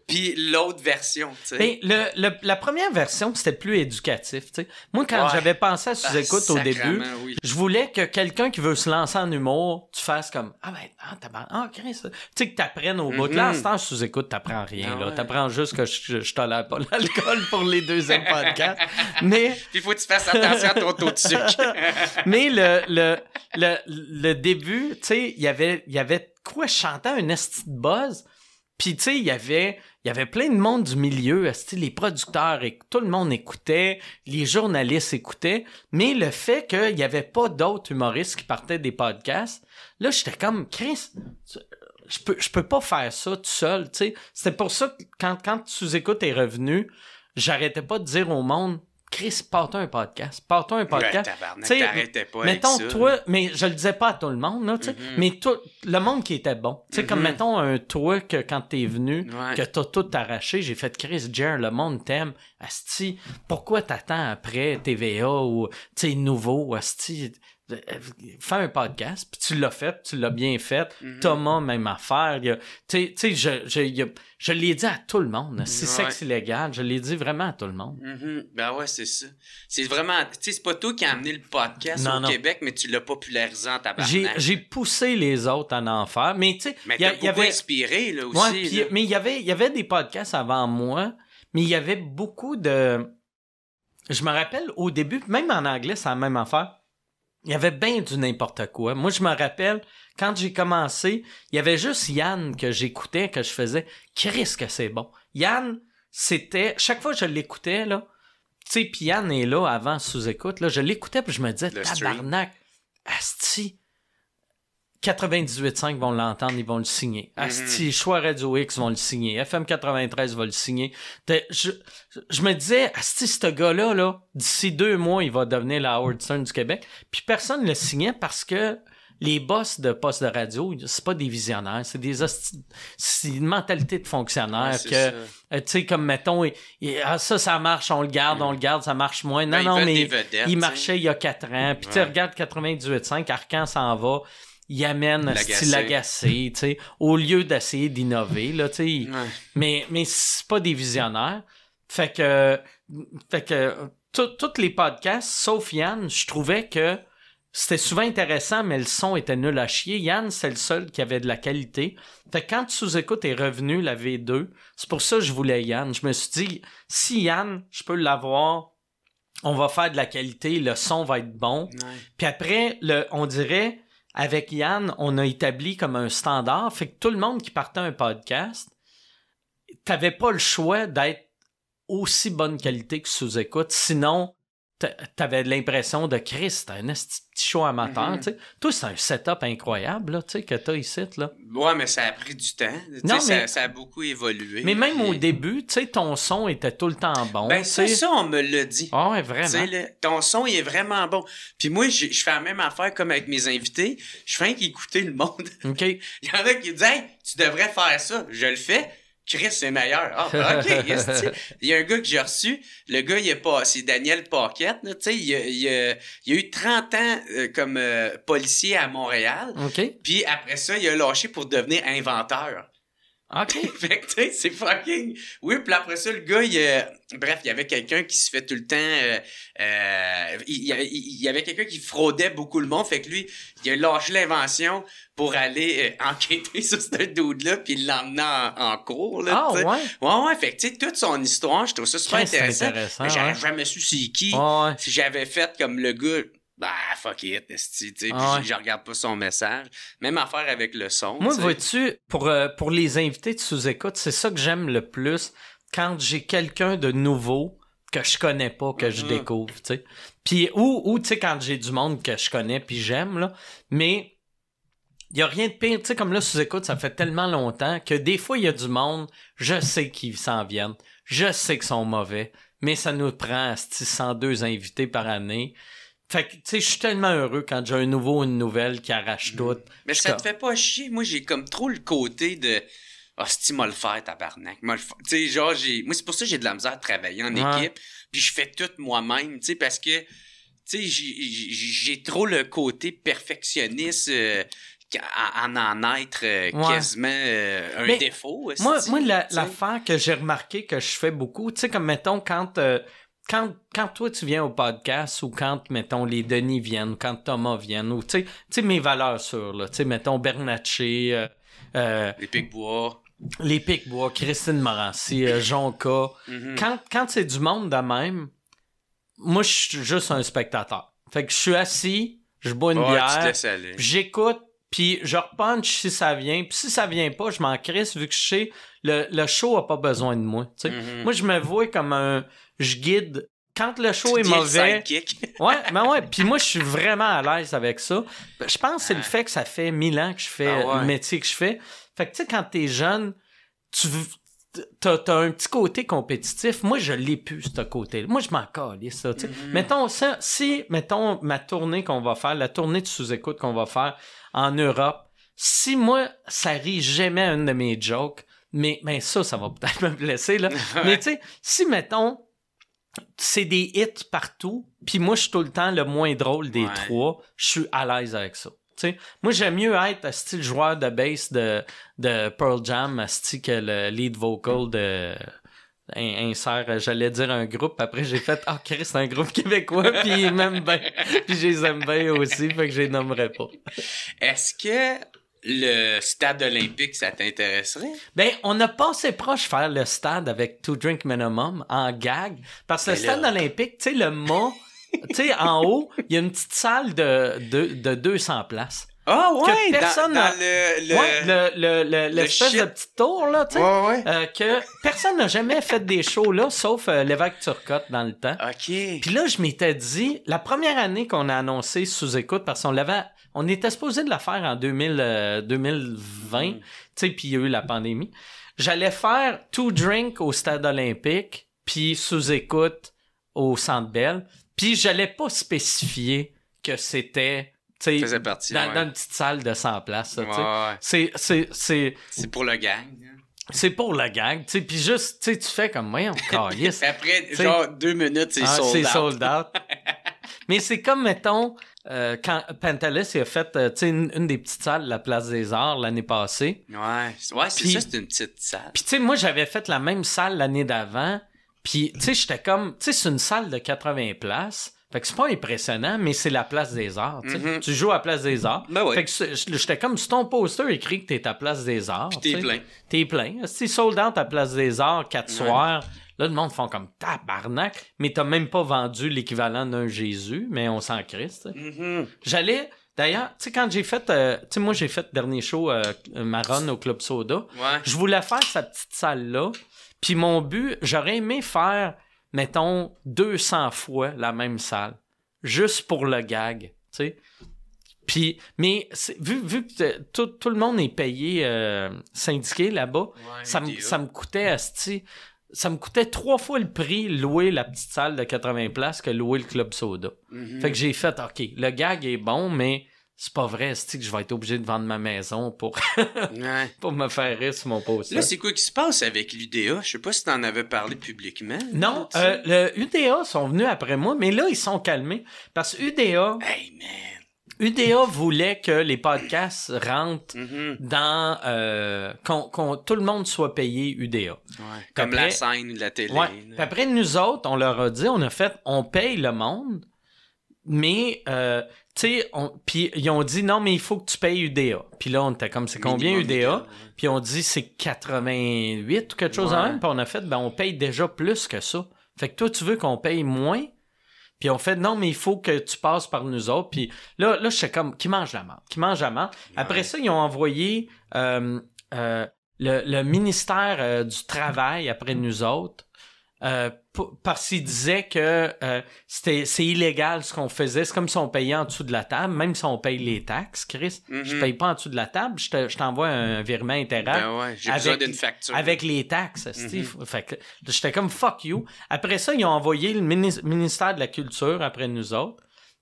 puis l'autre version, tu sais. Ben, la première version, c'était plus éducatif, tu sais. Moi, quand j'avais pensé à sous-écoute au début, je voulais que quelqu'un qui veut se lancer en humour, tu fasses comme « Ah ben, Chris, ça. » Tu sais, que t'apprennes au bout. Là, en ce temps, sous-écoute, t'apprends rien, là. T'apprends juste que je tolère pas l'alcool pour les 2e podcasts. Mais... Puis il faut que tu fasses attention à ton taux de sucre. Mais le début, tu sais, il y avait quoi, chantant un esti de buzz. Puis, tu sais, il y avait plein de monde du milieu, les producteurs, tout le monde écoutait, les journalistes écoutaient, mais le fait qu'il n'y avait pas d'autres humoristes qui partaient des podcasts, là, j'étais comme, Chris, je peux pas faire ça tout seul, tu sais. C'était pour ça que quand sous-écoute est revenu, j'arrêtais pas de dire au monde, Chris, pars-toi un podcast. Pars-toi un podcast. Tu t'arrêtais pas mettons, avec ça. Toi, mais je le disais pas à tout le monde, là, tu sais. Mais tout le monde qui était bon. Tu sais, comme mettons un toi que quand t'es venu, que t'as tout arraché, j'ai fait Chris, Jerr, le monde t'aime. Asti, pourquoi t'attends après TVA ou, tu sais, nouveau, asti? Fais un podcast, puis tu l'as fait, tu l'as bien fait. Thomas, même affaire. Tu sais, je l'ai dit à tout le monde. C'est sexe illégal, je l'ai dit vraiment à tout le monde. Ben ouais, c'est ça. C'est vraiment... Tu sais, c'est pas toi qui as amené le podcast au Québec, mais tu l'as popularisé en tabarnak. J'ai poussé les autres en enfer, mais tu sais... Mais t'as beaucoup inspiré, là, aussi. Ouais, pis, là. Mais il y avait des podcasts avant moi, mais il y avait beaucoup de... Je me rappelle, au début, même en anglais, c'est la même affaire. Il y avait bien du n'importe quoi. Moi, je me rappelle, quand j'ai commencé, il y avait juste Yann que j'écoutais, que je faisais « Chris, que c'est bon! » Yann, c'était... Chaque fois que je l'écoutais, là, tu sais, puis Yann est là, avant sous-écoute, là, je l'écoutais, puis je me disais « Tabarnak! Asti! 98.5 vont l'entendre, ils vont le signer. Asti, Choix Radio X vont le signer. FM 93 va le signer. Je me disais, asti, ce gars-là, là, d'ici 2 mois, il va devenir la Howard Stern du Québec. Puis personne ne le signait parce que les boss de postes de radio, c'est pas des visionnaires, c'est des c'est une mentalité de fonctionnaires que, tu sais, comme mettons, ça marche, on le garde, on le garde, ça marche moins. Non, ben, non, mais vedettes, il marchait il y a 4 ans. Puis tu regardes 98.5, Arcan s'en va. Il amène l'agacé, tu sais, au lieu d'essayer d'innover, là, tu sais. Mais c'est pas des visionnaires. Fait que tous les podcasts, sauf Yann, je trouvais que c'était souvent intéressant, mais le son était nul à chier. Yann, c'est le seul qui avait de la qualité. Fait que quand Sous-Écoute est revenu, la V2, c'est pour ça que je voulais Yann. Je me suis dit, si Yann, je peux l'avoir, on va faire de la qualité, le son va être bon. Puis après, on dirait... Avec Yann, on a établi comme un standard. Fait que tout le monde qui partait un podcast, t'avais pas le choix d'être aussi bonne qualité que Sous-Écoute. Sinon, t'avais l'impression de Chris, c'était un petit show amateur. Tu sais. Toi, c'est un setup incroyable là, tu sais, que t'as ici. Là. Ouais, mais ça a pris du temps. Non, mais... ça a beaucoup évolué. Mais même au début, tu sais, ton son était tout le temps bon. Ben, c'est ça, on me l'a dit. Ah, ouais, vraiment. Ton son, il est vraiment bon. Puis moi, je fais la même affaire comme avec mes invités. Je fais qu'écouter le monde. Okay. Il y en a qui disent, hey, tu devrais faire ça. Je le fais. Chris, c'est meilleur. Ah, OK. Il y a un gars que j'ai reçu. Le gars, il est pas... C'est Daniel Paquette. Tu sais, il a eu 30 ans comme policier à Montréal. OK. Puis après ça, il a lâché pour devenir inventeur. OK. Fait que, tu sais, c'est fucking... Oui, puis après ça, le gars, Bref, il y avait quelqu'un qui se fait tout le temps... Il y avait quelqu'un qui fraudait beaucoup le monde. Fait que lui, il a lâché l'invention pour aller enquêter sur ce dude-là puis l'emmener en cours. Là, t'sais. Ouais. Fait que, tu sais, toute son histoire, je trouve ça super intéressant. J'aurais jamais su c'est qui. Oh, ouais. Si j'avais fait comme le gars... Bah, fuck it, tu sais, je regarde pas son message. Même affaire avec le son. Moi, vois-tu, pour les invités de Sous-Écoute, c'est ça que j'aime le plus quand j'ai quelqu'un de nouveau que je connais pas, que je découvre, tu sais. Puis, ou tu sais, quand j'ai du monde que je connais puis j'aime, là. Mais, il y a rien de pire, tu sais, comme là, Sous-Écoute, ça fait tellement longtemps que des fois, il y a du monde, je sais qu'ils s'en viennent, je sais qu'ils sont mauvais, mais ça nous prend 102 invités par année. Fait que, tu sais, je suis tellement heureux quand j'ai un nouveau ou une nouvelle qui arrache tout. Mais ça te fait pas chier. Moi, j'ai comme trop le côté de... Ah, c'est-tu m'a le faire, tabarnak. Tu sais, genre, moi, c'est pour ça que j'ai de la misère de travailler en équipe. Puis je fais tout moi-même, tu sais, parce que, tu sais, j'ai trop le côté perfectionniste en être quasiment un défaut. Moi l'affaire que j'ai remarqué que je fais beaucoup, tu sais, comme, mettons, quand toi, tu viens au podcast ou quand, mettons, les Denis viennent, quand Thomas viennent, ou, tu sais, mes valeurs sûres, là, tu sais, mettons, Bernatchez, les Picbois. Les Picbois, Christine Morancy, Jonca. Quand c'est du monde de même, moi, je suis juste un spectateur. Fait que je suis assis, je bois une bière, j'écoute, puis je repunch si ça vient. Puis si ça vient pas, je m'en crisse vu que je sais le show a pas besoin de moi. Tu sais. Moi, je me vois comme un... Je guide. Quand le show est mauvais... Ouais. Puis moi, je suis vraiment à l'aise avec ça. Je pense que c'est le fait que ça fait 1000 ans que je fais le métier que je fais. Fait que, tu sais, quand t'es jeune, t'as un petit côté compétitif. Moi, je l'ai plus, ce côté-là. Moi, je m'en calisse, ça. Mettons, mettons, ma tournée qu'on va faire, la tournée de Sous-Écoute qu'on va faire en Europe, si moi, ça rit jamais à une de mes jokes, mais ça va peut-être me blesser, là. Mais tu sais, si, mettons... C'est des hits partout, puis moi, je suis tout le temps le moins drôle des trois. Je suis à l'aise avec ça. T'sais, moi, j'aime mieux être style joueur de bass de Pearl Jam style que le lead vocal de... Insert, j'allais dire un groupe, après j'ai fait « Ah, Chris, c'est un groupe québécois, puis ils m'aiment bien. » Puis je les aime bien aussi, fait que je les nommerais pas. Est-ce que le stade olympique, ça t'intéresserait? Ben, on a passé proche faire le stade avec Two Drink Minimum en gag. Parce que le stade olympique, tu sais, le mât, tu sais, en haut, il y a une petite salle de 200 places. Ah ouais, que personne dans le l'espèce de petit tour là, tu sais, que personne n'a jamais fait des shows là, sauf l'évêque Turcotte dans le temps. OK. Puis là, je m'étais dit, la première année qu'on a annoncé Sous Écoute, parce qu'on l'avait, on était supposé de la faire en 2020, tu sais, puis il y a eu la pandémie. J'allais faire Two Drink au Stade Olympique, puis Sous Écoute au Centre Bell, puis j'allais pas spécifier que c'était partie, dans une petite salle de 100 places. Ça, c'est pour le gang. C'est pour le gang. Puis juste, tu fais comme moi, on calisse. Après, genre 2 minutes, c'est sold out. Mais c'est comme, mettons, quand Pantelis a fait une des petites salles, la Place des Arts, l'année passée. Ouais, c'est ça, c'est une petite salle. Puis tu sais, moi, j'avais fait la même salle l'année d'avant. Puis tu sais, j'étais comme, tu sais, c'est une salle de 80 places. Fait que c'est pas impressionnant, mais c'est la Place des Arts. Mm-hmm. Tu joues à la Place des Arts. Ben oui. Fait que j'étais comme, si ton poster écrit que t'es à la Place des Arts. Puis t'es plein. T'es plein. Si sold out à la Place des Arts, 4 soirs, là, le monde font comme tabarnak, mais t'as même pas vendu l'équivalent d'un Jésus, mais on s'en crisse. Mm-hmm. J'allais... D'ailleurs, tu sais, quand j'ai fait... tu sais, moi, j'ai fait le dernier show Maronne au Club Soda. Ouais. Je voulais faire cette petite salle-là. Puis mon but, j'aurais aimé faire... mettons, 200 fois la même salle, juste pour le gag, tu sais. Puis, mais vu que tout le monde est payé syndiqué là-bas, ouais, ça me coûtait, asti, ça me coûtait 3 fois le prix louer la petite salle de 80 places que louer le Club Soda. Mm-hmm. Fait que j'ai fait, OK, le gag est bon, mais c'est pas vrai, asti, que je vais être obligé de vendre ma maison pour, pour me faire rire sur mon poster. Là, c'est quoi qui se passe avec l'UDA? Je sais pas si t'en avais parlé publiquement. Non, le UDA sont venus après moi, mais là, ils sont calmés. Parce que UDA... Hey, man! UDA voulait que les podcasts rentrent dans... qu'on tout le monde soit payé UDA. Ouais, comme après, la scène, la télé. Ouais. Après, nous autres, on leur a dit, on a fait, on paye le monde, mais... puis ils ont dit non, mais il faut que tu payes UDA. Puis là, on était comme, c'est combien UDA? Puis on dit c'est 88 ou quelque chose en même. Puis on a fait, ben on paye déjà plus que ça. Fait que toi, tu veux qu'on paye moins? Puis on fait, non, mais il faut que tu passes par nous autres. Puis là, je suis comme, qui mange la menthe? Qui mange la menthe? Après ça, ils ont envoyé le ministère du Travail après nous autres. Parce qu'ils disaient que c'est illégal ce qu'on faisait. C'est comme si on payait en dessous de la table, même si on paye les taxes, Chris. Je paye pas en dessous de la table, je t'envoie un virement interact. Ben ouais, j'ai besoin d'une facture. Avec les taxes, Steve. Fait que j'étais comme fuck you. Après ça, ils ont envoyé le ministère de la Culture après nous autres.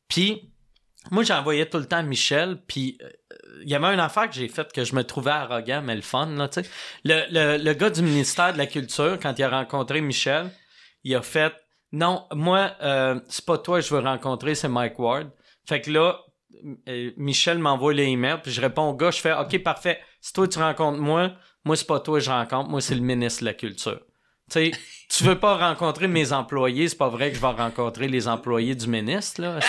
Puis moi, j'envoyais tout le temps Michel, puis il y avait une affaire que j'ai faite que je me trouvais arrogant, mais le fun, là, tu sais. Le gars du ministère de la Culture, quand il a rencontré Michel, il a fait « Non, moi, c'est pas toi que je veux rencontrer, c'est Mike Ward. » Fait que là, Michel m'envoie les emails, puis je réponds au gars, je fais « OK, parfait, si toi tu rencontres moi c'est pas toi que je rencontre, moi c'est le ministre de la Culture. » Tu sais, tu veux pas rencontrer mes employés, c'est pas vrai que je vais rencontrer les employés du ministre, là,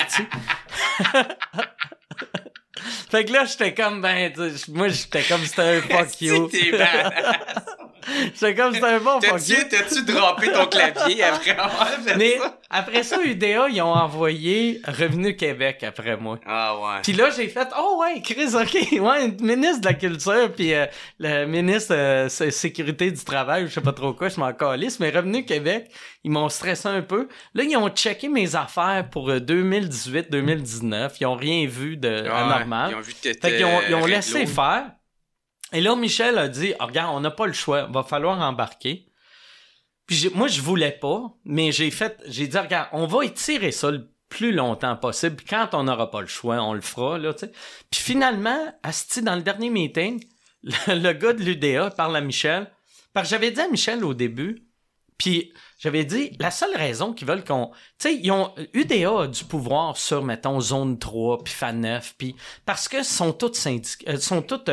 Fait que là, j'étais comme, moi, j'étais comme, c'était un fuck you. J'étais comme, c'était un bon fuck you. T'as-tu droppé ton clavier après avoir fait ça? Mais après ça, UDA, ils ont envoyé Revenu Québec après moi. Ah ouais. Puis là, j'ai fait, oh ouais, Chris, OK, ouais, ministre de la Culture, puis le ministre Sécurité du Travail, je sais pas trop quoi, je m'en calisse, mais Revenu Québec, ils m'ont stressé un peu. Là, ils ont checké mes affaires pour 2018-2019. Ils ont rien vu de anormal. Ils ont vu fait ils ont laissé faire. Et là, Michel a dit, oh, regarde, on n'a pas le choix. Il va falloir embarquer. Puis moi, je voulais pas, mais j'ai dit, regarde, on va étirer ça le plus longtemps possible. Puis quand on n'aura pas le choix, on le fera, là, tu sais. Puis finalement, asti, dans le dernier meeting, le gars de l'UDA parle à Michel. Parce que j'avais dit à Michel au début, puis j'avais dit, la seule raison qu'ils veulent qu'on... Tu sais, UDA a du pouvoir sur, mettons, Zone 3, puis FANEF, puis... Parce que sont toutes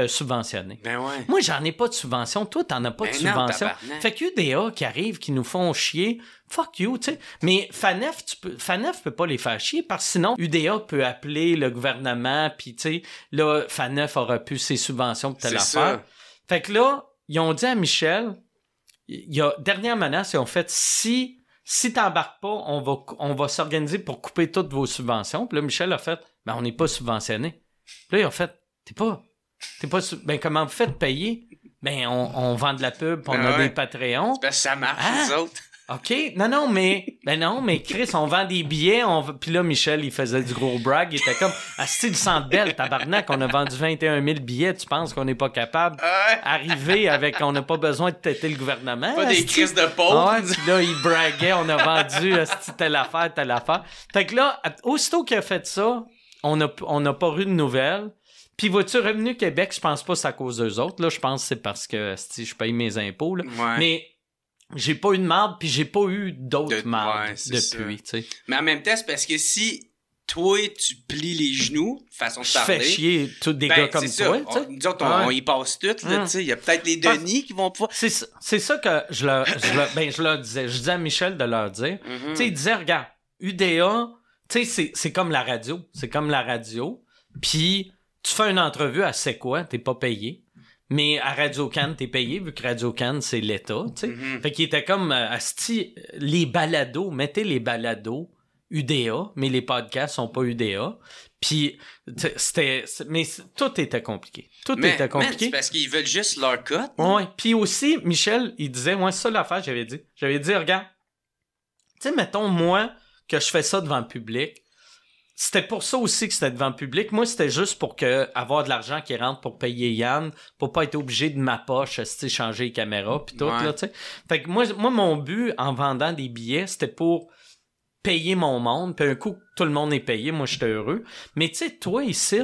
subventionnées. Ben ouais. Moi, j'en ai pas de subvention. Toi, t'en as pas de subvention. Fait que UDA qui arrive, qui nous font chier, fuck you, tu sais. Mais FANEF, FANEF peut pas les faire chier, parce que sinon, UDA peut appeler le gouvernement, puis tu sais, là, FANEF aura pu ses subventions pour telle affaire. Fait que là, ils ont dit à Michel... Il y a dernière menace, ils ont fait si t'embarques pas, on va s'organiser pour couper toutes vos subventions. Puis là, Michel a fait, ben on n'est pas subventionné. Puis là, ils ont fait, T'es pas... Ben, comment vous faites payer? Ben, on vend de la pub, on a des Patreons. Ben, ça marche, les autres. OK. Non, mais Chris, on vend des billets. Puis là, Michel, il faisait du gros brag. Il était comme, assis du Centre Bell, tabarnak, on a vendu 21 000 billets. Tu penses qu'on n'est pas capable d'arriver avec, on n'a pas besoin de têter le gouvernement. Pas des crises de pauvres. Ah, puis là, il braguait, on a vendu telle affaire. Fait que là, aussitôt qu'il a fait ça, on n'a pas eu de nouvelles. Puis, vois-tu, Revenu Québec, je pense pas que c'est à cause d'eux autres. Là, je pense que c'est parce que je paye mes impôts. Là. Ouais. Mais j'ai pas eu de marde, puis j'ai pas eu d'autres mardes depuis. Tu sais. Mais en même temps, c'est parce que si toi, tu plies les genoux, façon de parler... Fais chier tous des gars comme toi. Nous autres, on y passe tout. Il y a peut-être les Denis qui vont pouvoir... C'est ça que je leur disais. Je disais à Michel de leur dire. Mm-hmm. Tu sais, il disait, regarde, UDA, tu sais, c'est comme la radio. C'est comme la radio. Puis... Tu fais une entrevue à C'est quoi? T'es pas payé. Mais à Radio-Can, t'es payé, vu que Radio-Can, c'est l'État, tu sais. Mm-hmm. Fait qu'il était comme, asti, les balados, mettez les balados UDA, mais les podcasts sont pas UDA. Puis, mais tout était compliqué. Tout était compliqué. C'est parce qu'ils veulent juste leur cote. Ouais. Puis aussi, Michel, il disait, moi, c'est ça l'affaire, j'avais dit, regarde, tu sais, mettons, moi, que je fais ça devant le public. C'était pour ça aussi que c'était devant le public. Moi, c'était juste pour avoir de l'argent qui rentre pour payer Yann, pour pas être obligé de ma poche, changer les caméras, pis tout, là, tu sais. Fait que moi, mon but, en vendant des billets, c'était pour payer mon monde, puis un coup, tout le monde est payé, moi, j'étais heureux. Mais, tu sais, toi, ici,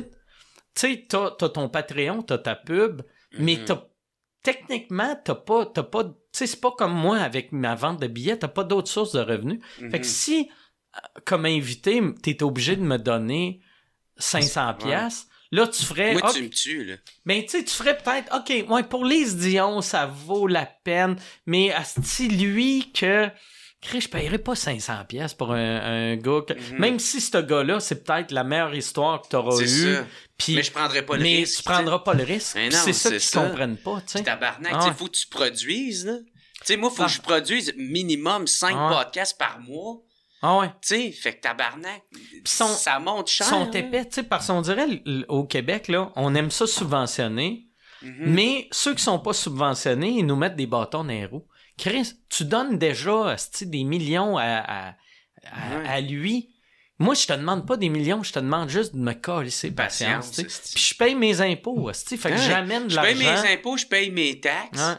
tu sais, t'as ton Patreon, t'as ta pub, mais techniquement, t'as pas, tu sais, c'est pas comme moi, avec ma vente de billets, t'as pas d'autres sources de revenus. Mm-hmm. Fait que si... Comme invité, t'es obligé de me donner 500$. Là, tu ferais... Moi, tu me tues, là. Ben, tu sais, tu ferais peut-être... OK, ouais, pour les Dion, ça vaut la peine, mais asti, lui, que... Crée, je paierais pas 500$ pour un gars... Que... Mm-hmm. Même si ce gars-là, c'est peut-être la meilleure histoire que t'auras eue. Pis... Mais je prendrais pas le risque. Mais tu prendras pas le risque. Non, c'est ça qu'ils comprennent pas, tu sais. Tabarnak, il faut que tu produises, là. Tu sais, moi, il faut que je produise minimum 5 podcasts par mois. Ah ouais. Tu sais, fait que tabarnak, ça monte cher. Ils sont épais, tu sais, parce qu'on dirait, au Québec, là, on aime ça subventionner, mais ceux qui sont pas subventionnés, ils nous mettent des bâtons dans les roues. Chris, tu donnes déjà des millions à lui. Moi, je te demande pas des millions, je te demande juste de me colisser patience. Puis je paye mes impôts, fait que j'amène de l'argent. Je paye mes impôts, je paye mes taxes. Ouais.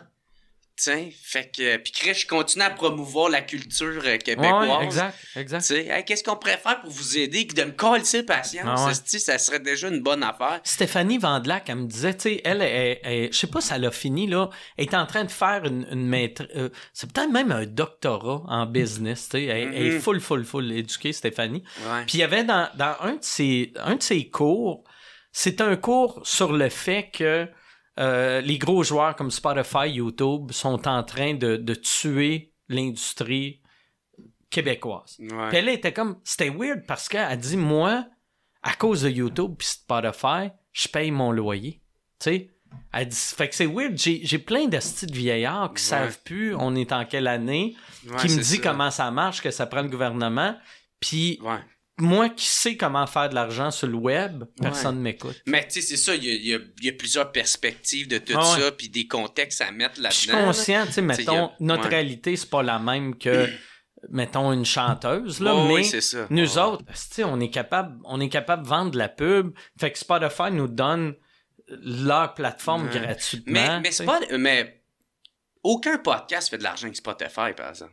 T'sais, fait que puis Chris, je continue à promouvoir la culture québécoise. Ouais, exact. Hey, qu'est-ce qu'on pourrait faire pour vous aider, de me coller patience, ça serait déjà une bonne affaire. Stéphanie Vandelac, elle me disait, tu sais, elle je sais pas si elle a fini là, elle est en train de faire une maîtrise, c'est peut-être même un doctorat en business, tu sais, elle est full éduquée, Stéphanie. Puis il y avait dans un de ses cours, c'est un cours sur le fait que les gros joueurs comme Spotify, YouTube sont en train de tuer l'industrie québécoise. Puis elle était comme... C'était weird parce qu'elle dit, moi, à cause de YouTube et Spotify, je paye mon loyer. Tu sais? Elle dit, fait que c'est weird, j'ai plein d'astis de vieillards qui savent plus on est en quelle année, qui me dit comment ça marche, que ça prend le gouvernement, puis... Moi qui sais comment faire de l'argent sur le web, personne ne m'écoute. Mais tu sais, c'est ça, il y a plusieurs perspectives de tout ça, puis des contextes à mettre là-dedans. Je suis conscient, tu sais, mettons, notre réalité, c'est pas la même que, mettons, une chanteuse, là, mais nous autres, tu sais, on est capable de vendre de la pub, fait que Spotify nous donne leur plateforme gratuitement. Mais aucun podcast fait de l'argent avec Spotify, par exemple.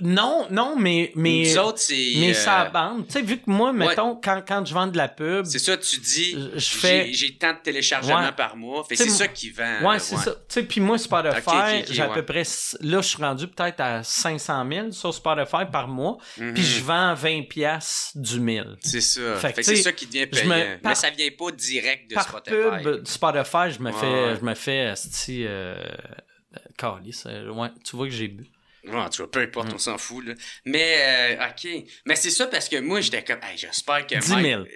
Non, mais nous autres, c'est... Mais ça bande. Tu sais, vu que moi, mettons, quand je vends de la pub... C'est ça, tu dis, j'ai tant de téléchargements par mois. Fait c'est ça qui vend. Ouais, c'est ça. Tu sais, puis moi, Spotify, j'ai à peu près... Là, je suis rendu peut-être à 500 000 sur Spotify par mois, puis je vends 20$ du 1000. C'est ça. Fait que c'est ça qui devient payant. Mais ça vient pas direct de Spotify. Par pub, Spotify, je me fais... Calice. Tu vois que j'ai bu. Ouais, en tout cas, peu importe, on s'en fout, là. Mais, OK. Mais c'est ça parce que moi, j'étais comme, hey, j'espère que Mike...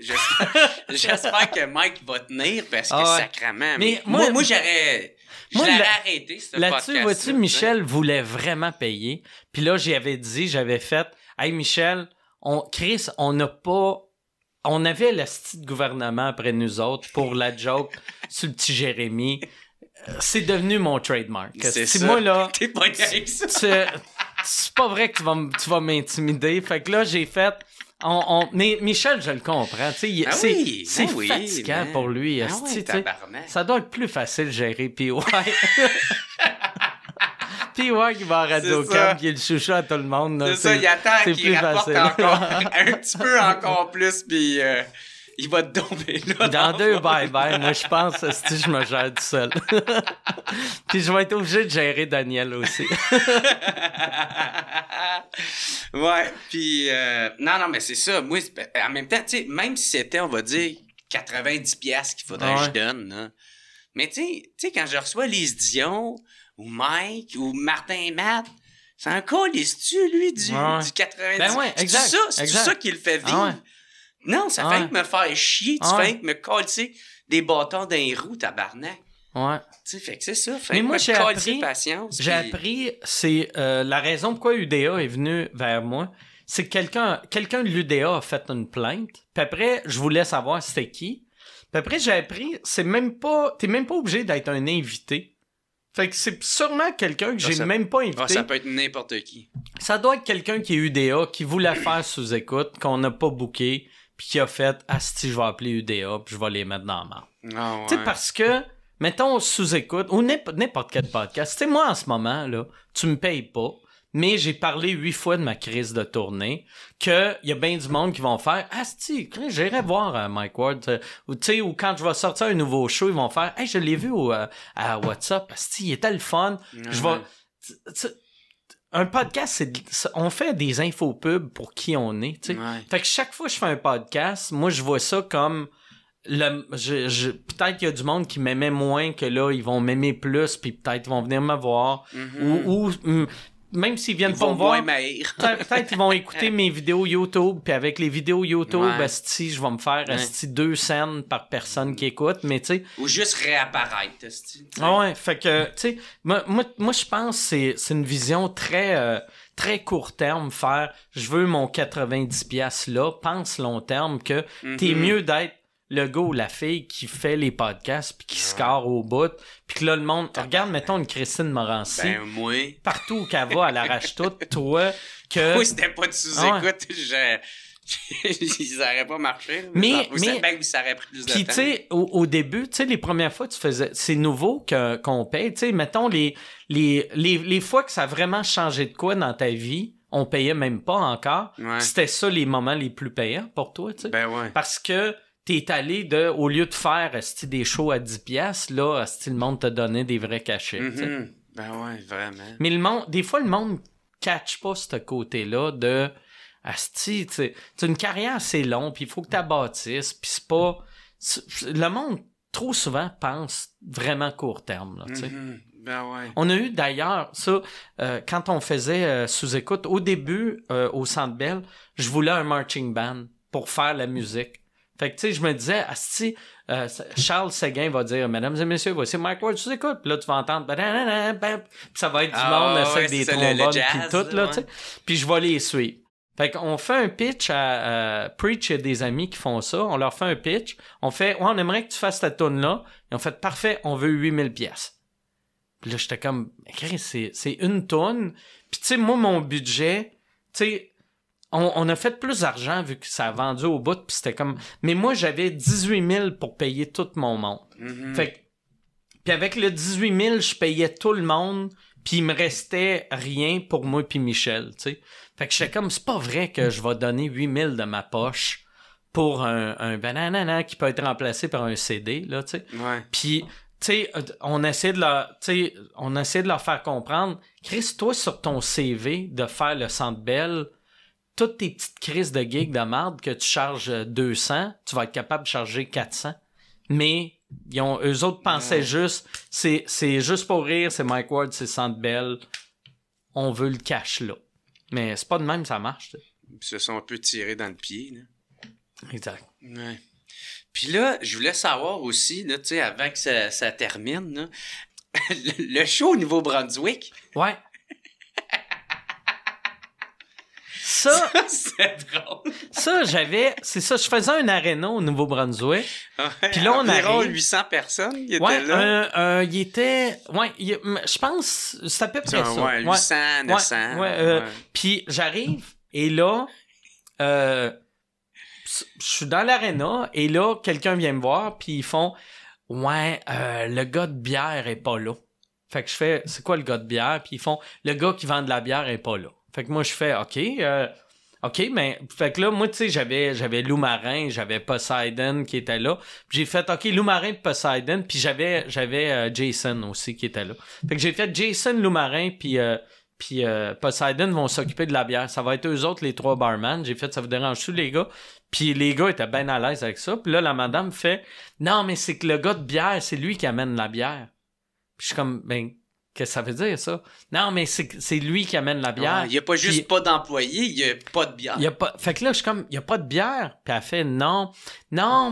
J'espère que Mike va tenir parce que sacrément... Mais moi j'aurais... Je l'aurais arrêté, ce podcast. Là-dessus, vois-tu, Michel voulait vraiment payer. Puis là, j'avais fait, hey, Michel, Chris, on n'a pas... On avait le style de gouvernement après nous autres pour la joke sur le petit Jérémy. C'est devenu mon trademark. C'est ça. Moi, là, t'es pas avec ça. C'est pas vrai que tu vas m'intimider. Fait que là, j'ai fait... Mais Michel, je le comprends. C'est fatigant pour lui. Ça doit être plus facile gérer P.Y. P.Y. qui va à Radio-Canada, qui est le chouchou à tout le monde. C'est ça, il attend qu'il rapporte encore, un petit peu encore plus, puis il va te tomber là. Dans deux bye-bye, moi je pense que je me gère tout seul. Puis je vais être obligé de gérer Daniel aussi. Ouais, puis... non, mais c'est ça. Moi, en même temps, tu sais, même si c'était, on va dire, 90$ qu'il faudrait que je donne, là. Mais tu sais, quand je reçois Lise Dion... ou Mike, ou Martin Matte, c'est encore les stu, lui, du 90. Ben ouais, exact. C'est ça qui le fait vivre. Ah ouais. Non, ça fait que me faire chier, fait que me coller des bâtons dans les roues, tabarnak. Ouais. Tu sais, fait que c'est ça. Fait mais que moi, j'ai appris, c'est la raison pourquoi UDA est venue vers moi, c'est que quelqu'un de l'UDA a fait une plainte, puis après, je voulais savoir c'était qui. Puis après, j'ai appris, t'es même pas obligé d'être un invité. Fait que c'est sûrement quelqu'un que j'ai même pas invité. Ça peut être n'importe qui. Ça doit être quelqu'un qui est UDA, qui voulait faire sous écoute, qu'on n'a pas booké, puis qui a fait « Asti, je vais appeler UDA, puis je vais les mettre dans la merde. Ah ouais. » Tu sais, parce que, mettons, sous écoute, ou n'importe quel podcast, tu sais, moi, en ce moment, là, tu me payes pas, mais j'ai parlé 8 fois de ma crise de tournée, qu'il y a bien du monde qui vont faire « Asti, j'irai voir Mike Ward. » Ou tu sais, ou quand je vais sortir un nouveau show, ils vont faire « Hey, je l'ai vu à WhatsApp. Asti, il était le fun. Mm-hmm. » Je vais... Un podcast, on fait des infos pubs pour qui on est. Tu sais. Ouais. Fait que chaque fois que je fais un podcast, moi, je vois ça comme... peut-être qu'il y a du monde qui m'aimait moins que là, ils vont m'aimer plus, puis peut-être ils vont venir me voir. Mm-hmm. Ou même s'ils viennent pas me voir, peut-être ils vont écouter mes vidéos YouTube, puis avec les vidéos YouTube, asti, je vais me faire asti 2 scènes par personne qui écoute, mais tu sais... Ou juste réapparaître, asti. Ah ouais, fait que, tu sais, moi je pense que c'est une vision très, très court terme, faire « je veux mon 90$ là », pense long terme que t'es mieux d'être le gars ou la fille qui fait les podcasts puis qui score au bout, puis que là, le monde... Regarde, mettons, une Christine Morancy. Ben, moi... Partout où qu'elle va, elle arrache tout. Toi, que... Oui, c'était pas de sous-écoute. Ils n'auraient pas marché. Mais ça aurait pris plus de temps. Puis, tu sais, au début, tu sais, les premières fois, tu faisais... C'est nouveau qu'on paye. Tu sais, mettons, les fois que ça a vraiment changé de quoi dans ta vie... On payait même pas encore. Ouais. C'était ça les moments les plus payants pour toi, tu sais. Ben ouais. Parce que... T'es allé au lieu de faire des shows à 10$, là, le monde t'a donné des vrais cachets. Mm-hmm. Ben ouais, vraiment. Mais le monde, des fois, le monde catch pas ce côté-là de asti, tu sais. Une carrière, c'est long, puis il faut que tu bâtisses, puis c'est pas. Le monde, trop souvent, pense vraiment court terme, là, tu sais. Mm-hmm. Ben ouais. On a eu d'ailleurs ça, quand on faisait sous-écoute, au début, au Centre Bell, je voulais un marching band pour faire la musique. Fait que, tu sais, je me disais, asti, Charles Séguin va dire, mesdames et messieurs, voici Mike Ward, tu écoutes. Puis là, tu vas entendre, puis ça va être du monde avec des trombones, puis tout, là, tu sais. Puis je vais les suivre. Fait qu'on fait un pitch à Preach et des amis qui font ça. On leur fait un pitch. On fait, ouais, on aimerait que tu fasses ta toune-là. Ils ont fait, parfait, on veut 8000$. Puis là, j'étais comme, c'est une toune. Puis, tu sais, moi, mon budget, tu sais, on a fait plus d'argent vu que ça a vendu au bout, puis c'était comme... Mais moi, j'avais 18 000 pour payer tout mon monde. Mm-hmm. Fait que... Puis avec le 18 000, je payais tout le monde, puis il me restait rien pour moi puis Michel, tu sais. Fait que j'étais comme, c'est pas vrai que je vais donner 8 000 de ma poche pour un bananana qui peut être remplacé par un CD, là, tu sais. Ouais. Puis... Tu sais, on essaie de leur faire comprendre, Chris, toi, sur ton CV, de faire le Centre Bell... Toutes tes petites crises de gigs de merde que tu charges 200, tu vas être capable de charger 400. Mais eux autres pensaient juste, c'est juste pour rire, c'est Mike Ward, c'est Centre Bell, on veut le cash là. Mais c'est pas de même, ça marche. Ils se sont un peu tirés dans le pied. Là. Exact. Ouais. Puis là, je voulais savoir aussi, là, tu sais, avant que ça termine, là, le show au Nouveau-Brunswick. Ouais. Ça, c'est drôle. Ça, j'avais... C'est ça, je faisais un aréna au Nouveau-Brunswick. Ouais, puis là, on arrive... Environ 800 personnes, il était là. Il était... Ouais, je pense... C'est à peu près ça. Ouais, 800, 900. Puis j'arrive, et là... je suis dans l'aréna, et là, quelqu'un vient me voir, puis ils font... Ouais, le gars de bière est pas là. Fait que je fais... C'est quoi le gars de bière? Puis ils font... Le gars qui vend de la bière est pas là. Fait que moi, je fais, OK, mais... Fait que là, moi, tu sais, j'avais Lou Marin, j'avais Poseidon qui était là. J'ai fait, OK, Lou Marin, Poseidon, puis j'avais Jason aussi qui était là. Fait que j'ai fait Jason, Lou Marin, puis Poseidon vont s'occuper de la bière. Ça va être eux autres, les trois barman. J'ai fait, ça vous dérange-tu, les gars? Puis les gars étaient bien à l'aise avec ça. Puis là, la madame fait, non, mais c'est que le gars de bière, c'est lui qui amène la bière. Puis je suis comme, ben... Qu'est-ce que ça veut dire, ça? Non, mais c'est lui qui amène la bière. Il n'y a pas juste pas d'employé, il n'y a pas de bière. Fait que là, je suis comme, il n'y a pas de bière. Puis elle fait, non.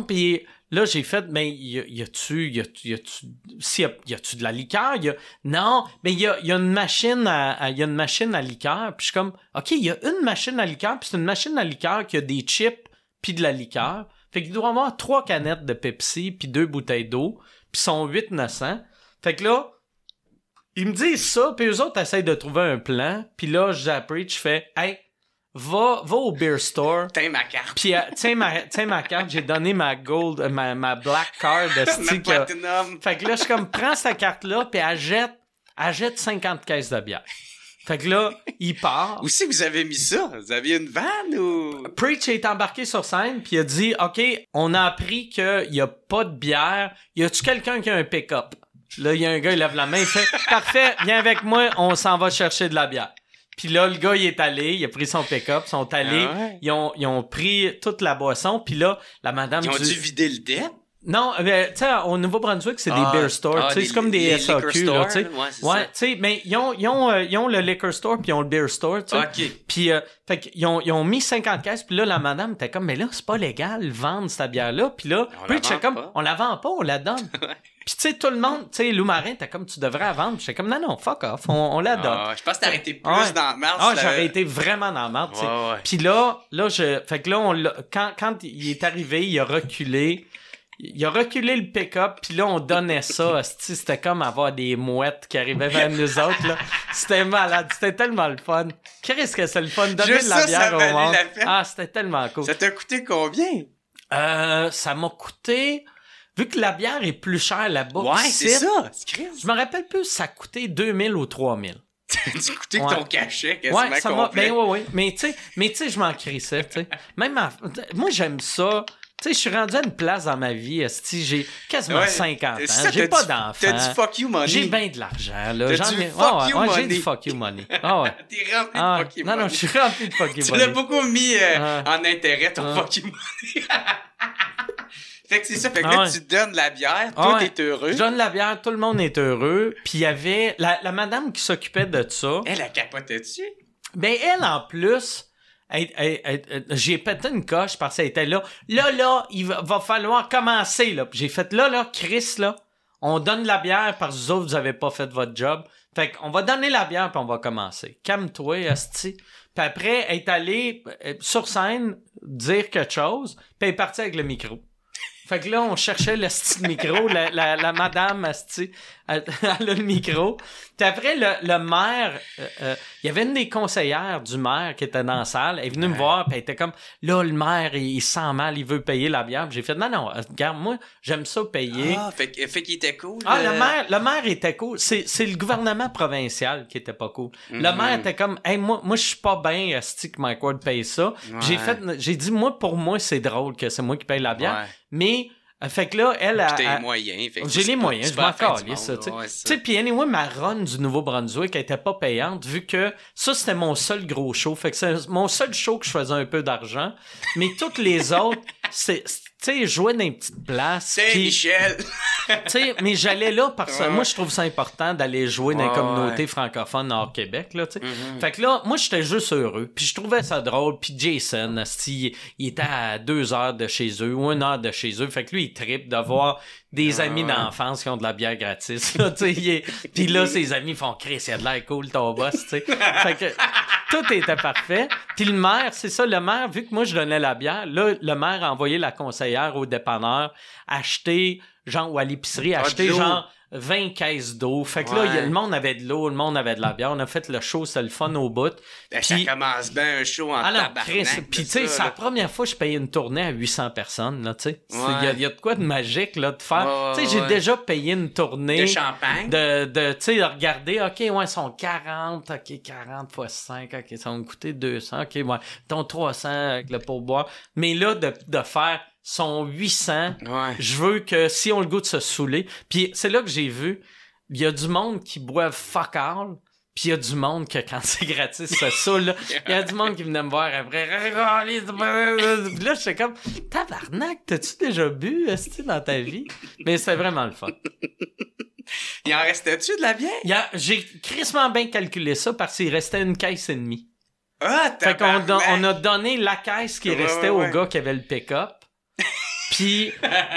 Puis là, j'ai fait, mais y a-tu de la liqueur? Non, mais il y a une machine à liqueur. Puis je suis comme, OK, il y a une machine à liqueur, puis c'est une machine à liqueur qui a des chips puis de la liqueur. Fait qu'il doit avoir 3 canettes de Pepsi puis 2 bouteilles d'eau, puis sont 8 900. Fait que là, ils me disent ça, puis eux autres essayent de trouver un plan. Puis là, j'apprête, je fais « Hey, va au beer store. » Tiens ma carte. Puis tiens ma carte, j'ai donné ma gold, ma black card. Ma platinum. Fait que là, je suis comme « Prends cette carte-là, puis elle jette 50 caisses de bière. » Fait que là, il part. Ou si vous avez mis ça, vous aviez une vanne ou... Preach est embarqué sur scène, puis il a dit « OK, on a appris qu'il n'y a pas de bière. Y a-tu quelqu'un qui a un pick-up? » Là, il y a un gars, il lève la main, il fait « Parfait, viens avec moi, on s'en va chercher de la bière. » Puis là, le gars, il est allé, il a pris son pick-up, ils sont allés, ils ont pris toute la boisson, puis là, la madame... Ils ont dû vider le dette? Non, mais tu sais, au Nouveau-Brunswick, c'est des beer stores, tu sais, c'est comme des SAQ, là, tu sais. Ouais, tu sais, mais ils ont le liquor store, puis ils ont le beer store, tu sais. OK. Puis, fait qu'ils ont mis 50 caisses, puis là, la madame était comme « Mais là, c'est pas légal, vendre cette bière-là. » Puis là, Preach, comme « On la vend pas, on la donne. » Puis, tu sais, tout le monde, tu sais, Lou Marin, t'as comme, tu devrais la vendre. Puis, j'étais comme, non, fuck off, on la donne. Je pense que t'aurais été plus dans la merde. J'aurais été vraiment dans la merde, tu sais. Puis là, fait que là, quand il est arrivé, il a reculé le pick-up, puis là, on donnait ça. C'était comme avoir des mouettes qui arrivaient vers nous autres, là. C'était malade, c'était tellement le fun. Qu'est-ce que c'est le fun, donner juste de la bière au monde. C'était tellement cool. Ça t'a coûté combien? Ça m'a coûté... Vu que la bière est plus chère là-bas, ouais, c'est ça, je me rappelle plus, ça coûtait 2000 ou 3000. Tu coûtais ton cachet quasiment complet. Mais tu sais, je m'en crissais, tu sais. Même moi j'aime ça. Tu sais, je suis rendu à une place dans ma vie, j'ai quasiment 50 ans, j'ai pas d'enfant. T'as du fuck you money. J'ai bien de l'argent, là. J'ai du fuck you money. Ah ouais. T'es rempli de fuck you money. Non, je suis rempli de fuck you money. Tu l'as beaucoup mis en intérêt, ton fuck you money. Fait que c'est ça, fait que là, tu donnes la bière, toi, t'es heureux. Je donne la bière, tout le monde est heureux. Puis il y avait la madame qui s'occupait de ça. Elle capotait-tu? Ben, elle, en plus, j'ai pété une coche parce qu'elle était là. Là, il va falloir commencer, là. J'ai fait, Chris, là, on donne la bière parce que vous autres, vous avez pas fait votre job. Fait qu'on va donner la bière puis on va commencer. Calme-toi, asti. Puis après, elle est allée sur scène dire quelque chose, puis elle est partie avec le micro. Fait que là, on cherchait le style micro, la madame, elle a le micro. Puis après, le maire, il y avait une des conseillères du maire qui était dans la salle, elle est venue me voir, puis elle était comme, là, le maire, il sent mal, il veut payer la bière. Puis j'ai fait, non, regarde, moi, j'aime ça payer. Fait qu'il était cool. Le maire était cool. C'est le gouvernement provincial qui était pas cool. Mm-hmm. Le maire était comme, hey, moi je suis pas bien, que Mike Ward paye ça. Ouais. J'ai dit, pour moi, c'est drôle que c'est moi qui paye la bière. Ouais. Mais, fait que là, elle a... J'ai les moyens, je m'en calais ça, tu sais. Puis anyway, ma run du Nouveau-Brunswick, elle était pas payante, vu que ça, c'était mon seul gros show. Fait que c'est mon seul show que je faisais un peu d'argent. Mais toutes les autres, tu sais, jouais dans une petite place. Saint-Michel! Tu sais, mais j'allais là parce que moi, je trouve ça important d'aller jouer dans les communautés francophones hors Québec, là, tu sais. Mm-hmm. Fait que là, moi, j'étais juste heureux. Puis je trouvais ça drôle. Puis Jason, il était à 2 heures de chez eux ou 1 heure de chez eux. Fait que lui, il trippe d'avoir des amis d'enfance qui ont de la bière gratis, là, tu sais. Puis là, ses amis font « Chris, il y a de l'air cool, ton boss », tu sais. Fait que... Tout était parfait. Puis le maire, c'est ça, le maire, vu que moi, je donnais la bière, là, le maire a envoyé la conseillère au dépanneur acheter, genre, ou à l'épicerie, acheter, genre, 20 caisses d'eau. Fait que là, le monde avait de l'eau, le monde avait de la bière. On a fait le show, c'est le fun au bout. Ben, puis, ça commence bien un show en tabarnak. Puis, tu sais, c'est la première fois que je payais une tournée à 800 personnes, là, tu sais. Il y a de quoi de magique, là, de faire... tu sais, j'ai déjà payé une tournée... De champagne. De tu sais, regarder, OK, ouais, ils sont 40, OK, 40 fois 5, OK, ça va me coûter 200, OK, ouais, ton 300 avec le pourboire. Mais là, de faire... sont 800. Ouais. Je veux que, si on le goûte, se saouler. Puis c'est là que j'ai vu, il y a du monde qui boive fuck all, puis il y a du monde que, quand c'est gratis, se saoule. Il y a du monde qui venait me voir après. Puis là, j'étais comme, tabarnak, t'as-tu déjà bu, est-ce dans ta vie? Mais c'est vraiment le fun. Il en restait-tu de la bière? J'ai crissement bien calculé ça parce qu'il restait une caisse et demie. Ah, fait qu'on on a donné la caisse qui restait au gars qui avait le pick-up. Puis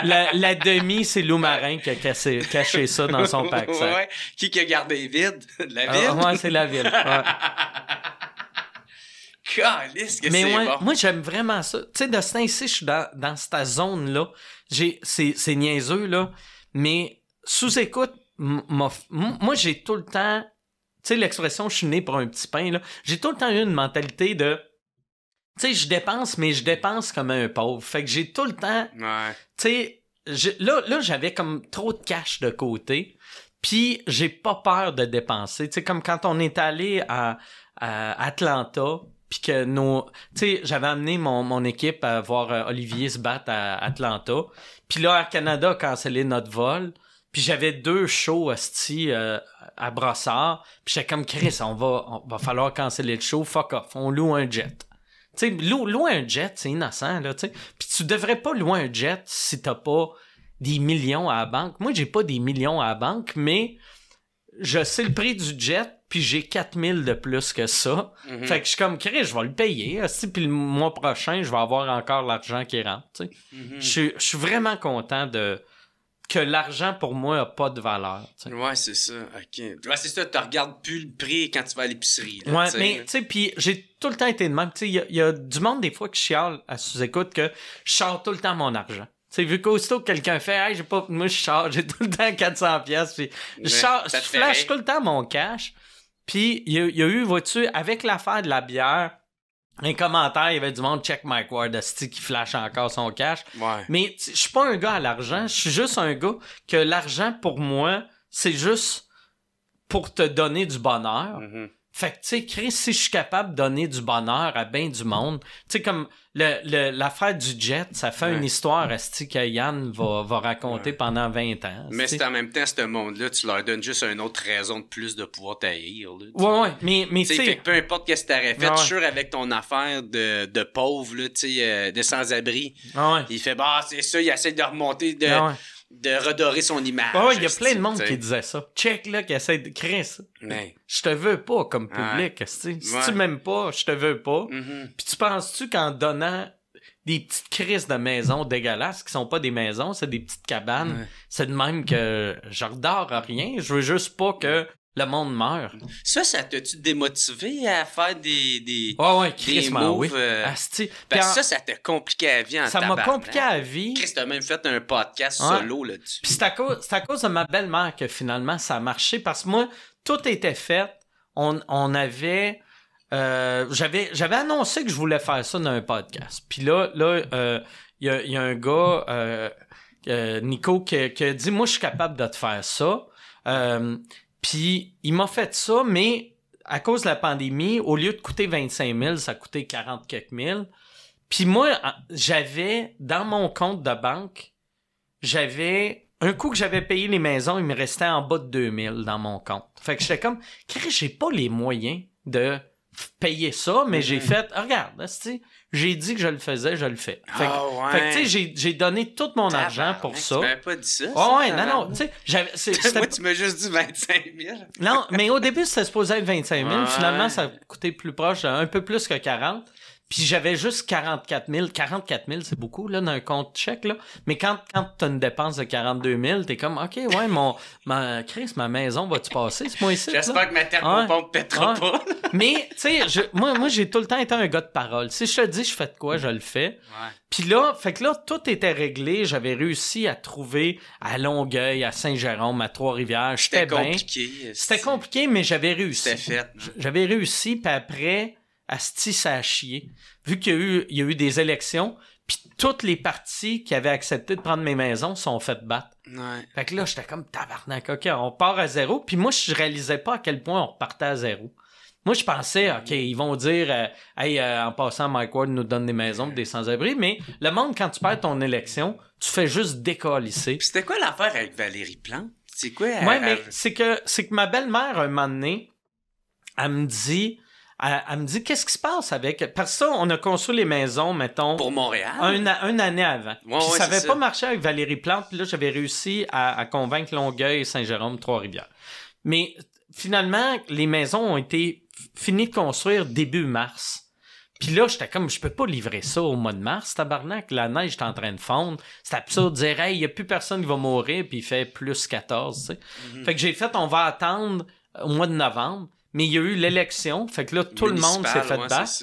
la demi, c'est Lou Marin qui a caché ça dans son pack. Ouais. Qui a gardé vide? La ville? Ouais, c'est la ville. Ouais. Calisse que c'est bon. Moi, j'aime vraiment ça. Tu sais, de ce temps-ci, je suis dans cette zone-là. C'est niaiseux, là. Mais sous écoute, moi, j'ai tout le temps... Tu sais, l'expression « je suis né pour un petit pain », là. J'ai tout le temps eu une mentalité de... Tu sais, je dépense, mais je dépense comme un pauvre. Fait que j'ai tout le temps... Ouais. Tu sais, là, j'avais comme trop de cash de côté. Puis, j'ai pas peur de dépenser. Tu sais, comme quand on est allé à Atlanta, puis que nos... Tu sais, j'avais amené mon équipe à voir Olivier se battre à Atlanta. Puis là, Air Canada a cancellé notre vol. Puis j'avais 2 shows à Brossard. Puis j'étais comme, Chris, on va falloir canceller le show. Fuck off, on loue un jet. Tu sais, louer un jet, c'est innocent, là, tu sais. Puis tu devrais pas louer un jet si t'as pas des millions à la banque. Moi, j'ai pas des millions à la banque, mais je sais le prix du jet, puis j'ai 4000 de plus que ça. Mm-hmm. Fait que je suis comme, Chris, je vais le payer. Puis le mois prochain, je vais avoir encore l'argent qui rentre, tu sais. Mm-hmm. Je suis vraiment content que l'argent, pour moi, n'a pas de valeur. T'sais. Ouais, c'est ça. OK. Ouais, c'est ça. Tu regardes plus le prix quand tu vas à l'épicerie. Là, ouais, t'sais. Mais, tu sais, puis j'ai tout le temps été de même. Tu sais, il y a du monde, des fois, qui chiale à sous-écoute que je sors tout le temps mon argent. Tu sais, vu qu'aussitôt que quelqu'un fait, hey, j'ai pas, moi, je sors, j'ai tout le temps 400$, puis je flash tout le temps mon cash. Puis, il y a eu, vois-tu, avec l'affaire de la bière, un commentaire, il y avait du monde, check Mike Ward, qui flash encore son cash. Ouais. Mais je suis pas un gars à l'argent, je suis juste un gars que l'argent, pour moi, c'est juste pour te donner du bonheur. Mm-hmm. Fait que, tu sais, Chris, si je suis capable de donner du bonheur à bien du monde, tu sais, comme l'affaire du jet, ça fait une histoire que Yann va raconter pendant 20 ans. Mais c'est en même temps, ce monde-là, tu leur donnes juste une autre raison de plus de pouvoir t'haïr. Ouais, mais tu sais... Peu importe ce que t'aurais fait, je suis sûr, avec ton affaire de pauvre, là, tu sais, de sans-abri, il fait, bah, c'est ça, il essaie de remonter de... Ouais. De redorer son image. Ouais, il y a plein de monde qui disait ça. Check, là, qui essaie de créer ça. Mais... Je te veux pas comme public. Ouais. Si tu m'aimes pas, je te veux pas. Mm-hmm. Puis tu penses-tu qu'en donnant des petites crises de maisons dégueulasses, qui sont pas des maisons, c'est des petites cabanes, c'est de même que je redors à rien. Je veux juste pas que le monde meure. Ça t'a-tu démotivé à faire des moves? Oui. Parce que ça te compliquait la vie en tabarnak. Ça m'a compliqué la vie. Chris, t'as même fait un podcast solo là-dessus. Puis c'est à cause de ma belle-mère que finalement ça a marché. Parce que moi, tout était fait. On avait... J'avais annoncé que je voulais faire ça dans un podcast. Puis là, y a un gars, Nico, qui a dit « Moi, je suis capable de te faire ça. » Puis, il m'a fait ça, mais à cause de la pandémie, au lieu de coûter 25 000, ça coûtait 40 quelques mille. Puis moi, j'avais, dans mon compte de banque, un coup que j'avais payé les maisons, il me restait en bas de 2000 dans mon compte. Fait que j'étais comme, j'ai pas les moyens de payer ça, mais j'ai fait, regarde, j'ai dit que je le faisais, je le fais. Fait que, tu sais, j'ai donné tout mon argent pour ça. Tu m'avais pas dit ça? Non, tu sais. Moi, tu m'as juste dit 25 000. Non, mais au début, c'était supposé être 25 000. Finalement, ça coûtait plus proche, un peu plus que 40. Puis j'avais juste 44 000. 44 000, c'est beaucoup, là, d'un compte chèque, là. Mais quand t'as une dépense de 42 000, t'es comme, OK, ouais, Chris, ma maison va-tu passer ce mois-ci? J'espère que ma thermopompe pètera pas. Mais, tu sais, moi, j'ai tout le temps été un gars de parole. Si je te dis, je fais de quoi, je le fais. Puis là, fait que là, tout était réglé. J'avais réussi à trouver à Longueuil, à Saint-Jérôme, à Trois-Rivières. C'était compliqué. C'était compliqué, mais j'avais réussi. C'était fait. J'avais réussi, puis après... Asti, ça a chié. Vu qu'il y a eu des élections, puis toutes les partis qui avaient accepté de prendre mes maisons sont faites battre. Ouais. Fait que là, j'étais comme tabarnak. OK, on part à zéro. Puis moi, je réalisais pas à quel point on repartait à zéro. Moi, je pensais, OK, ils vont dire, en passant, Mike Ward nous donne des maisons pour des sans-abri, mais le monde, quand tu perds ton élection, tu fais juste décolisser. Puis c'était quoi l'affaire avec Valérie Plante? C'est quoi? C'est que ma belle-mère, un moment donné, elle me dit, qu'est-ce qui se passe avec... Parce que ça, on a construit les maisons, mettons... Pour Montréal? Une année avant. Ouais, puis ouais, ça n'avait pas marché avec Valérie Plante. Puis là, j'avais réussi à convaincre Longueuil, Saint-Jérôme, Trois-Rivières. Mais finalement, les maisons ont été finies de construire début mars. Puis là, j'étais comme, je peux pas livrer ça au mois de mars, tabarnak. La neige est en train de fondre. C'est absurde de dire, hey, il n'y a plus personne qui va mourir, puis il fait plus 14, tu sais. Fait que j'ai fait, on va attendre au mois de novembre. Mais il y a eu l'élection, fait que là, tout le monde s'est fait battre.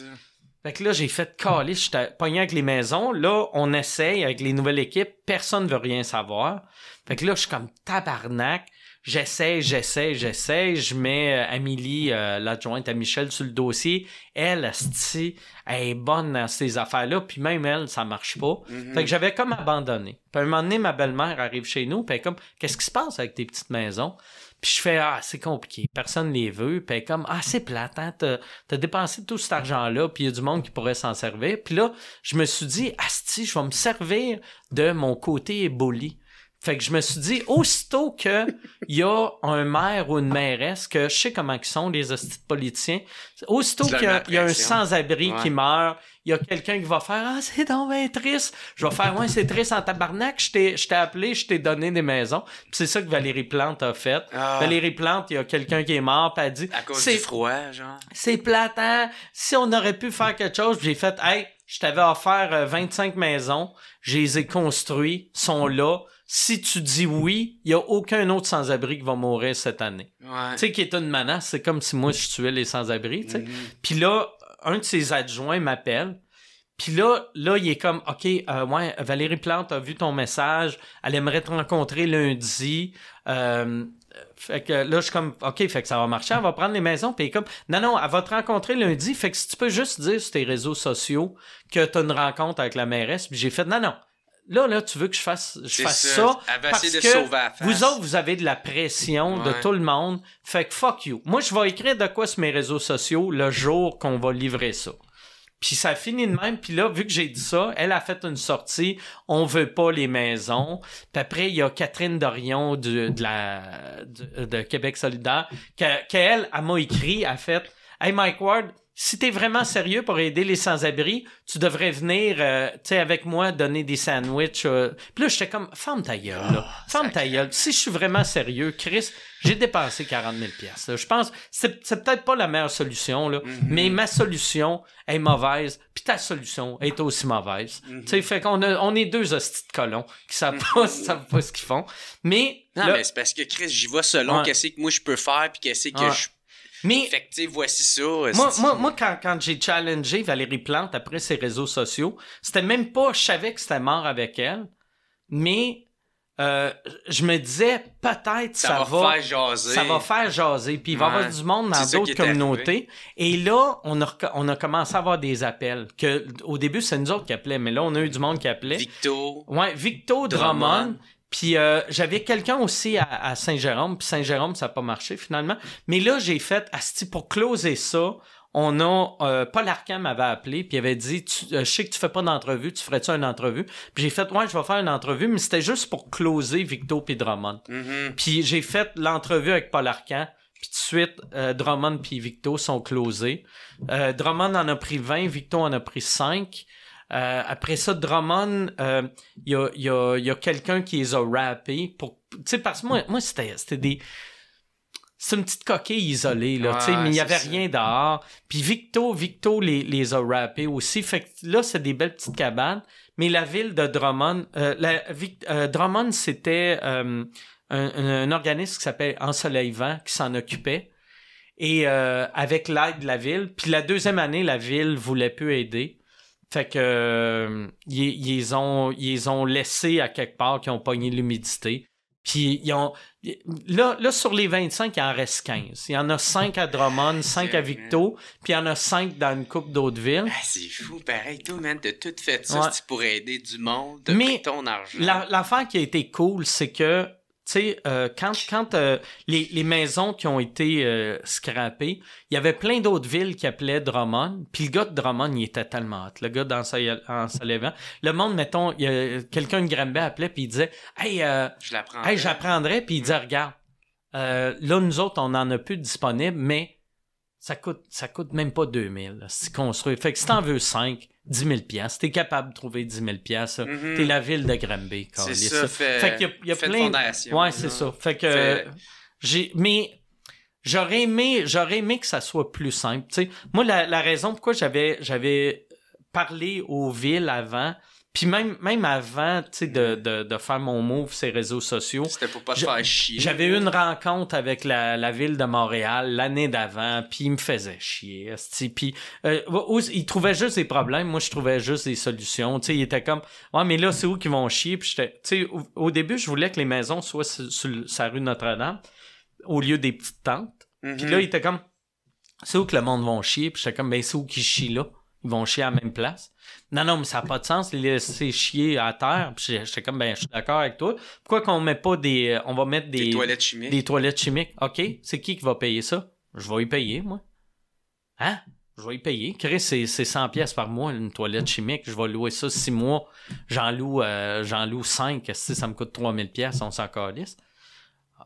Fait que là, j'ai fait caler, j'étais pogné avec les maisons. Là, on essaye avec les nouvelles équipes, personne ne veut rien savoir. Fait que là, je suis comme tabarnak. J'essaie. Je mets Amélie, l'adjointe à Michel, sur le dossier. Elle, asti, elle est bonne dans ces affaires-là. Puis même elle, ça marche pas. Fait que j'avais comme abandonné. Puis à un moment donné, ma belle-mère arrive chez nous, puis elle est comme, qu'est-ce qui se passe avec tes petites maisons? Puis je fais, ah, c'est compliqué, personne les veut. Puis comme, ah, c'est plate, hein, t'as dépensé tout cet argent-là, puis il y a du monde qui pourrait s'en servir. Puis là, je me suis dit, asti, je vais me servir de mon côté éboli. Fait que je me suis dit, aussitôt que il y a un maire ou une mairesse, que je sais comment ils sont, les hosties de politiciens, aussitôt qu'il y a un sans-abri qui meurt, il y a quelqu'un qui va faire, ah, c'est donc bien triste. Je vais faire, ouais, c'est triste en tabarnak. Je t'ai appelé, je t'ai donné des maisons. Puis c'est ça que Valérie Plante a fait. Ah. Valérie Plante, il y a quelqu'un qui est mort, puis elle dit, à cause du froid, genre. C'est platant. Si on aurait pu faire quelque chose, puis j'ai fait, hey, je t'avais offert 25 maisons, je les ai construites, sont là. Si tu dis oui, il n'y a aucun autre sans-abri qui va mourir cette année. Ouais. Tu sais, qui est une menace, c'est comme si moi, je tuais les sans-abri, tu sais. Puis là, un de ses adjoints m'appelle. Puis là, il est comme, OK, ouais, Valérie Plante a vu ton message. Elle aimerait te rencontrer lundi. Fait que là, je suis comme, OK, fait que ça va marcher. Elle va prendre les maisons. Puis il est comme, non, elle va te rencontrer lundi. Fait que si tu peux juste dire sur tes réseaux sociaux que tu as une rencontre avec la mairesse. Puis j'ai fait, non. Là, tu veux que je fasse ça parce que vous autres, vous avez de la pression de tout le monde. Fait que fuck you. Moi, je vais écrire de quoi sur mes réseaux sociaux le jour qu'on va livrer ça. Puis ça finit de même. Puis là, vu que j'ai dit ça, elle a fait une sortie. On veut pas les maisons. Puis après, il y a Catherine Dorion de Québec solidaire qu'elle m'a écrit, a fait « Hey, Mike Ward, si t'es vraiment sérieux pour aider les sans-abri, tu devrais venir, tu sais, avec moi, donner des sandwichs. Puis là, j'étais comme, ferme ta gueule, là. Ferme ta gueule. Si je suis vraiment sérieux, Chris, j'ai dépensé 40 000 piastres. Je pense, c'est peut-être pas la meilleure solution, là, mais ma solution est mauvaise, puis ta solution est aussi mauvaise. Tu sais, fait qu'on est deux hosties de colons qui savent pas ce qu'ils font. Mais. Non, mais c'est parce que, Chris, j'y vois selon qu'est-ce que moi je peux faire, puis qu'est-ce que je peux. Mais, effectivement, voici ça. Moi, quand j'ai challengé Valérie Plante après ses réseaux sociaux, c'était même pas, je savais que c'était mort avec elle, mais je me disais, peut-être ça va faire jaser. Ça va faire jaser, puis il va y avoir du monde dans d'autres communautés. Et là, on a commencé à avoir des appels. Au début, c'est nous autres qui appelaient, mais là, on a eu du monde qui appelait. Victo, Drummond. Puis j'avais quelqu'un aussi à Saint-Jérôme, puis Saint-Jérôme, ça n'a pas marché finalement. Mais là, j'ai fait, asti, pour closer ça, on a... Paul Arcand m'avait appelé, puis il avait dit, je sais que tu fais pas d'entrevue, tu ferais-tu une entrevue? Puis j'ai fait, ouais, je vais faire une entrevue, mais c'était juste pour closer Victor puis Drummond. Puis j'ai fait l'entrevue avec Paul Arcand, puis tout de suite, Drummond puis Victor sont closés. Drummond en a pris 20, Victor en a pris 5. Après ça, Drummond, il y a quelqu'un qui les a rappés pour, tu sais, parce que moi c'était des, c'est une petite coquille isolée, là, tu sais, mais il n'y avait rien dehors. Puis Victo les a rappés aussi. Fait que là, c'est des belles petites cabanes. Mais la ville de Drummond... Drummond, c'était un organisme qui s'appelle Ensoleil Vent qui s'en occupait. Et avec l'aide de la ville. Puis la deuxième année, la ville voulait peu aider. Fait que ils ont laissé à quelque part qu'ils ont pogné l'humidité. Puis ils ont... Là, sur les 25, il en reste 15. Il y en a 5 à Drummond, 5 à Victo, puis il y en a 5 dans une couple d'autres villes. Ah, c'est fou, pareil. Toi, man, t'as tout fait ça si tu pourrais aider du monde, mais ton argent. L'affaire qui a été cool, c'est que, tu sais, quand les maisons qui ont été scrappées, il y avait plein d'autres villes qui appelaient Drummond, puis le gars de Drummond, il était tellement hot. Le gars d'Ensoleil Vent. Le monde, mettons, quelqu'un de Granby appelait, puis il disait « Hey, j'apprendrais. » Puis il disait « Regarde, là, nous autres, on n'en a plus de disponible, mais ça coûte même pas 2000 si construit. Fait que si t'en veux 5, 10 000 piastres, t'es capable de trouver 10 000 piastres. T'es la ville de Granby. » C'est ça, fait qu'il y a plein... Ouais, c'est ça. Fait que... Mais... J'aurais aimé que ça soit plus simple. T'sais, moi, la raison pourquoi j'avais parlé aux villes avant, puis même avant de faire mon move sur les réseaux sociaux... C'était pour pas te faire chier. J'avais eu une rencontre avec la ville de Montréal l'année d'avant, puis ils me faisaient chier. Puis ils trouvaient juste des problèmes, moi je trouvais juste des solutions. T'sais, ils étaient comme « Ouais, mais là, c'est où qu'ils vont chier? » Puis au début, je voulais que les maisons soient sur la rue Notre-Dame, au lieu des petites tentes. Puis là, il était comme, c'est où que le monde va chier? Puis j'étais comme, ben c'est où qu'ils chient là? Ils vont chier à la même place. Non, mais ça n'a pas de sens, les laisser chier à terre. Puis j'étais comme, ben je suis d'accord avec toi. Pourquoi qu'on met pas des... On va mettre des toilettes chimiques. Des toilettes chimiques. OK, c'est qui va payer ça? Je vais y payer, moi. Hein? Je vais y payer. Chris, c'est 100 pièces par mois, une toilette chimique. Je vais louer ça 6 mois. J'en loue 5. Si ça me coûte 3000 pièces, on s'en calisse.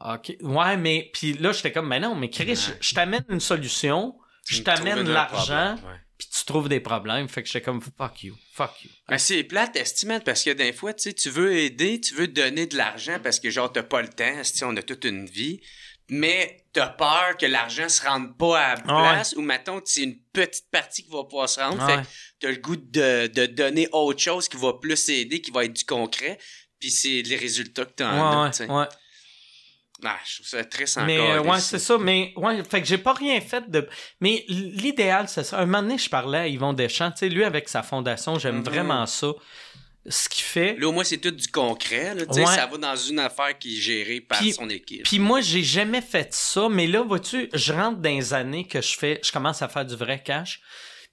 OK. Ouais, mais... Puis là, j'étais comme, mais non, mais Chris, je t'amène une solution, je t'amène l'argent, puis tu trouves des problèmes. Fait que j'étais comme, fuck you. Mais c'est plate, estimate, parce que des fois, tu sais, tu veux aider, tu veux donner de l'argent parce que, genre, t'as pas le temps, si on a toute une vie, mais t'as peur que l'argent se rende pas à la place, ou, mettons, c'est une petite partie qui va pas se rendre, fait que t'as le goût de donner autre chose qui va plus aider, qui va être du concret, puis c'est les résultats que t'en as, Ah, je trouve ça très sympa. Mais ouais, c'est ça. Mais ouais, fait que j'ai pas rien fait de... Mais l'idéal, c'est ça. Un moment donné, je parlais à Yvon Deschamps. Tu sais, lui, avec sa fondation, j'aime vraiment ça. Ce qu'il fait... Là, au moins, c'est tout du concret. Là, ça va dans une affaire qui est gérée par son équipe. Puis moi, j'ai jamais fait ça. Mais là, vois-tu, je rentre dans les années que je commence à faire du vrai cash.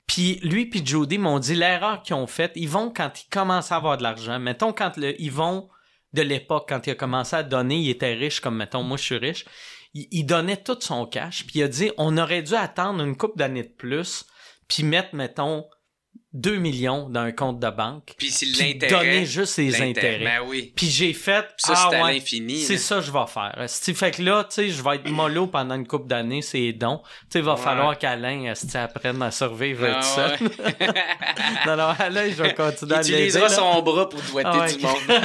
Puis lui puis Jody m'ont dit l'erreur qu'ils ont faite. Yvon, quand ils commencent à avoir de l'argent, mettons, quand Yvon... de l'époque, quand il a commencé à donner, il était riche, comme, mettons, moi, je suis riche. Il donnait tout son cash, puis il a dit, on aurait dû attendre une couple d'années de plus, puis mettre, mettons, 2 millions dans un compte de banque, puis donner juste les intérêts. Ben oui. Puis j'ai fait, c'est à l'infini. C'est ça que je vais faire. Fait que là, tu sais, je vais être mollo pendant une couple d'années, c'est don. Tu sais, il va falloir qu'Alain apprenne à survivre tout seul. Non, Alain, je vais continuer à l'aider. Il utilisera son bras pour doigter du monde.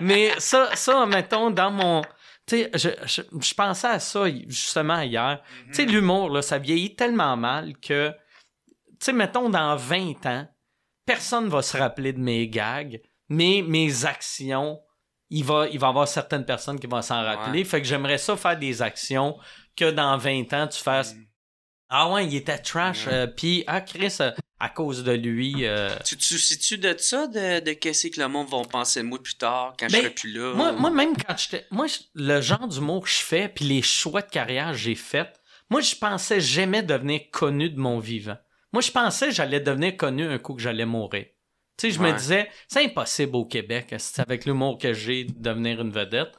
Mais ça, mettons, dans mon... Tu sais, je pensais à ça justement hier. Tu sais, l'humour, là, ça vieillit tellement mal que... Tu sais, mettons, dans 20 ans, personne ne va se rappeler de mes gags, mais mes actions, il va y avoir certaines personnes qui vont s'en rappeler. Fait que j'aimerais ça faire des actions que dans 20 ans, tu fasses... Ah ouais, il était trash, puis Chris, à cause de lui... Tu sais-tu de ça, de qu'est-ce que le monde va penser de moi plus tard, quand je serai plus là? Moi, même quand j'étais... Moi, le genre d'humour que je fais, puis les choix de carrière que j'ai faits, moi, je pensais jamais devenir connu de mon vivant. Moi, je pensais que j'allais devenir connu un coup que j'allais mourir. Tu sais, je me disais, c'est impossible au Québec, avec l'humour que j'ai, de devenir une vedette.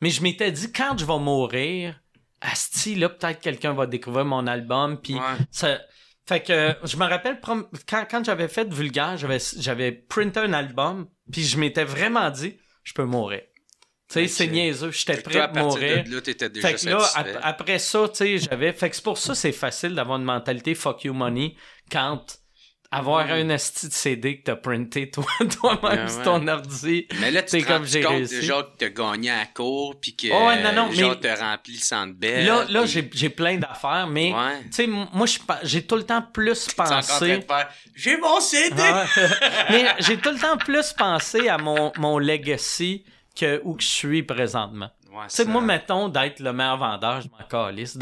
Mais je m'étais dit, quand je vais mourir, asti, là, peut-être quelqu'un va découvrir mon album. Puis ça... Fait que je me rappelle, quand j'avais fait Vulgaire, j'avais printé un album, puis je m'étais vraiment dit, je peux mourir. Tu sais, c'est niaiseux, j'étais prêt à mourir. De là, t'étais déjà fait que là, après ça, tu sais, j'avais... Fait que c'est pour ça c'est facile d'avoir une mentalité « fuck you money » quand avoir un asti de CD que t'as printé toi-même sur ton ordi. Mais là, tu te rends compte déjà que t'as gagné à la cour, puis que genre t'as rempli le Centre Bell. Là, j'ai plein d'affaires, mais tu sais, moi, j'ai tout le temps plus pensé... J'ai mon CD! Mais j'ai tout le temps plus pensé à mon legacy que où que je suis présentement. Ouais, tu sais, moi, mettons, d'être le meilleur vendeur, je m'en calisse,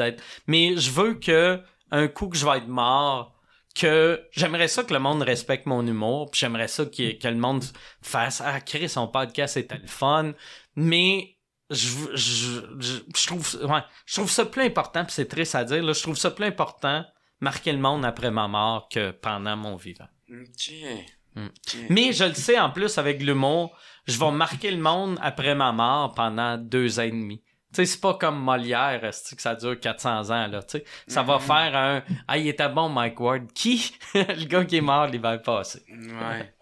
mais je veux que un coup que je vais être mort, que j'aimerais ça que le monde respecte mon humour, puis j'aimerais ça que le monde fasse « Ah, Chris, son podcast est le fun », mais je trouve ça plus important, puis c'est triste à dire, là, je trouve ça plus important marquer le monde après ma mort que pendant mon vivant. Okay. Okay. Mais je le sais, en plus, avec l'humour, je vais marquer le monde après ma mort pendant 2 ans et demi. Tu sais, c'est pas comme Molière, que ça dure 400 ans, là, tu sais. Ça va faire un... Ah, il était bon, Mike Ward. Qui? Le gars qui est mort l'hiver passé. Ouais.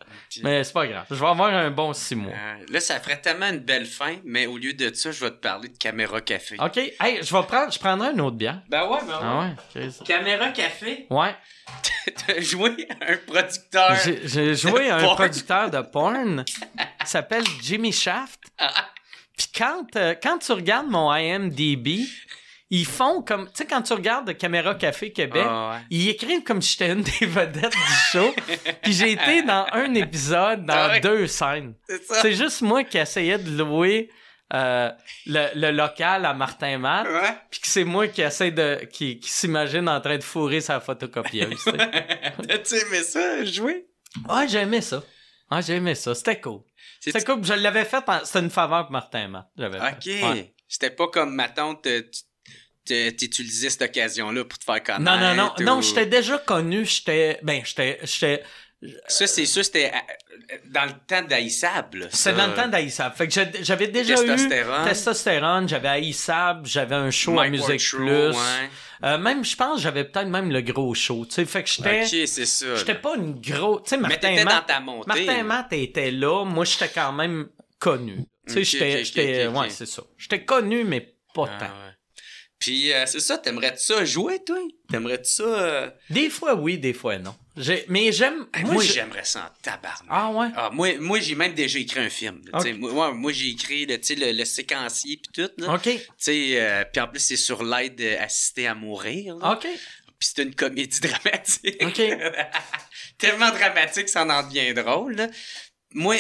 Mais c'est pas grave. Je vais avoir un bon 6 mois. Là, ça ferait tellement une belle fin, mais au lieu de ça, je vais te parler de Caméra Café. OK. Hey, je prendrai une autre bière. Ben ouais, ben ouais. Ah ouais, okay, Caméra Café? Ouais. T'as joué un producteur... J'ai joué un producteur de porn. Il s'appelle Jimmy Shaft. Puis quand tu regardes mon IMDb, ils font comme... Tu sais, quand tu regardes Caméra Café Québec, ils écrivent comme si j'étais une des vedettes du show. Puis j'ai été dans un épisode, dans 2 scènes. C'est juste moi qui essayais de louer le local à Martin Matte. Puis c'est moi qui essaie qui s'imagine en train de fourrer sa photocopieuse. T'as-tu aimé ça, jouer? Ouais, j'aimais ça. Ah, j'ai aimé ça. C'était cool. C'était cool. Je l'avais fait. C'était une faveur pour Martin Matte. OK. Ouais. C'était pas comme ma tante, t'utilisais cette occasion-là pour te faire connaître. Non. Ou... Non, j'étais déjà connu. J'étais... Ça, c'est sûr, c'était dans le temps d'Aïssable. C'est dans le temps d'Aïssable. Fait que j'avais déjà eu testostérone, j'avais Aïssable, j'avais un show à Musique Plus. Même, je pense, j'avais peut-être même le gros show. Tu sais, fait que j'étais... OK, c'est ça. J'étais pas une grosse... Tu sais, Martin Matte, dans ta montée. Martin Matte était là. Moi, j'étais quand même connu. Tu sais, j'étais... Ouais, c'est ça. J'étais connu, mais pas tant. Ouais. Puis, c'est ça, t'aimerais-tu ça jouer, toi? T'aimerais-tu ça... Des fois, oui, des fois, non. Mais j'aime... Hey, moi, j'aimerais ça en tabarnak. Ah ouais? Ah, moi j'ai même déjà écrit un film. Okay. Moi, j'ai écrit le séquencier puis tout. Là. OK. Puis en plus, c'est sur l'aide assistée à mourir. Là. OK. Puis c'est une comédie dramatique. OK. Tellement dramatique, ça en devient drôle, là. Moi,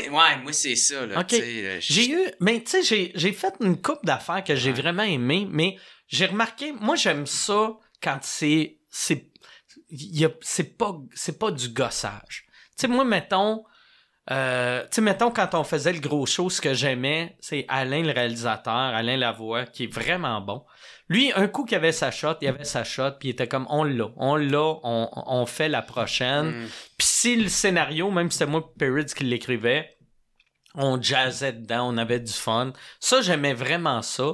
c'est ça, là. OK. J'ai eu... Mais tu sais, j'ai fait une couple d'affaires que j'ai vraiment aimé, mais... J'ai remarqué, moi j'aime ça quand c'est pas du gossage. Tu sais, moi mettons quand on faisait le gros show, ce que j'aimais, c'est Alain le réalisateur, Alain Lavoie, qui est vraiment bon. Lui, un coup qu'il avait sa shot, puis il était comme on fait la prochaine. Puis si le scénario, même si c'était moi Perrids qui l'écrivait, on jazzait dedans, on avait du fun. Ça, j'aimais vraiment ça.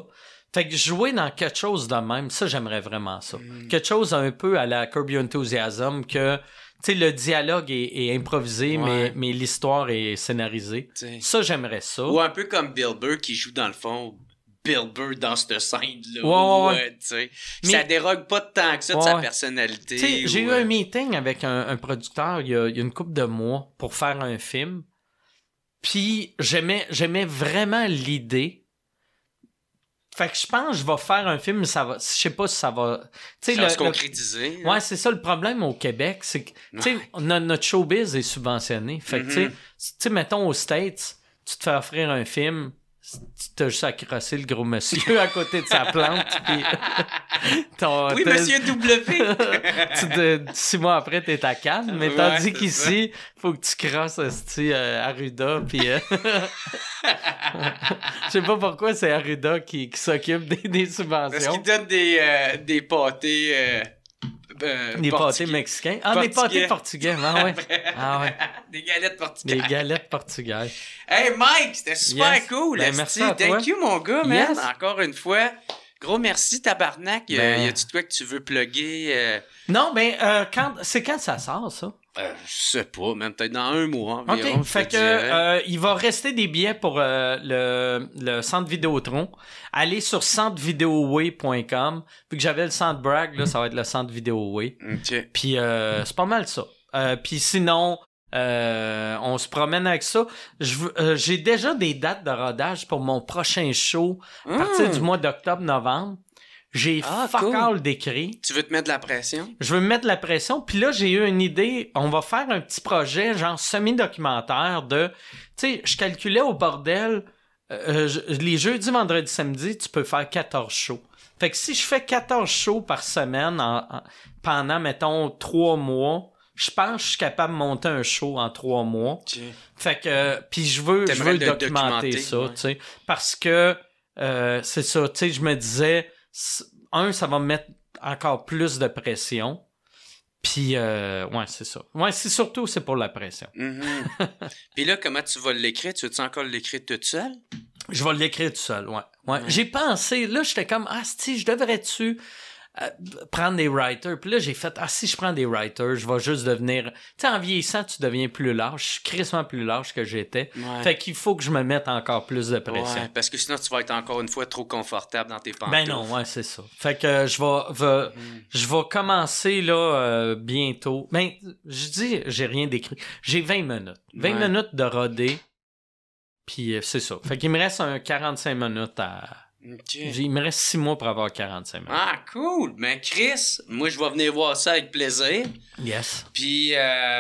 Fait que jouer dans quelque chose de même, ça, j'aimerais vraiment ça. Quelque chose un peu à la Curb Your Enthusiasm, que, tu sais, le dialogue est improvisé, mais l'histoire est scénarisée. T'sais. Ça, j'aimerais ça. Ou un peu comme Bill Burr qui joue, dans le fond, Bill Burr dans cette scène-là. Ouais. Mais... Ça dérogue pas tant que ça de sa personnalité. J'ai eu un meeting avec un producteur il y a une couple de mois pour faire un film. Puis j'aimais vraiment l'idée. Fait que je pense que je vais faire un film, ça va, je sais pas si ça va... Ça va se concrétiser. Ouais, c'est ça le problème au Québec, c'est que notre showbiz est subventionné. Fait que tu sais, mettons aux States, tu te fais offrir un film, tu t'as juste à crosser le gros monsieur à côté de sa plante. Oui, monsieur W! 6 mois après, t'es à Cannes, mais tandis qu'ici, faut que tu crosses Arruda, puis... Je sais pas pourquoi c'est Arruda qui s'occupe des subventions. Parce qu'il donne des pâtés... des pâtés mexicains. Ah, des pâtés portugais. Ah ouais. Des galettes portugaises. Hey, Mike, c'était super cool. Ben, merci à toi. Thank you, mon gars, man. Encore une fois, gros merci, tabarnak. Y a-tu de quoi que tu veux plugger? Non, mais c'est quand ça sort, ça? Je sais pas, même peut-être dans 1 mois environ. OK, fait que il va rester des billets pour le Centre Vidéotron. Allez sur centrevideoway.com. Vu que j'avais le Centre Bragg, là, ça va être le Centre Vidéoway. OK. Puis c'est pas mal ça. Puis sinon, on se promène avec ça. J'ai déjà des dates de rodage pour mon prochain show à partir du mois d'octobre-novembre. J'ai all d'écrit. Tu veux te mettre de la pression? Je veux me mettre de la pression. Puis là, j'ai eu une idée. On va faire un petit projet, genre semi-documentaire de... Tu sais, je calculais au bordel, les jeudis, vendredis, samedi, tu peux faire 14 shows. Fait que si je fais 14 shows par semaine pendant, mettons, 3 mois, je pense que je suis capable de monter un show en 3 mois. Okay. Fait que... puis je veux documenter ça, ouais. Tu sais. Parce que, c'est ça, tu sais, je me disais... Un, ça va me mettre encore plus de pression. Puis, ouais, c'est ça. Ouais, surtout, c'est pour la pression. Mm-hmm. Puis là, comment tu vas l'écrire? Tu veux-tu encore l'écrire toute seule? Je vais l'écrire tout seul, ouais. Ouais. Mm-hmm. J'ai pensé, là, j'étais comme, ah, si, je devrais-tu prendre des writers? Puis là, j'ai fait, ah, si je prends des writers, je vais juste devenir... Tu sais, en vieillissant, tu deviens plus large. Je suis crissement plus large que j'étais. Ouais. Fait qu'il faut que je me mette encore plus de pression. Ouais, parce que sinon, tu vas être encore une fois trop confortable dans tes pantoufles. Ben non, ouais, c'est ça. Fait que je vais commencer, là, bientôt. Ben, je dis, j'ai rien d'écrit. J'ai 20 minutes. 20 ouais. minutes de rodé. Puis c'est ça. Fait qu'il me reste un 45 minutes à... Okay. Il me reste 6 mois pour avoir 45 minutes. Ah, cool! Ben, Chris, moi, je vais venir voir ça avec plaisir. Yes. Puis,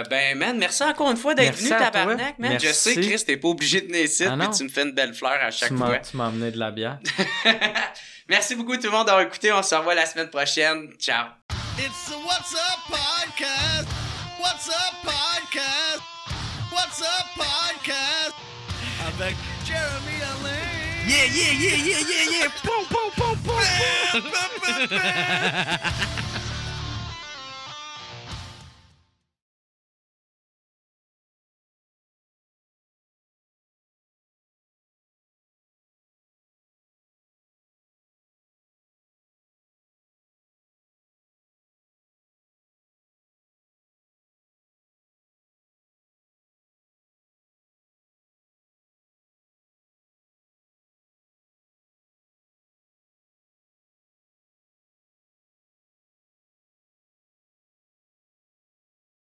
ben, man, merci encore une fois d'être venu, tabarnak, man. Merci. Je sais, Chris, t'es pas obligé de venir ici, puis tu me fais une belle fleur à chaque fois. Tu m'as amené de la bière. Merci beaucoup, tout le monde, d'avoir écouté. On se revoit la semaine prochaine. Ciao. It's the WhatsApp Podcast. WhatsApp Podcast. WhatsApp Podcast. Avec Jeremy Allain. Yeah, yeah, yeah, yeah, yeah, yeah. Boom, boom, boom, boom, boom.